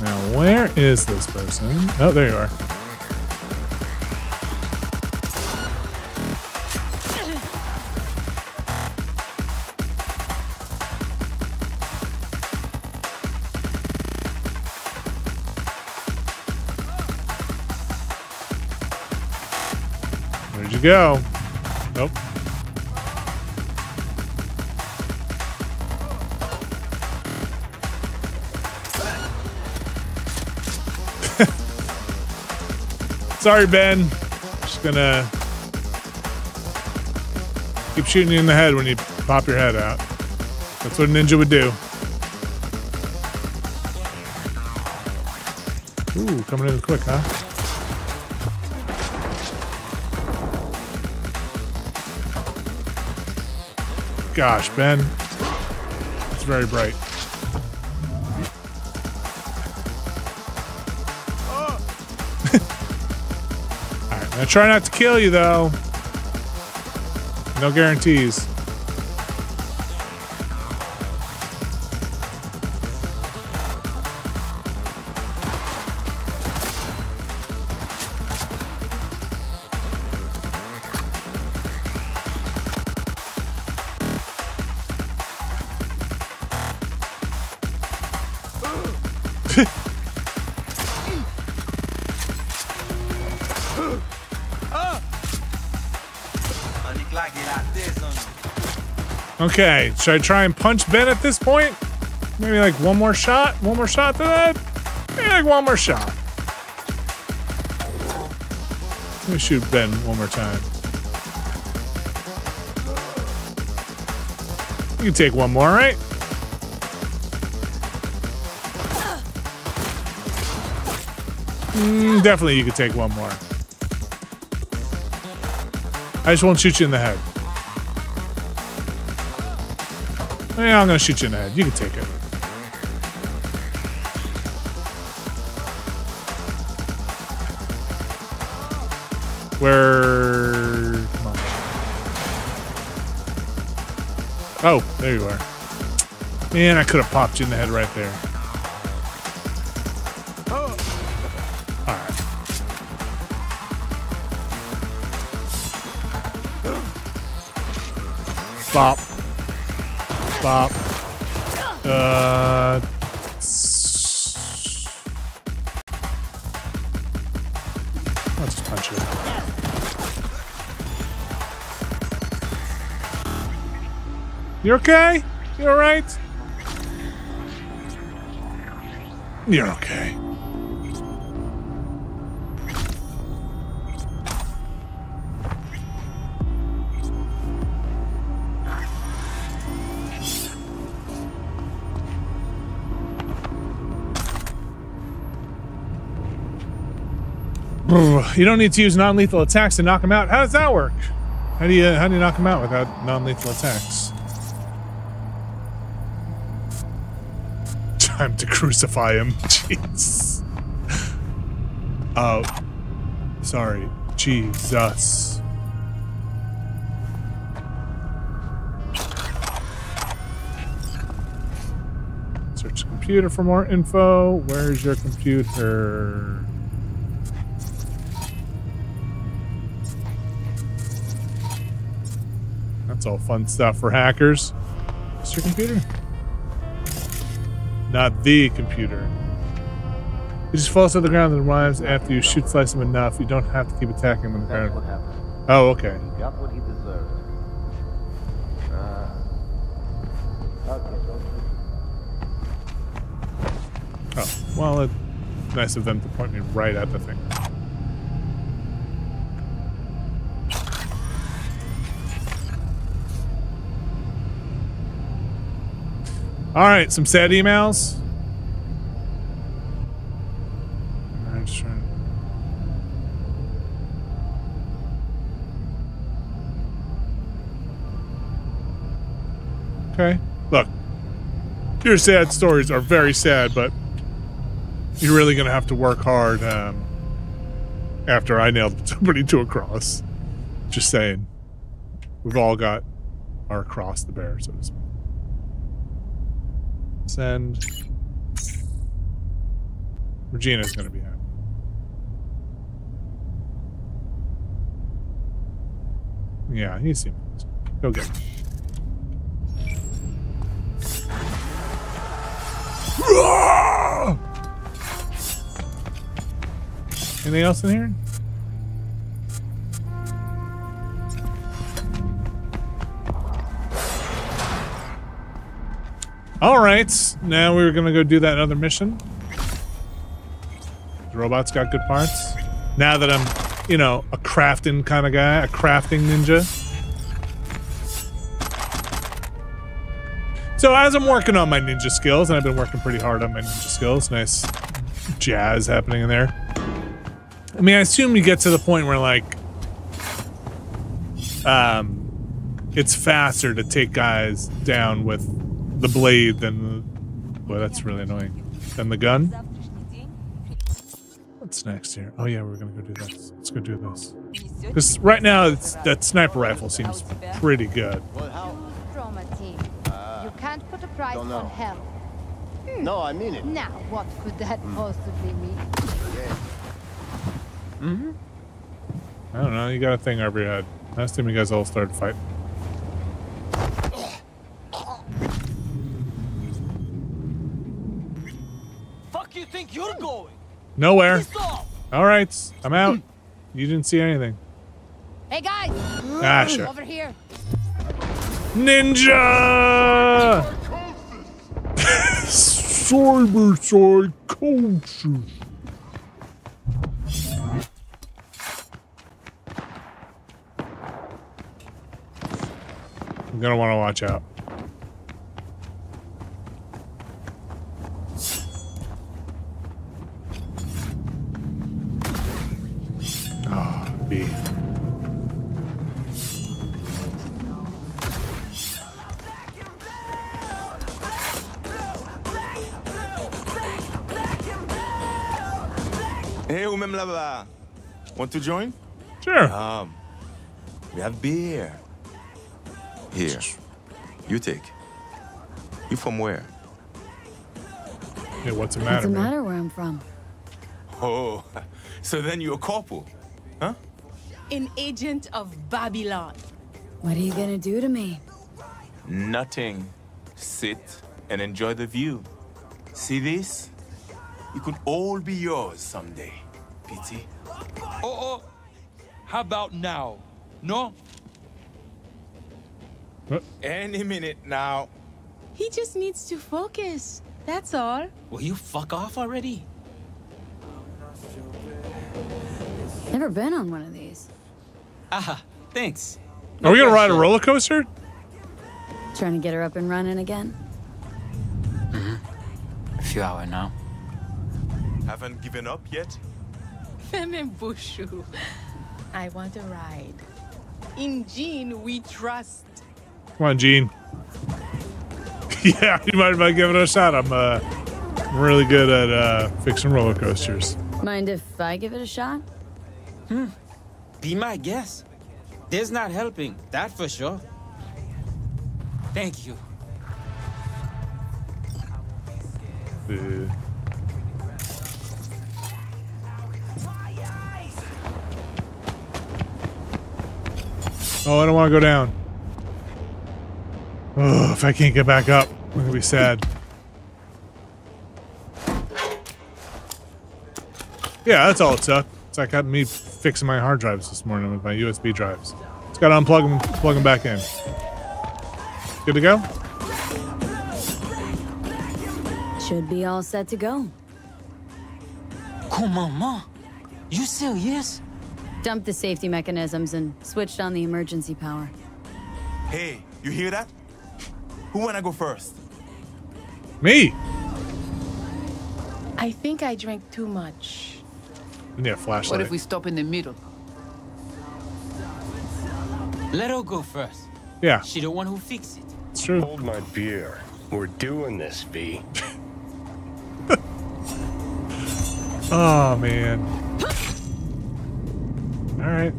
Now, where is this person? Oh, there you are. Go. Nope. Sorry, Ben. Just gonna keep shooting you in the head when you pop your head out. That's what a ninja would do. Ooh, coming in quick, huh? Gosh, Ben, it's very bright. All right, I'm gonna try not to kill you though. No guarantees. Okay, should I try and punch Ben at this point? Maybe like one more shot? One more shot to that? Maybe like one more shot. Let me shoot Ben one more time. You can take one more, right? Mm, definitely you can take one more. I just won't shoot you in the head. Yeah, I'm gonna shoot you in the head. You can take it. Where? Come on. Oh, there you are. Man, I could have popped you in the head right there. Bop. Bop. Uh. I'll just punch it. You okay? You alright? You're okay. You don't need to use non-lethal attacks to knock him out. How does that work? How do you how do you knock him out without non-lethal attacks? Time to crucify him. Jeez. Oh, sorry. Jesus. Search the computer for more info. Where's your computer? It's all fun stuff for hackers. Is your computer? Not the computer. It just falls to the ground and arrives after you shoot slice him enough. You don't have to keep attacking him in the ground. What happened. Oh, okay. He got what he deserved. Uh, okay, don't shoot. Oh, well, it's nice of them to point me right at the thing. All right, some sad emails. All right, sure. Okay. Look, your sad stories are very sad, but you're really gonna have to work hard um, after I nailed somebody to a cross. Just saying, we've all got our cross to bear, so to speak. Send. Regina's gonna be happy. Yeah, he seems go get him. Anything else in here? All right, now we're gonna go do that other mission. The robot's got good parts. Now that I'm, you know, a crafting kind of guy, a crafting ninja. So as I'm working on my ninja skills, and I've been working pretty hard on my ninja skills, nice jazz happening in there. I mean, I assume you get to the point where like, um, it's faster to take guys down with the blade than the, boy, that's really annoying. Than the gun. What's next here? Oh yeah, we're gonna go do this. Let's go do this. Because right now, it's, that sniper rifle seems pretty good. You can't put a price on hell. No, I mean it. Now, what could that possibly mean? Mm-hmm. I don't know. You got a thing over your head. Last time you guys all started fighting. Think you're going nowhere. All right, I'm out. You didn't see anything. Hey guys, ah, sure. Over here. Ninja! Cyber psychosis. I'm gonna want to watch out. Ah, oh, B. Hey, remember, want to join? Sure. Um, we have beer. Here, you take. You from where? Yeah, what's the matter? What's the matter where I'm from? Oh, so then you're a corporal, huh? An agent of Babylon. What are you gonna do to me? Nothing. Sit and enjoy the view. See this? It could all be yours someday, Pity. Oh, oh. How about now? No? What? Any minute now. He just needs to focus. That's all. Will you fuck off already? Never been on one of these. Ah, thanks. Are we gonna ride a roller coaster? Trying to get her up and running again. Mm-hmm. A few hours now. Haven't given up yet? Femebushu. I want a ride. In Jean, we trust. Come on, Gene. Yeah, you might mind giving it a shot. I'm uh, really good at uh, fixing roller coasters. Mind if I give it a shot? Hmm. Be my guest. This not helping, that for sure. Thank you. Uh. Oh, I don't want to go down. Oh, if I can't get back up, I'm going to be sad. Yeah, that's all it took. It's like me fixing my hard drives this morning with my U S B drives. Just got to unplug them, plug them back in. Good to go? Should be all set to go. Come on, Ma. You serious? Dumped the safety mechanisms and switched on the emergency power. Hey, you hear that? Who wanna go first? Me. I think I drank too much. We need a flashlight. What if we stop in the middle? Let her go first. Yeah. She the one who fixed it. It's true. Hold my beer. We're doing this, V. Oh man. All right.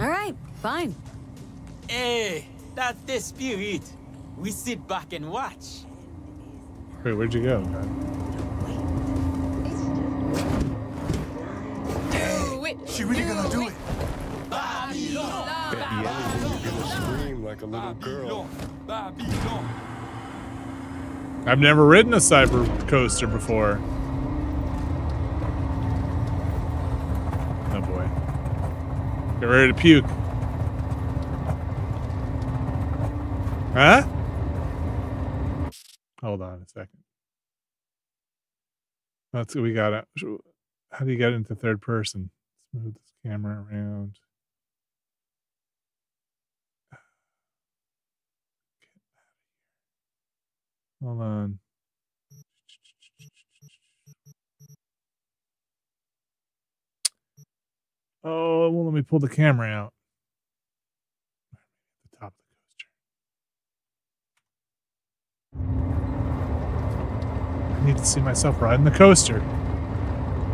All right. Fine. Hey. That's the spirit. We sit back and watch. Wait, where'd you go, man? Hey, wait, she really gonna do it. Babylon. Baby Evelyn is gonna scream like a little girl. Babylon. I've never ridden a cyber coaster before. Oh boy. Get ready to puke. Huh? Hold on a second. That's what we got. Out. How do you get into third person? Let's move this camera around. Hold on. Oh, it won't let me pull the camera out. I need to see myself riding the coaster.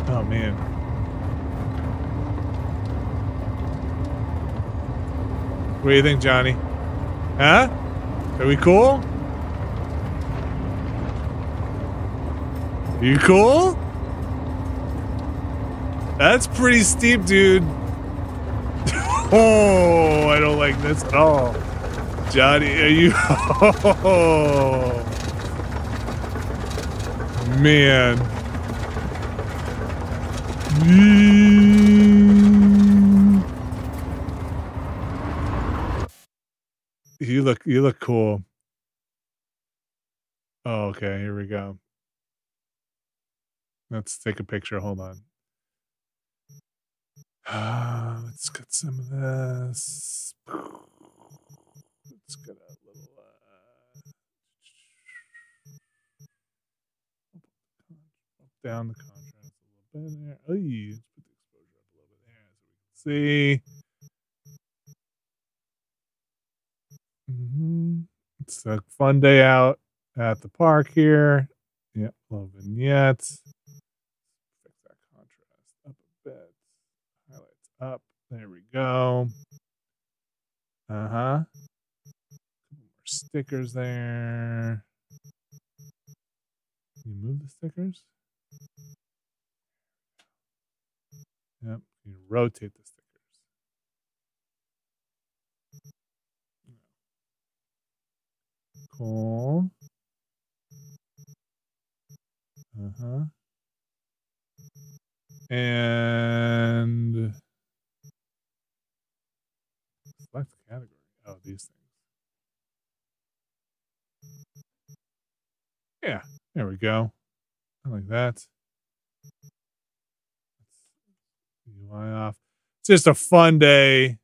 Oh man. What do you think, Johnny? Huh? Are we cool? You cool? That's pretty steep, dude. Oh, I don't like this at all. Johnny, are you? Oh. Man. you look you look cool. Oh, okay, here we go. Let's take a picture. Hold on. Uh, let's get some of this. Let's get a little. Uh, down the contrast a little bit there. Oh, let's put the exposure up a little bit there so we can see. Mm-hmm. It's a fun day out at the park here. Yeah, little vignettes. Fix that contrast up a bit. Highlights up. There we go. Uh huh. More stickers there. Can you move the stickers? Yep. You rotate the stickers. Cool. Uh-huh. And select category. Oh, these things. Yeah, there we go. I like that. U I off. It's just a fun day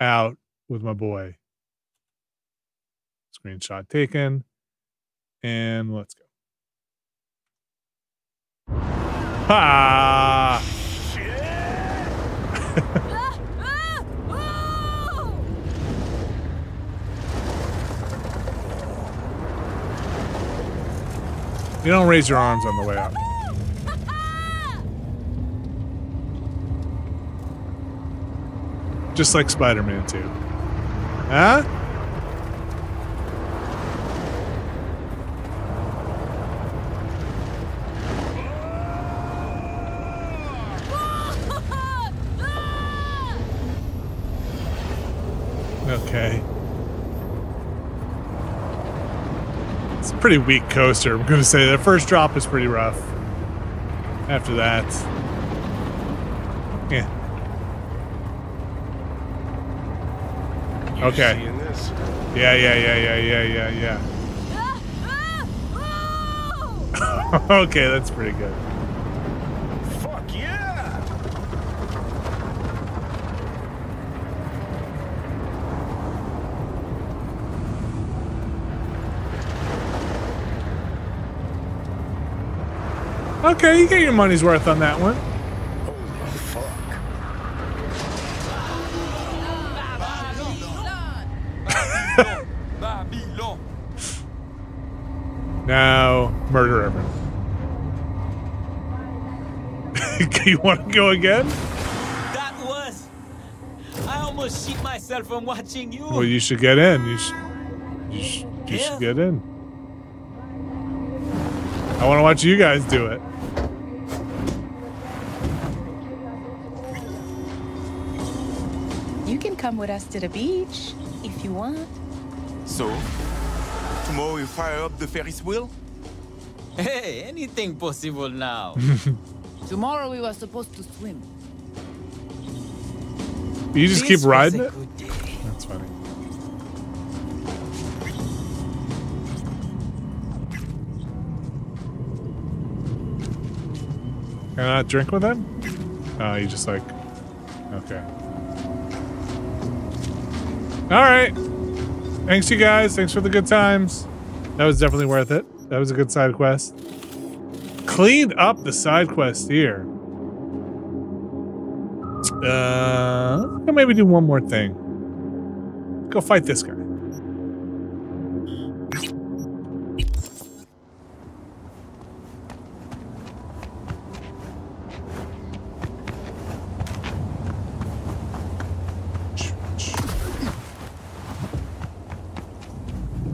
out with my boy. Screenshot taken. And let's go. Ha! Shit. ah, ah, oh. You don't raise your arms on the way up. Just like Spider-Man two. Huh? Okay. It's a pretty weak coaster. I'm going to say the first drop is pretty rough. After that. Yeah. Okay. Yeah, yeah, yeah, yeah, yeah, yeah, yeah. Okay, that's pretty good. Okay, you get your money's worth on that one. Holy fuck. Now, murder everyone. You want to go again? That was... I almost shit myself from watching you. Well, you should get in. You, sh you, sh you yeah. should get in. I want to watch you guys do it. You can come with us to the beach, if you want. So, tomorrow you fire up the Ferris wheel? Hey, anything possible now. Tomorrow we were supposed to swim. You just this keep riding it? That's funny. Can I not drink with him? Oh, you just like... Okay. Alright. Thanks, you guys. Thanks for the good times. That was definitely worth it. That was a good side quest. Cleaned up the side quest here. Uh, I can maybe do one more thing. Go fight this guy.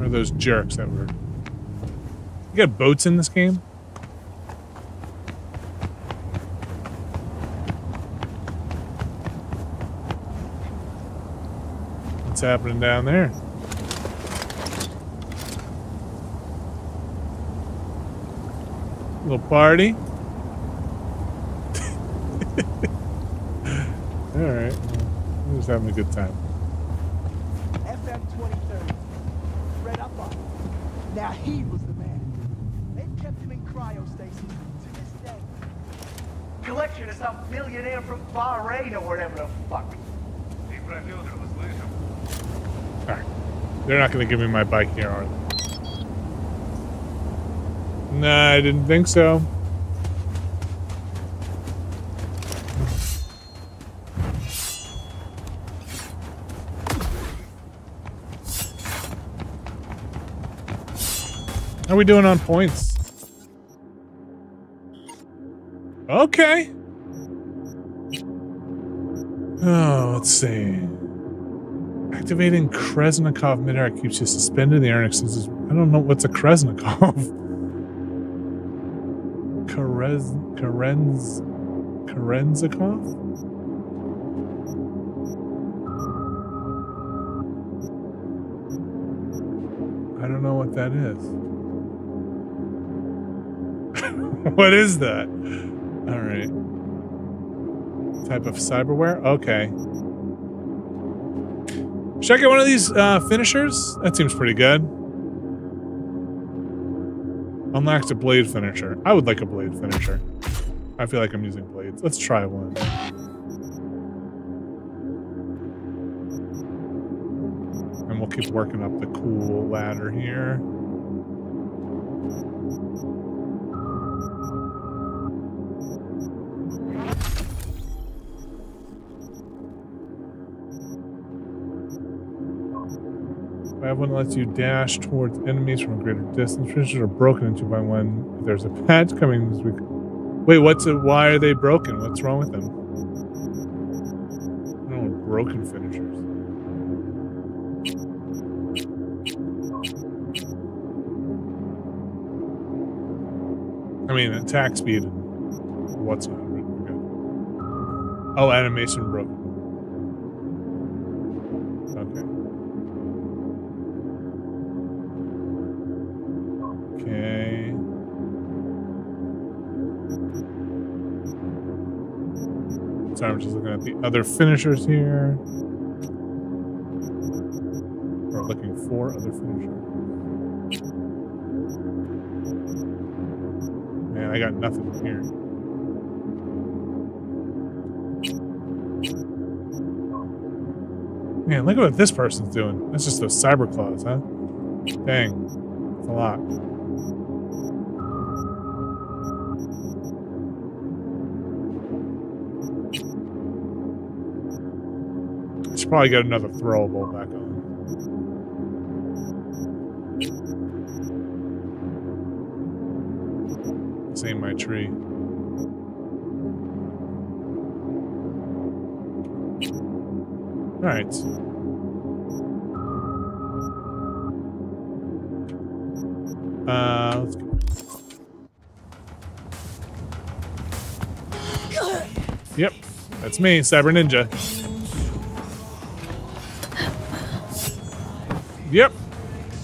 Those jerks that were... You got boats in this game? What's happening down there? Little party? Alright. We're just having a good time. F M twenty-third. Now he was the man. They've kept him in cryostasis to this day. Collection of some millionaire from Bahrain or whatever the fuck. Alright. They're not going to give me my bike here, are they? Nah, I didn't think so. How are we doing on points? Okay. Oh, let's see. Activating Kreznikov midair keeps you suspended in the air. I don't know what's a Kreznikov. Karez Karenz Karenzikov? I don't know what that is. What is that? All right. Type of cyberware? Okay. Should I get one of these uh, finishers? That seems pretty good. Unlocked a blade finisher. I would like a blade finisher. I feel like I'm using blades. Let's try one. And we'll keep working up the cool ladder here. I have one that lets you dash towards enemies from a greater distance. Finishes are broken into by one. There's a patch coming this week. Wait, what's it? Why are they broken? What's wrong with them? No, broken finishers. I mean, attack speed and what's not. Okay. Oh, animation broken. Sorry, I'm just looking at the other finishers here. Or looking for other finishers. Man, I got nothing here. Man, look at what this person's doing. That's just those cyber claws, huh? Dang. That's a lot. Probably got another throwable back on. This ain't my tree. Alright. Uh, let's go. Yep, that's me, Cyber Ninja. Yep.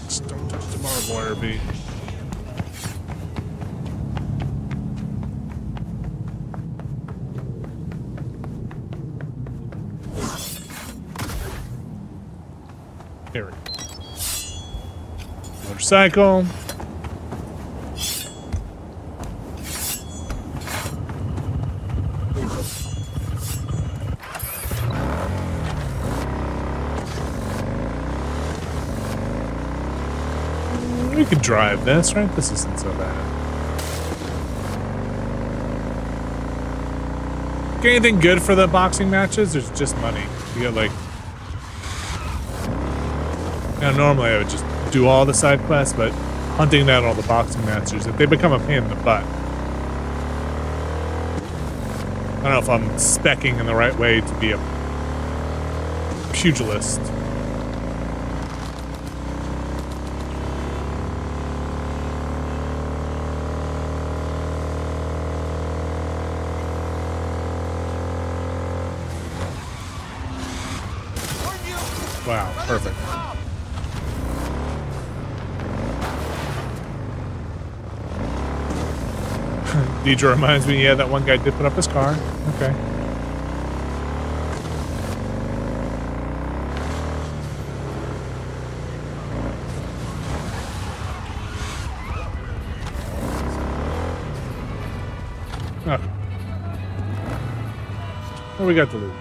Just don't touch the barbed wire, B. There we go. Motorcycle. Drive this, right? This isn't so bad. Get anything good for the boxing matches? There's just money. You get like. Now normally I would just do all the side quests, but hunting down all the boxing matches, if they become a pain in the butt. I don't know if I'm specking in the right way to be a pugilist. Perfect. Deidre reminds me, yeah, that one guy did put up his car. Okay. Okay. What we got to lose?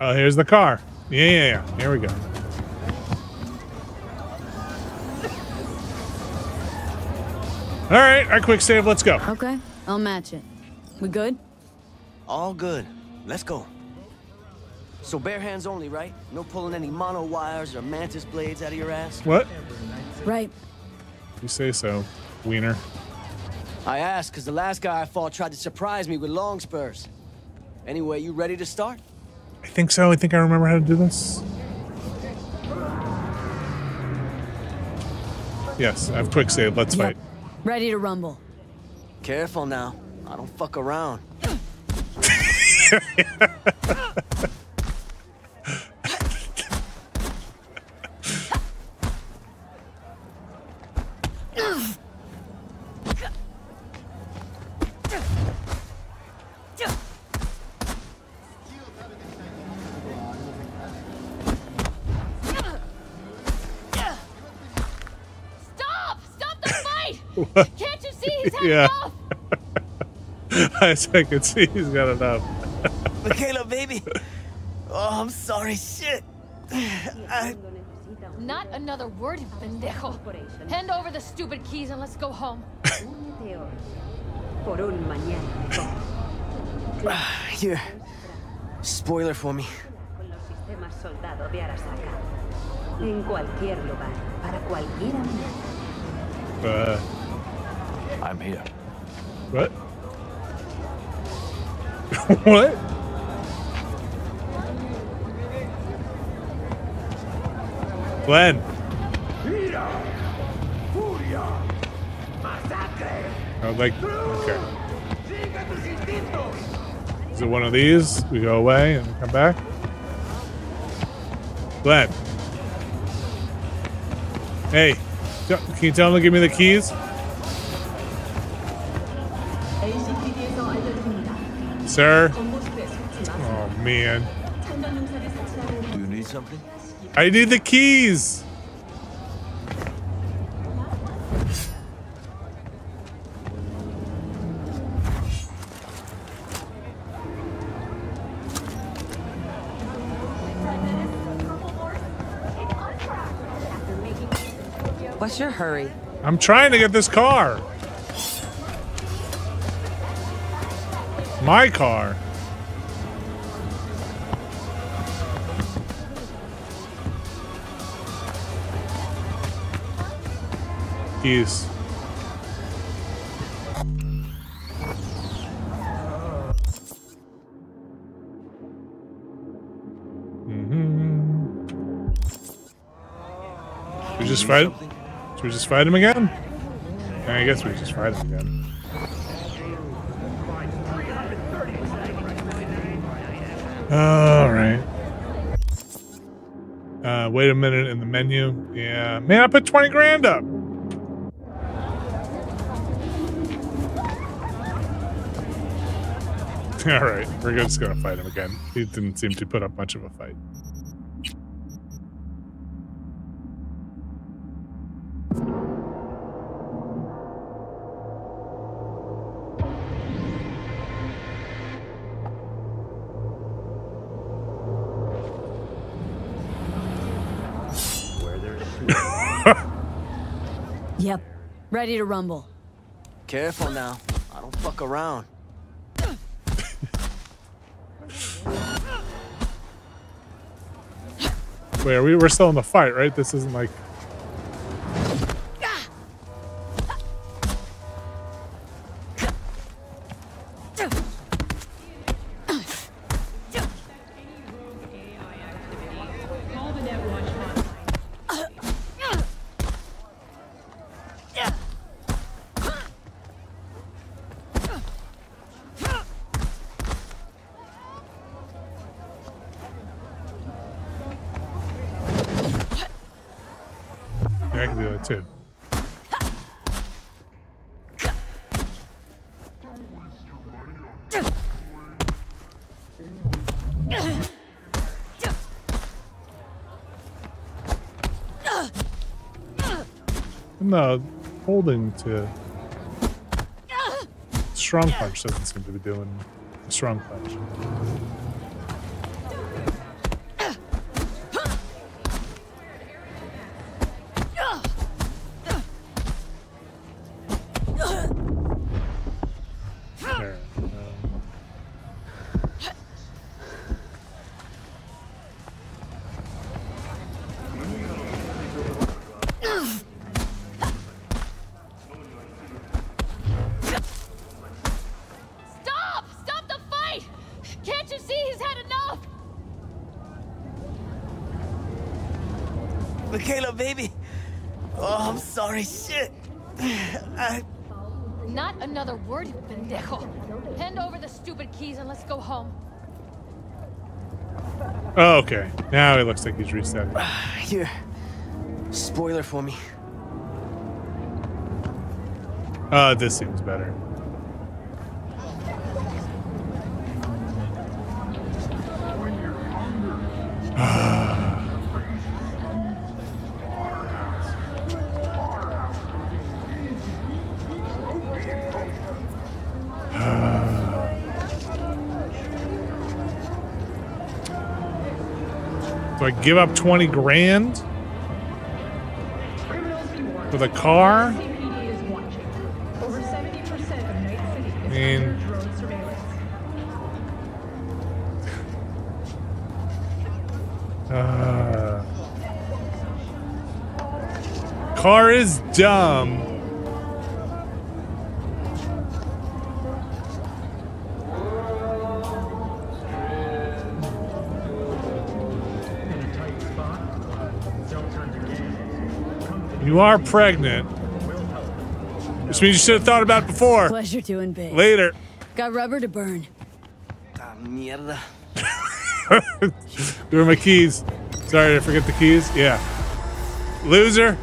Oh, here's the car. Yeah, yeah, yeah. Here we go. All right, our quick save. Let's go. Okay, I'll match it. We good? All good. Let's go. So bare hands only, right? No pulling any mono wires or mantis blades out of your ass? What? Right. You say so, wiener. I asked because the last guy I fought tried to surprise me with long spurs. Anyway, you ready to start? I think so. I think I remember how to do this. Yes, I have quick save. Let's yep. fight. Ready to rumble. Careful now. I don't fuck around. Can't you see he's had yeah. enough? I can see he's got enough. Michaela, baby. Oh, I'm sorry. Shit. I... Not another word, pendejo. Hand over the stupid keys and let's go home. Here. Spoiler for me. Uh... I'm here. What? What? Glenn. I would like. Okay. Is it one of these? We go away and come back. Glenn. Hey, can you tell him to give me the keys? Sir? Oh, man. Do you need something? I need the keys! What's your hurry? I'm trying to get this car. My car. Keys. Mm-hmm. Should we just fight him? Should we just fight him again? I guess we just fight him again. All right. Uh, wait a minute in the menu. Yeah, man, I put twenty grand up. All right, we're just gonna fight him again. He didn't seem to put up much of a fight. Yep. Ready to rumble. Careful now. I don't fuck around. Wait, are we, we're still in the fight, right? This isn't like... No, holding to strong punch doesn't seem to be doing a strong punch. Oh, okay. Now it looks like he's reset. Here. Spoiler for me. Uh, this seems better. I give up twenty grand for the car. I mean, uh, car is dumb. You are pregnant, which means you should have thought about it before. Pleasure doing big. Later. Got rubber to burn. Ah, mierda. There were my keys. Sorry, did I forget the keys? Yeah. Loser.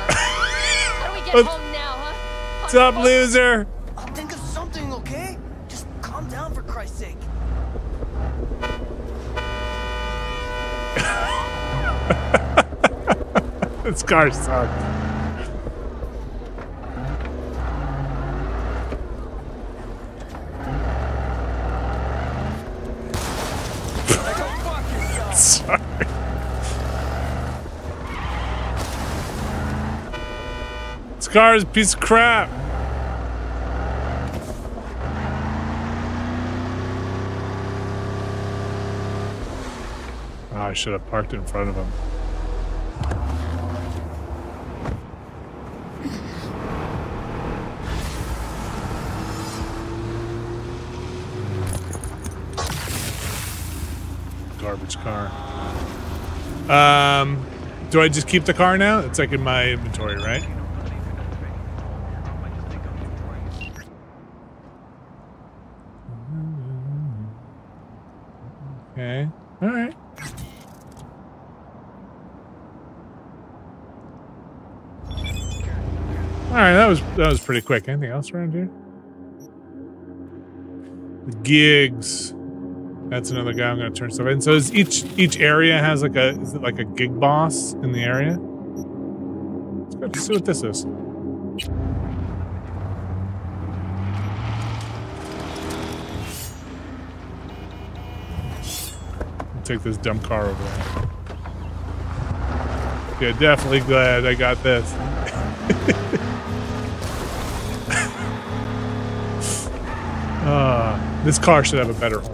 How do we get home now, huh? What's up, loser? This car sucked. Sorry. This car is a piece of crap. Oh, I should have parked in front of him. Car. Um, do I just keep the car now? It's like in my inventory, right? Okay. All right. All right. That was that was pretty quick. Anything else around here? The gigs. That's another guy I'm gonna turn stuff in. So is each each area has like a is it like a gig boss in the area? Let's go to see what this is. I'll take this dumb car over there. Yeah, definitely glad I got this. uh, this car should have a better home.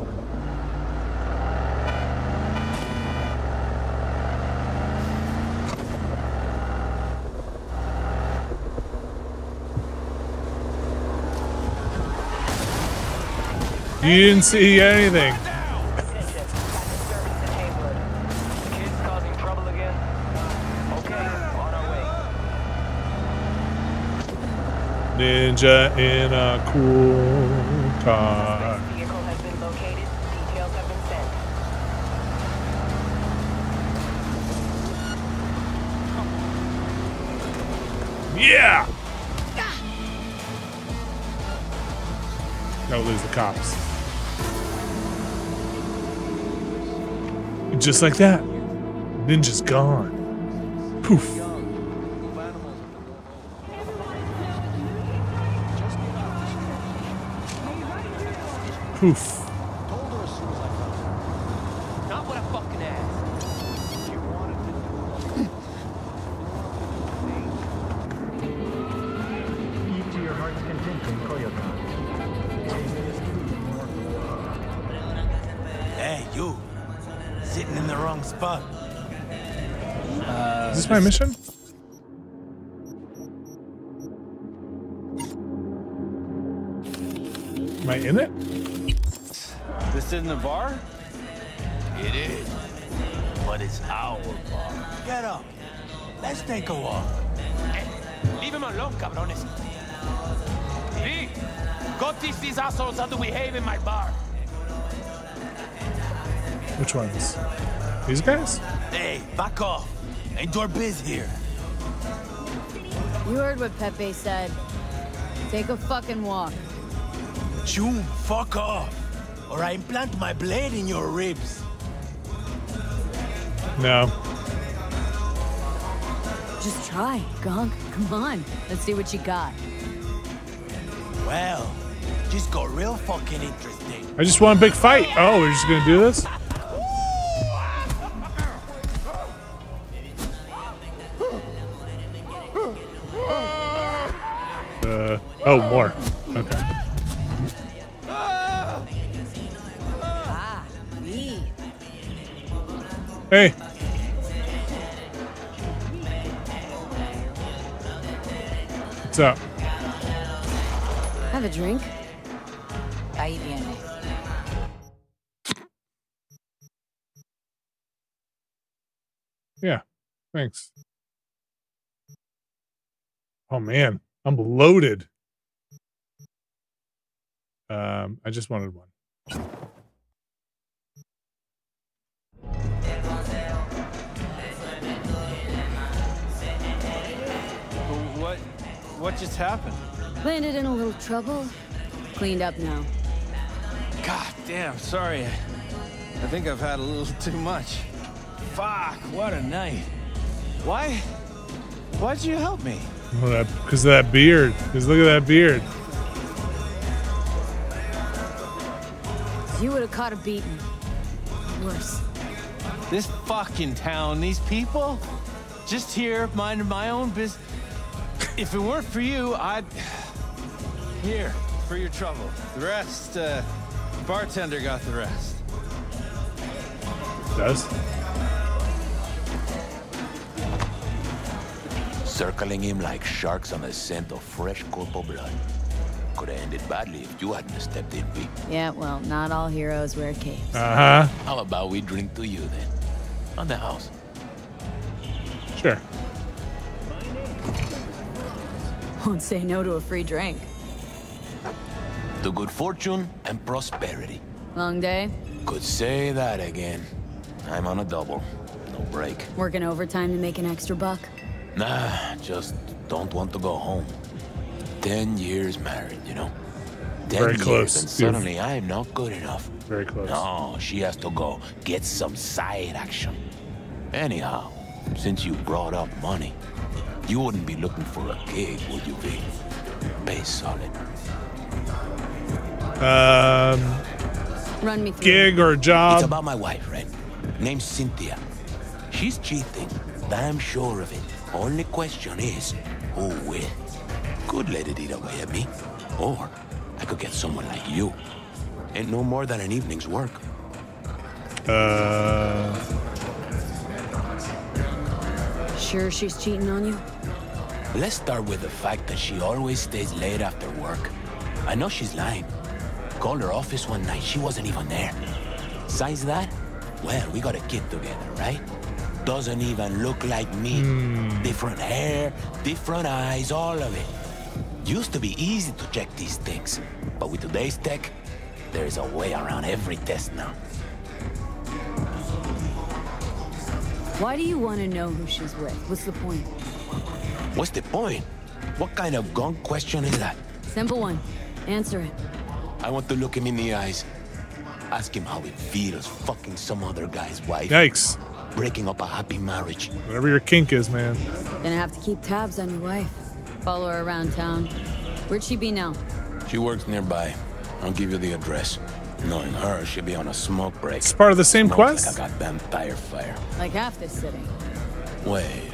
You didn't see anything. Kids causing trouble again. Okay, on our way. Ninja in a cool car. This vehicle has been located. Details have been sent. Yeah. Don't lose the cops. Just like that. Ninja's gone. Poof. Poof. My mission? Am I in it? This isn't a bar? It is. But it's our bar. Get up. Let's take a walk. Hey, leave him alone, cabrones. Hey, go teach these assholes how to behave in my bar. Which ones? These guys? Hey, back off. Ain't your biz here. You heard what Pepe said. Take a fucking walk. Choom, fuck off, or I implant my blade in your ribs. No. Just try, Gonk. Come on. Let's see what you got. Well, just got real fucking interesting. I just want a big fight. Oh, we're just gonna do this? Oh, more. Okay. Hey. What's up? Have a drink. Ahí viene. Yeah. Thanks. Oh man, I'm loaded. Um, I just wanted one. What, what just happened? Landed in a little trouble. Cleaned up now. God damn, sorry. I think I've had a little too much. Fuck, what a night. Why? Why'd you help me? Well, because of that beard. Because look at that beard. You would have caught a beating. Worse. This fucking town, these people, just here, minding my own business. If it weren't for you, I'd... Here, for your trouble. The rest, uh, bartender got the rest. It does? Circling him like sharks on the scent of fresh corporal blood. Could have ended badly if you hadn't stepped in, Pete. Yeah, well, not all heroes wear capes. Uh-huh. How about we drink to you, then? On the house. Sure. Won't say no to a free drink. To good fortune and prosperity. Long day? Could say that again. I'm on a double. No break. Working overtime to make an extra buck? Nah, just don't want to go home. Ten years married, you know. Ten Very years, close. And suddenly yeah. I am not good enough. Very close. No, she has to go get some side action. Anyhow, since you brought up money, you wouldn't be looking for a gig, would you be? Pay solid. Um, Run me through. Gig or job? It's about my wife, right? Name's Cynthia. She's cheating. I'm sure of it. Only question is, who will? Could let it eat away at me, or I could get someone like you. Ain't no more than an evening's work. Uh. Sure she's cheating on you? Let's start with the fact that she always stays late after work. I know she's lying. Called her office one night, she wasn't even there. Besides that, well, we got a kid together, right? Doesn't even look like me. Mm. Different hair, different eyes, all of it. Used to be easy to check these things, but with today's tech, there's a way around every test now. Why do you want to know who she's with? What's the point? What's the point? What kind of gong question is that? Simple one. Answer it. I want to look him in the eyes. Ask him how it feels fucking some other guy's wife. Yikes. Breaking up a happy marriage. Whatever your kink is, man. Gonna have to keep tabs on your wife. Follow her around town. Where'd she be now? She works nearby. I'll give you the address. Knowing her, she'll be on a smoke break. It's part of the same quest? Like a goddamn tire fire. Like half this city. Wait.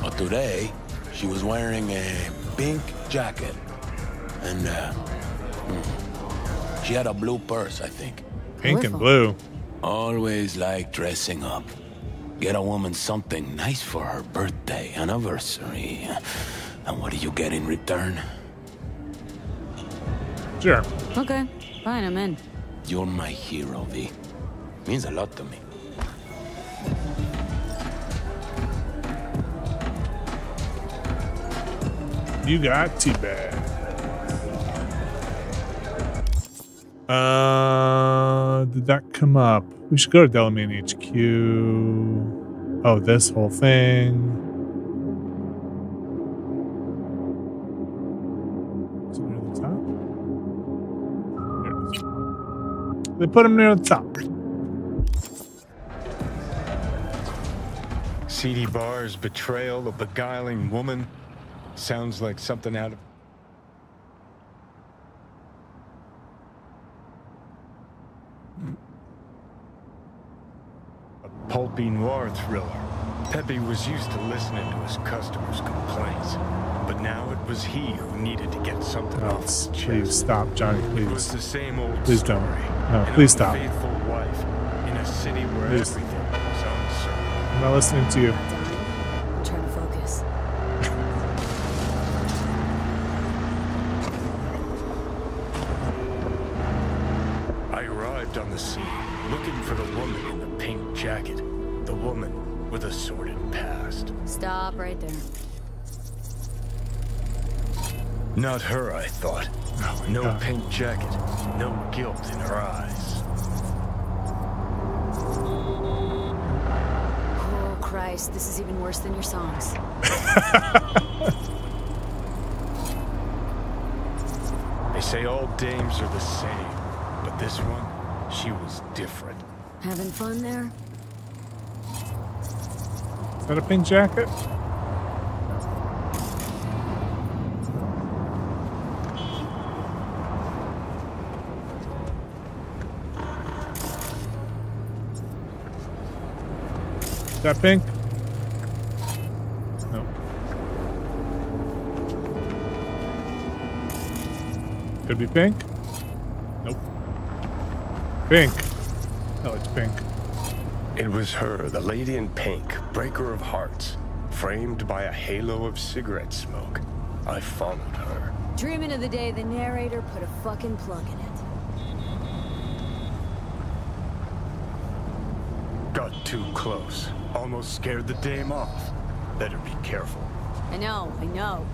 But today, she was wearing a pink jacket. And, uh... she had a blue purse, I think. Pink and blue. Always like dressing up. Get a woman something nice for her birthday, anniversary. And what do you get in return? Sure. Okay. Fine, I'm in. You're my hero, V. Means a lot to me. You got too bad. Uh, did that come up? We should go to Delamain H Q. Oh, this whole thing. Is it near the top? There it is. They put him near the top. Seedy bars, betrayal, a beguiling woman. Sounds like something out of... pulpy noir thriller. Pepe was used to listening to his customers' complaints, but now it was he who needed to get something oh, off his chest. Please stop, Johnny. Please. It was the same old please story. Don't. No, please stop. Faithful wife in a city where please. Everything was uncertain. I'm not listening to you. I'm trying to focus. I arrived on the scene looking for the woman in the pink jacket, the woman with a sordid past. Stop right there. Not her, I thought. Oh, no God. Pink jacket, no guilt in her eyes. Oh Christ, this is even worse than your songs. They say all dames are the same, but this one, she was different. Having fun there? Is that a pink jacket? Is that pink? No. Could be pink? Nope. Pink. Oh, it's pink. It was her, the lady in pink, breaker of hearts, framed by a halo of cigarette smoke. I followed her. Dreaming of the day the narrator put a fucking plug in it. Got too close. Almost scared the dame off. Better be careful. I know, I know.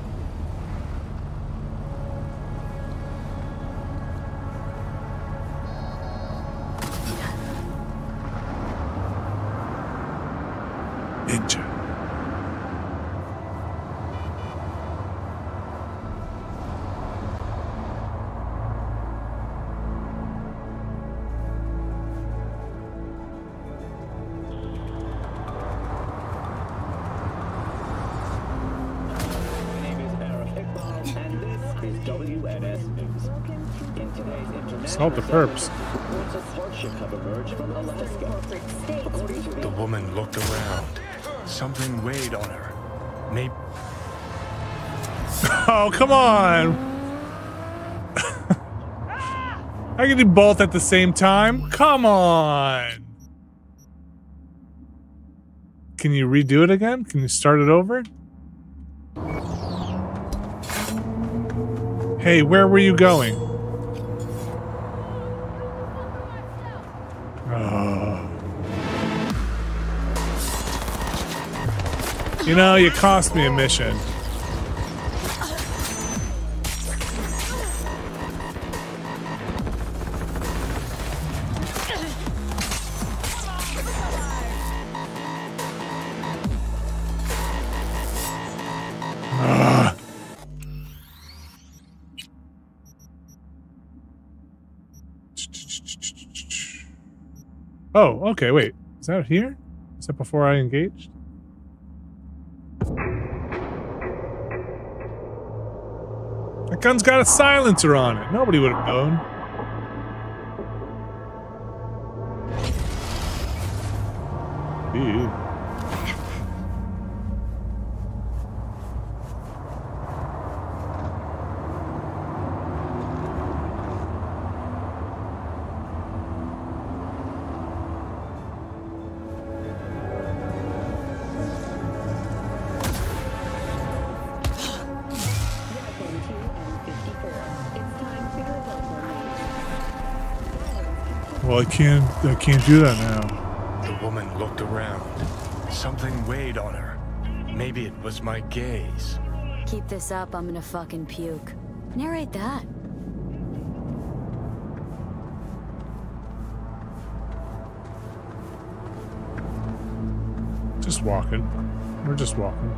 Smelled the perps. The woman looked around. Something weighed on her. Maybe. Oh, come on! I can do both at the same time. Come on! Can you redo it again? Can you start it over? Hey, where were you going? Oh. You know, you cost me a mission. Oh, okay, wait. Is that here? Is that before I engaged? That gun's got a silencer on it. Nobody would have known. Ew. I can't, I can't do that now. The woman looked around. Something weighed on her. Maybe it was my gaze. Keep this up, I'm gonna fucking puke. Narrate that. Just walking. We're just walking.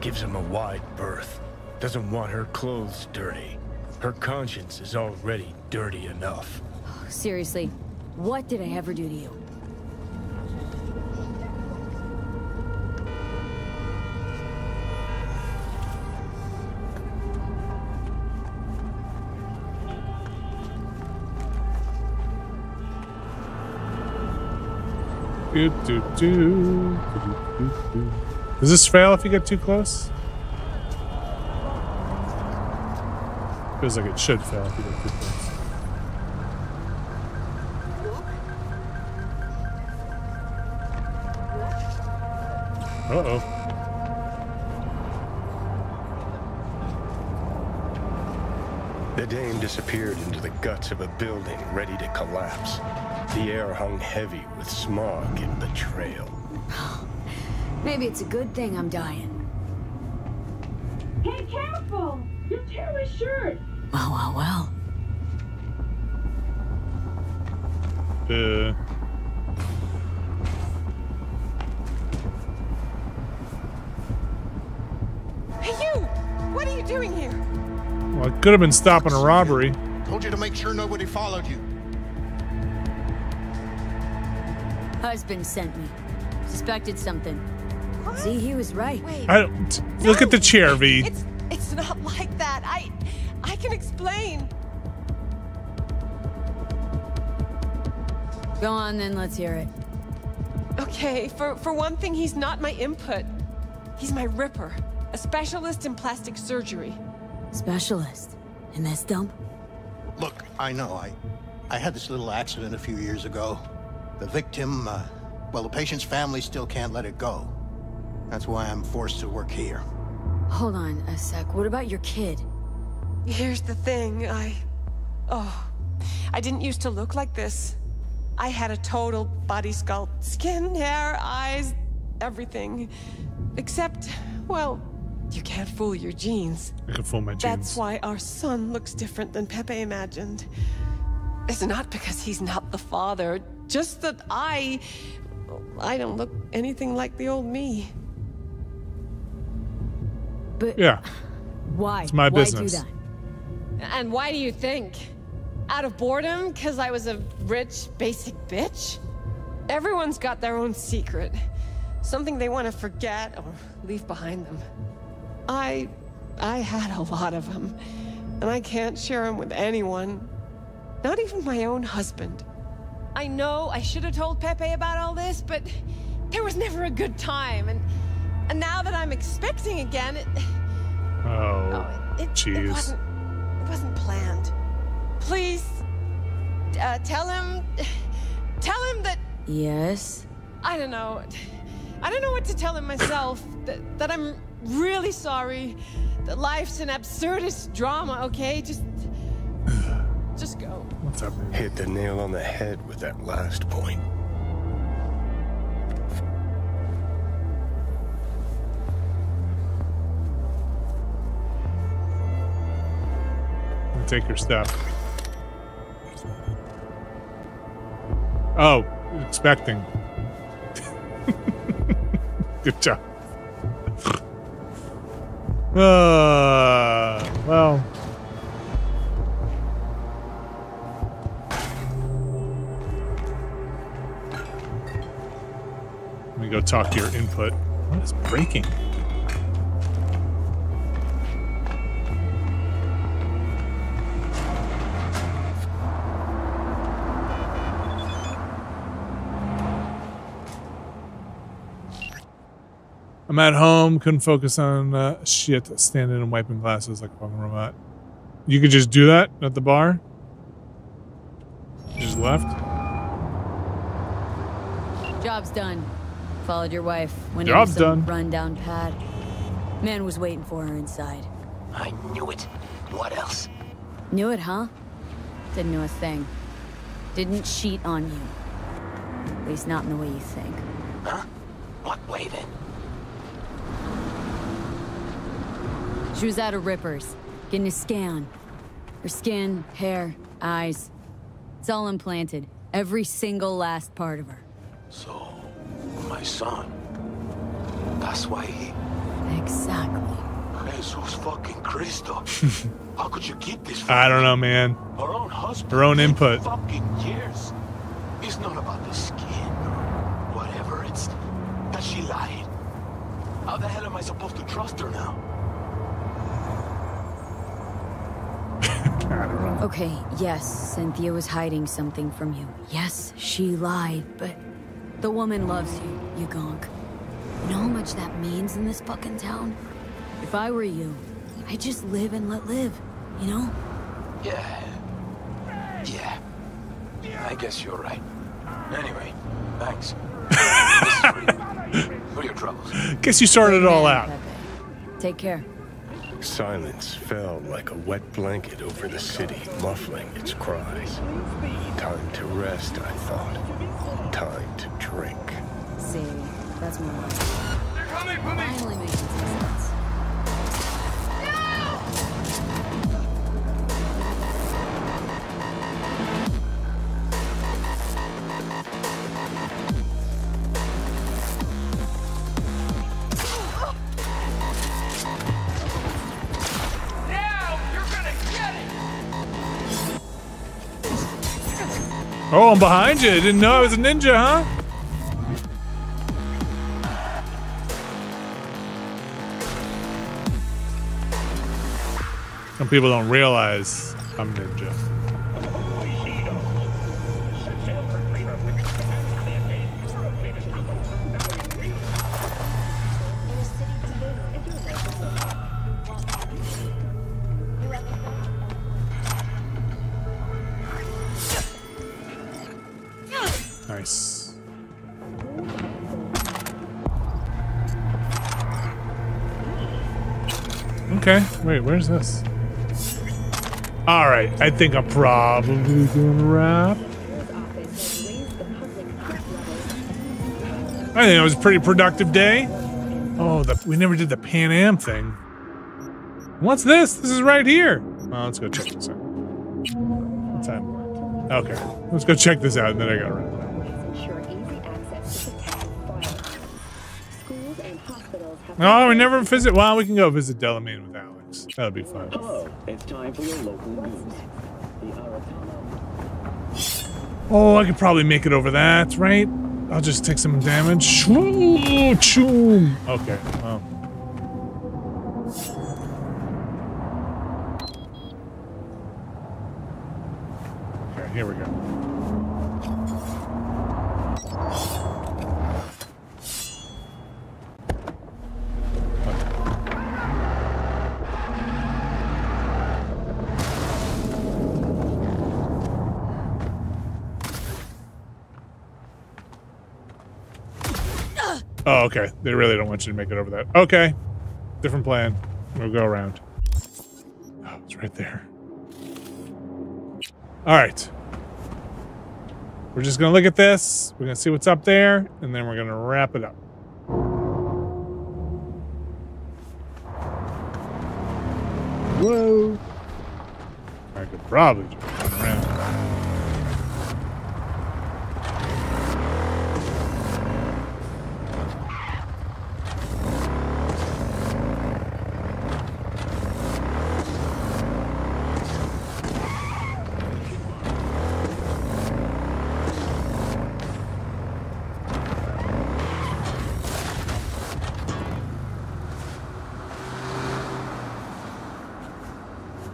Gives him a wide berth. Doesn't want her clothes dirty. Her conscience is already dirty enough. Seriously, what did I ever do to you? Do, do, do. Do, do, do, do. Does this fail if you get too close? Feels like it should fail if you get too close. Uh-oh. The dame disappeared into the guts of a building ready to collapse. The air hung heavy with smog and betrayal. Maybe it's a good thing I'm dying. Be careful! You're tearing his shirt! Well, well, well. Uh. Hey, you! What are you doing here? Well, I could have been stopping a robbery. Told you to make sure nobody followed you. Husband sent me. Suspected something. See, he was right. Wait, I don't, look no, at the chair, V. It's, it's not like that. I, I can explain. Go on, then. Let's hear it. Okay. For for one thing, he's not my input. He's my ripper, a specialist in plastic surgery. Specialist in this dump? Look, I know. I, I had this little accident a few years ago. The victim, uh, well, the patient's family still can't let it go. That's why I'm forced to work here. Hold on a sec. What about your kid? Here's the thing. I... Oh. I didn't used to look like this. I had a total body sculpt. Skin, hair, eyes, everything. Except, well, you can't fool your genes. I can fool my genes. That's why our son looks different than Pepe imagined. It's not because he's not the father. Just that I... I don't look anything like the old me. But yeah, why? It's my business. Why do that? And why do you think? Out of boredom, because I was a rich, basic bitch? Everyone's got their own secret. Something they want to forget or leave behind them. I... I had a lot of them. And I can't share them with anyone. Not even my own husband. I know I should have told Pepe about all this, but there was never a good time, and and now that I'm expecting again, it oh, oh it, it wasn't it wasn't planned. Please uh, tell him, tell him that yes, I don't know, I don't know what to tell him myself. that that I'm really sorry. That life's an absurdist drama. Okay, just. Just go. What's up? Hit the nail on the head with that last point. Take your stuff. Oh, expecting. Good job. Uh, well. Let me go talk to your input. What is breaking? I'm at home, couldn't focus on uh, shit, standing and wiping glasses like a fucking robot. You could just do that at the bar? You just left? Job's done. Followed your wife. Went Job's into some done. Rundown pad. Man was waiting for her inside. I knew it. What else? Knew it, huh? Didn't know a thing. Didn't cheat on you. At least not in the way you think. Huh? What way then? She was out of rippers, getting a scan. Her skin, hair, eyes. It's all implanted. Every single last part of her. So, my son. That's why he... Exactly. Jesus fucking Cristo. How could you keep this from I don't know, man. Her own husband. Her own input. Fucking years. It's not about the skin or whatever. It's that she lied. How the hell am I supposed to trust her now? Okay, yes, Cynthia was hiding something from you. Yes, she lied, but the woman loves you, you gonk. You know how much that means in this fucking town? If I were you, I'd just live and let live, you know? Yeah. Yeah. I guess you're right. Anyway, thanks. What are your troubles? Guess you sorted it all out. Pepe. Take care. Silence fell like a wet blanket over the city, muffling its cries. Time to rest, I thought. Time to drink. See, that's my life. They're coming for me! Finally making sense. Oh, I'm behind you. Didn't know I was a ninja, huh? Some people don't realize I'm ninja. Okay, wait, where's this? Alright, I think I'm probably doing a wrap. I think it was a pretty productive day. Oh, the, we never did the Pan Am thing. What's this? This is right here. Oh, let's go check this out. What time? Okay, let's go check this out and then I got around. Oh, we never visit. Well, we can go visit Delamain with Alex. That'll be fun. Hello, it's time for your local news. Oh, I could probably make it over that, right? I'll just take some damage. Choo, choo. Okay. Well. Okay, here we go. Oh, okay. They really don't want you to make it over that. Okay. Different plan. We'll go around. Oh, it's right there. All right. We're just going to look at this. We're going to see what's up there, and then we're going to wrap it up. Whoa. I could probably just turn around.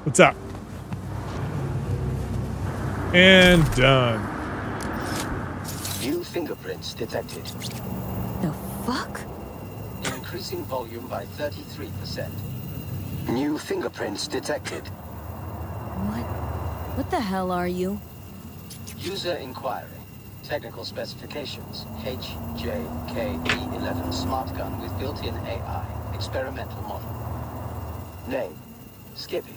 What's up? And done. New fingerprints detected. The fuck? Increasing volume by thirty-three percent. New fingerprints detected. What? What the hell are you? User inquiry. Technical specifications. H J K E eleven smart gun with built-in A I. Experimental model. Name. Skippy.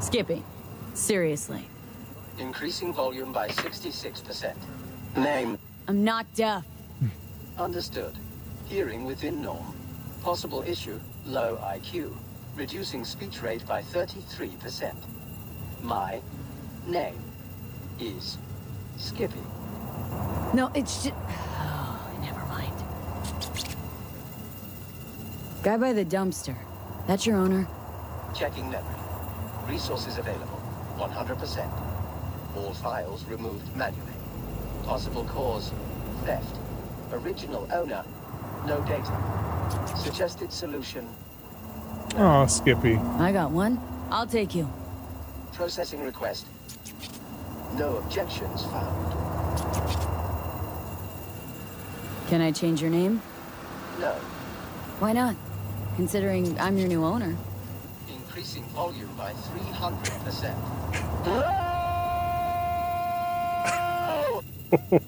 Skippy. Seriously. Increasing volume by sixty-six percent. Name. I'm not deaf. Understood. Hearing within norm. Possible issue. Low I Q. Reducing speech rate by thirty-three percent. My name is Skippy. No, it's just... Oh, never mind. Guy by the dumpster. That's your owner? Checking memory. Resources available. one hundred percent. All files removed manually. Possible cause, theft. Original owner, no data. Suggested solution. No. Oh, Skippy. I got one. I'll take you. Processing request. No objections found. Can I change your name? No. Why not? Considering I'm your new owner. Increasing volume by three hundred percent.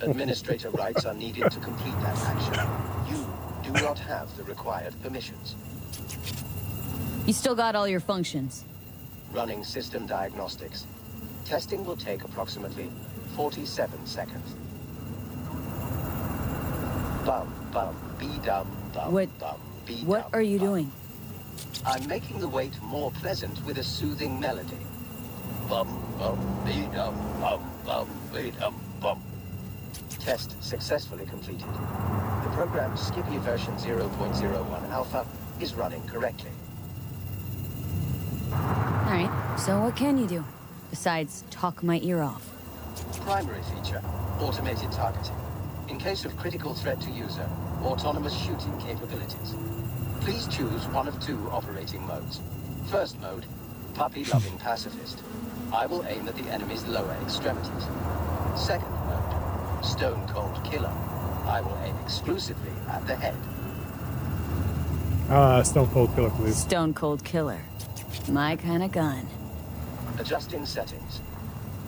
Administrator rights are needed to complete that action. You do not have the required permissions. You still got all your functions. Running system diagnostics. Testing will take approximately forty-seven seconds. Bum, bum, be dumb, bum, what, bum, be dumb. What are you bum. doing? I'm making the wait more pleasant with a soothing melody. Bum, bum, be dumb, bum, bum, be dumb, bum. Test successfully completed. The program Skippy version zero point zero one alpha is running correctly. Alright, so what can you do? Besides talk my ear off. Primary feature, automated targeting. In case of critical threat to user, autonomous shooting capabilities. Please choose one of two operating modes. First mode, puppy-loving pacifist. I will aim at the enemy's lower extremities. Second mode, Stone Cold Killer. I will aim exclusively at the head. Ah, uh, Stone Cold Killer, please. Stone Cold Killer. My kind of gun. Adjusting settings.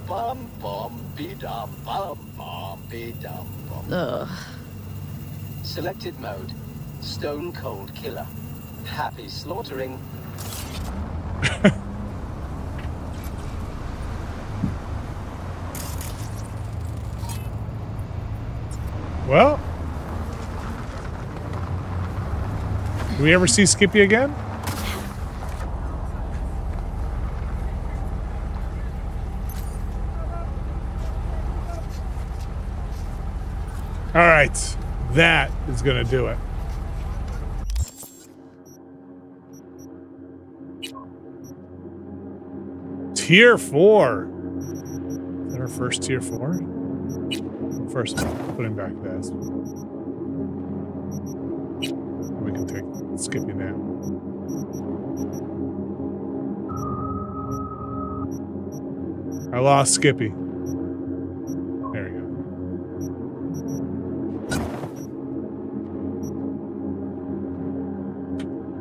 Bum, bum, be dum, bum, bum, be dum, bum. Ugh. Selected mode, Stone Cold Killer. Happy slaughtering. Well, do we ever see Skippy again? All right, that is gonna do it. Tier four. Is that our first tier four? First, put him back there. We can take Skippy now. I lost Skippy. There we go.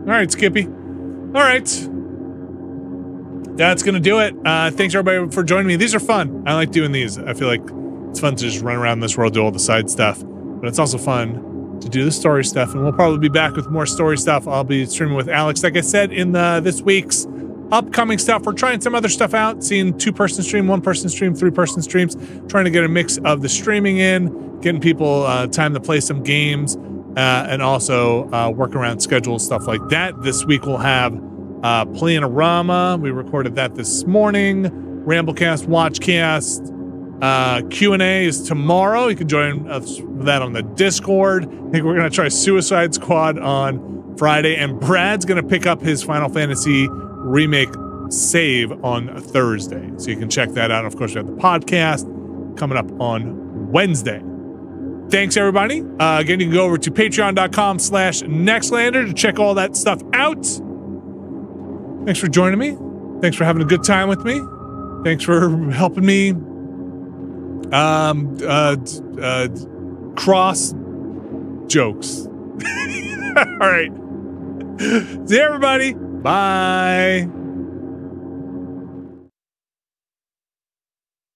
All right, Skippy. All right. That's going to do it. Uh, thanks, everybody, for joining me. These are fun. I like doing these. I feel like it's fun to just run around this world, do all the side stuff, but it's also fun to do the story stuff, and we'll probably be back with more story stuff. I'll be streaming with Alex, like I said, in the this week's upcoming stuff. We're trying some other stuff out, seeing two-person stream, one-person stream, three-person streams, trying to get a mix of the streaming in, getting people uh, time to play some games, uh, and also uh, work around schedules, stuff like that. This week we'll have uh, Planorama. We recorded that this morning. Ramblecast, Watchcast. Uh, Q and A is tomorrow. You can join us for that on the Discord. I think we're going to try Suicide Squad on Friday, and Brad's going to pick up his Final Fantasy Remake save on Thursday. So you can check that out. Of course, we have the podcast coming up on Wednesday. Thanks, everybody. Uh, again, you can go over to patreon.com slash Nextlander to check all that stuff out. Thanks for joining me. Thanks for having a good time with me. Thanks for helping me um, uh, uh, cross jokes. All right. See everybody. Bye.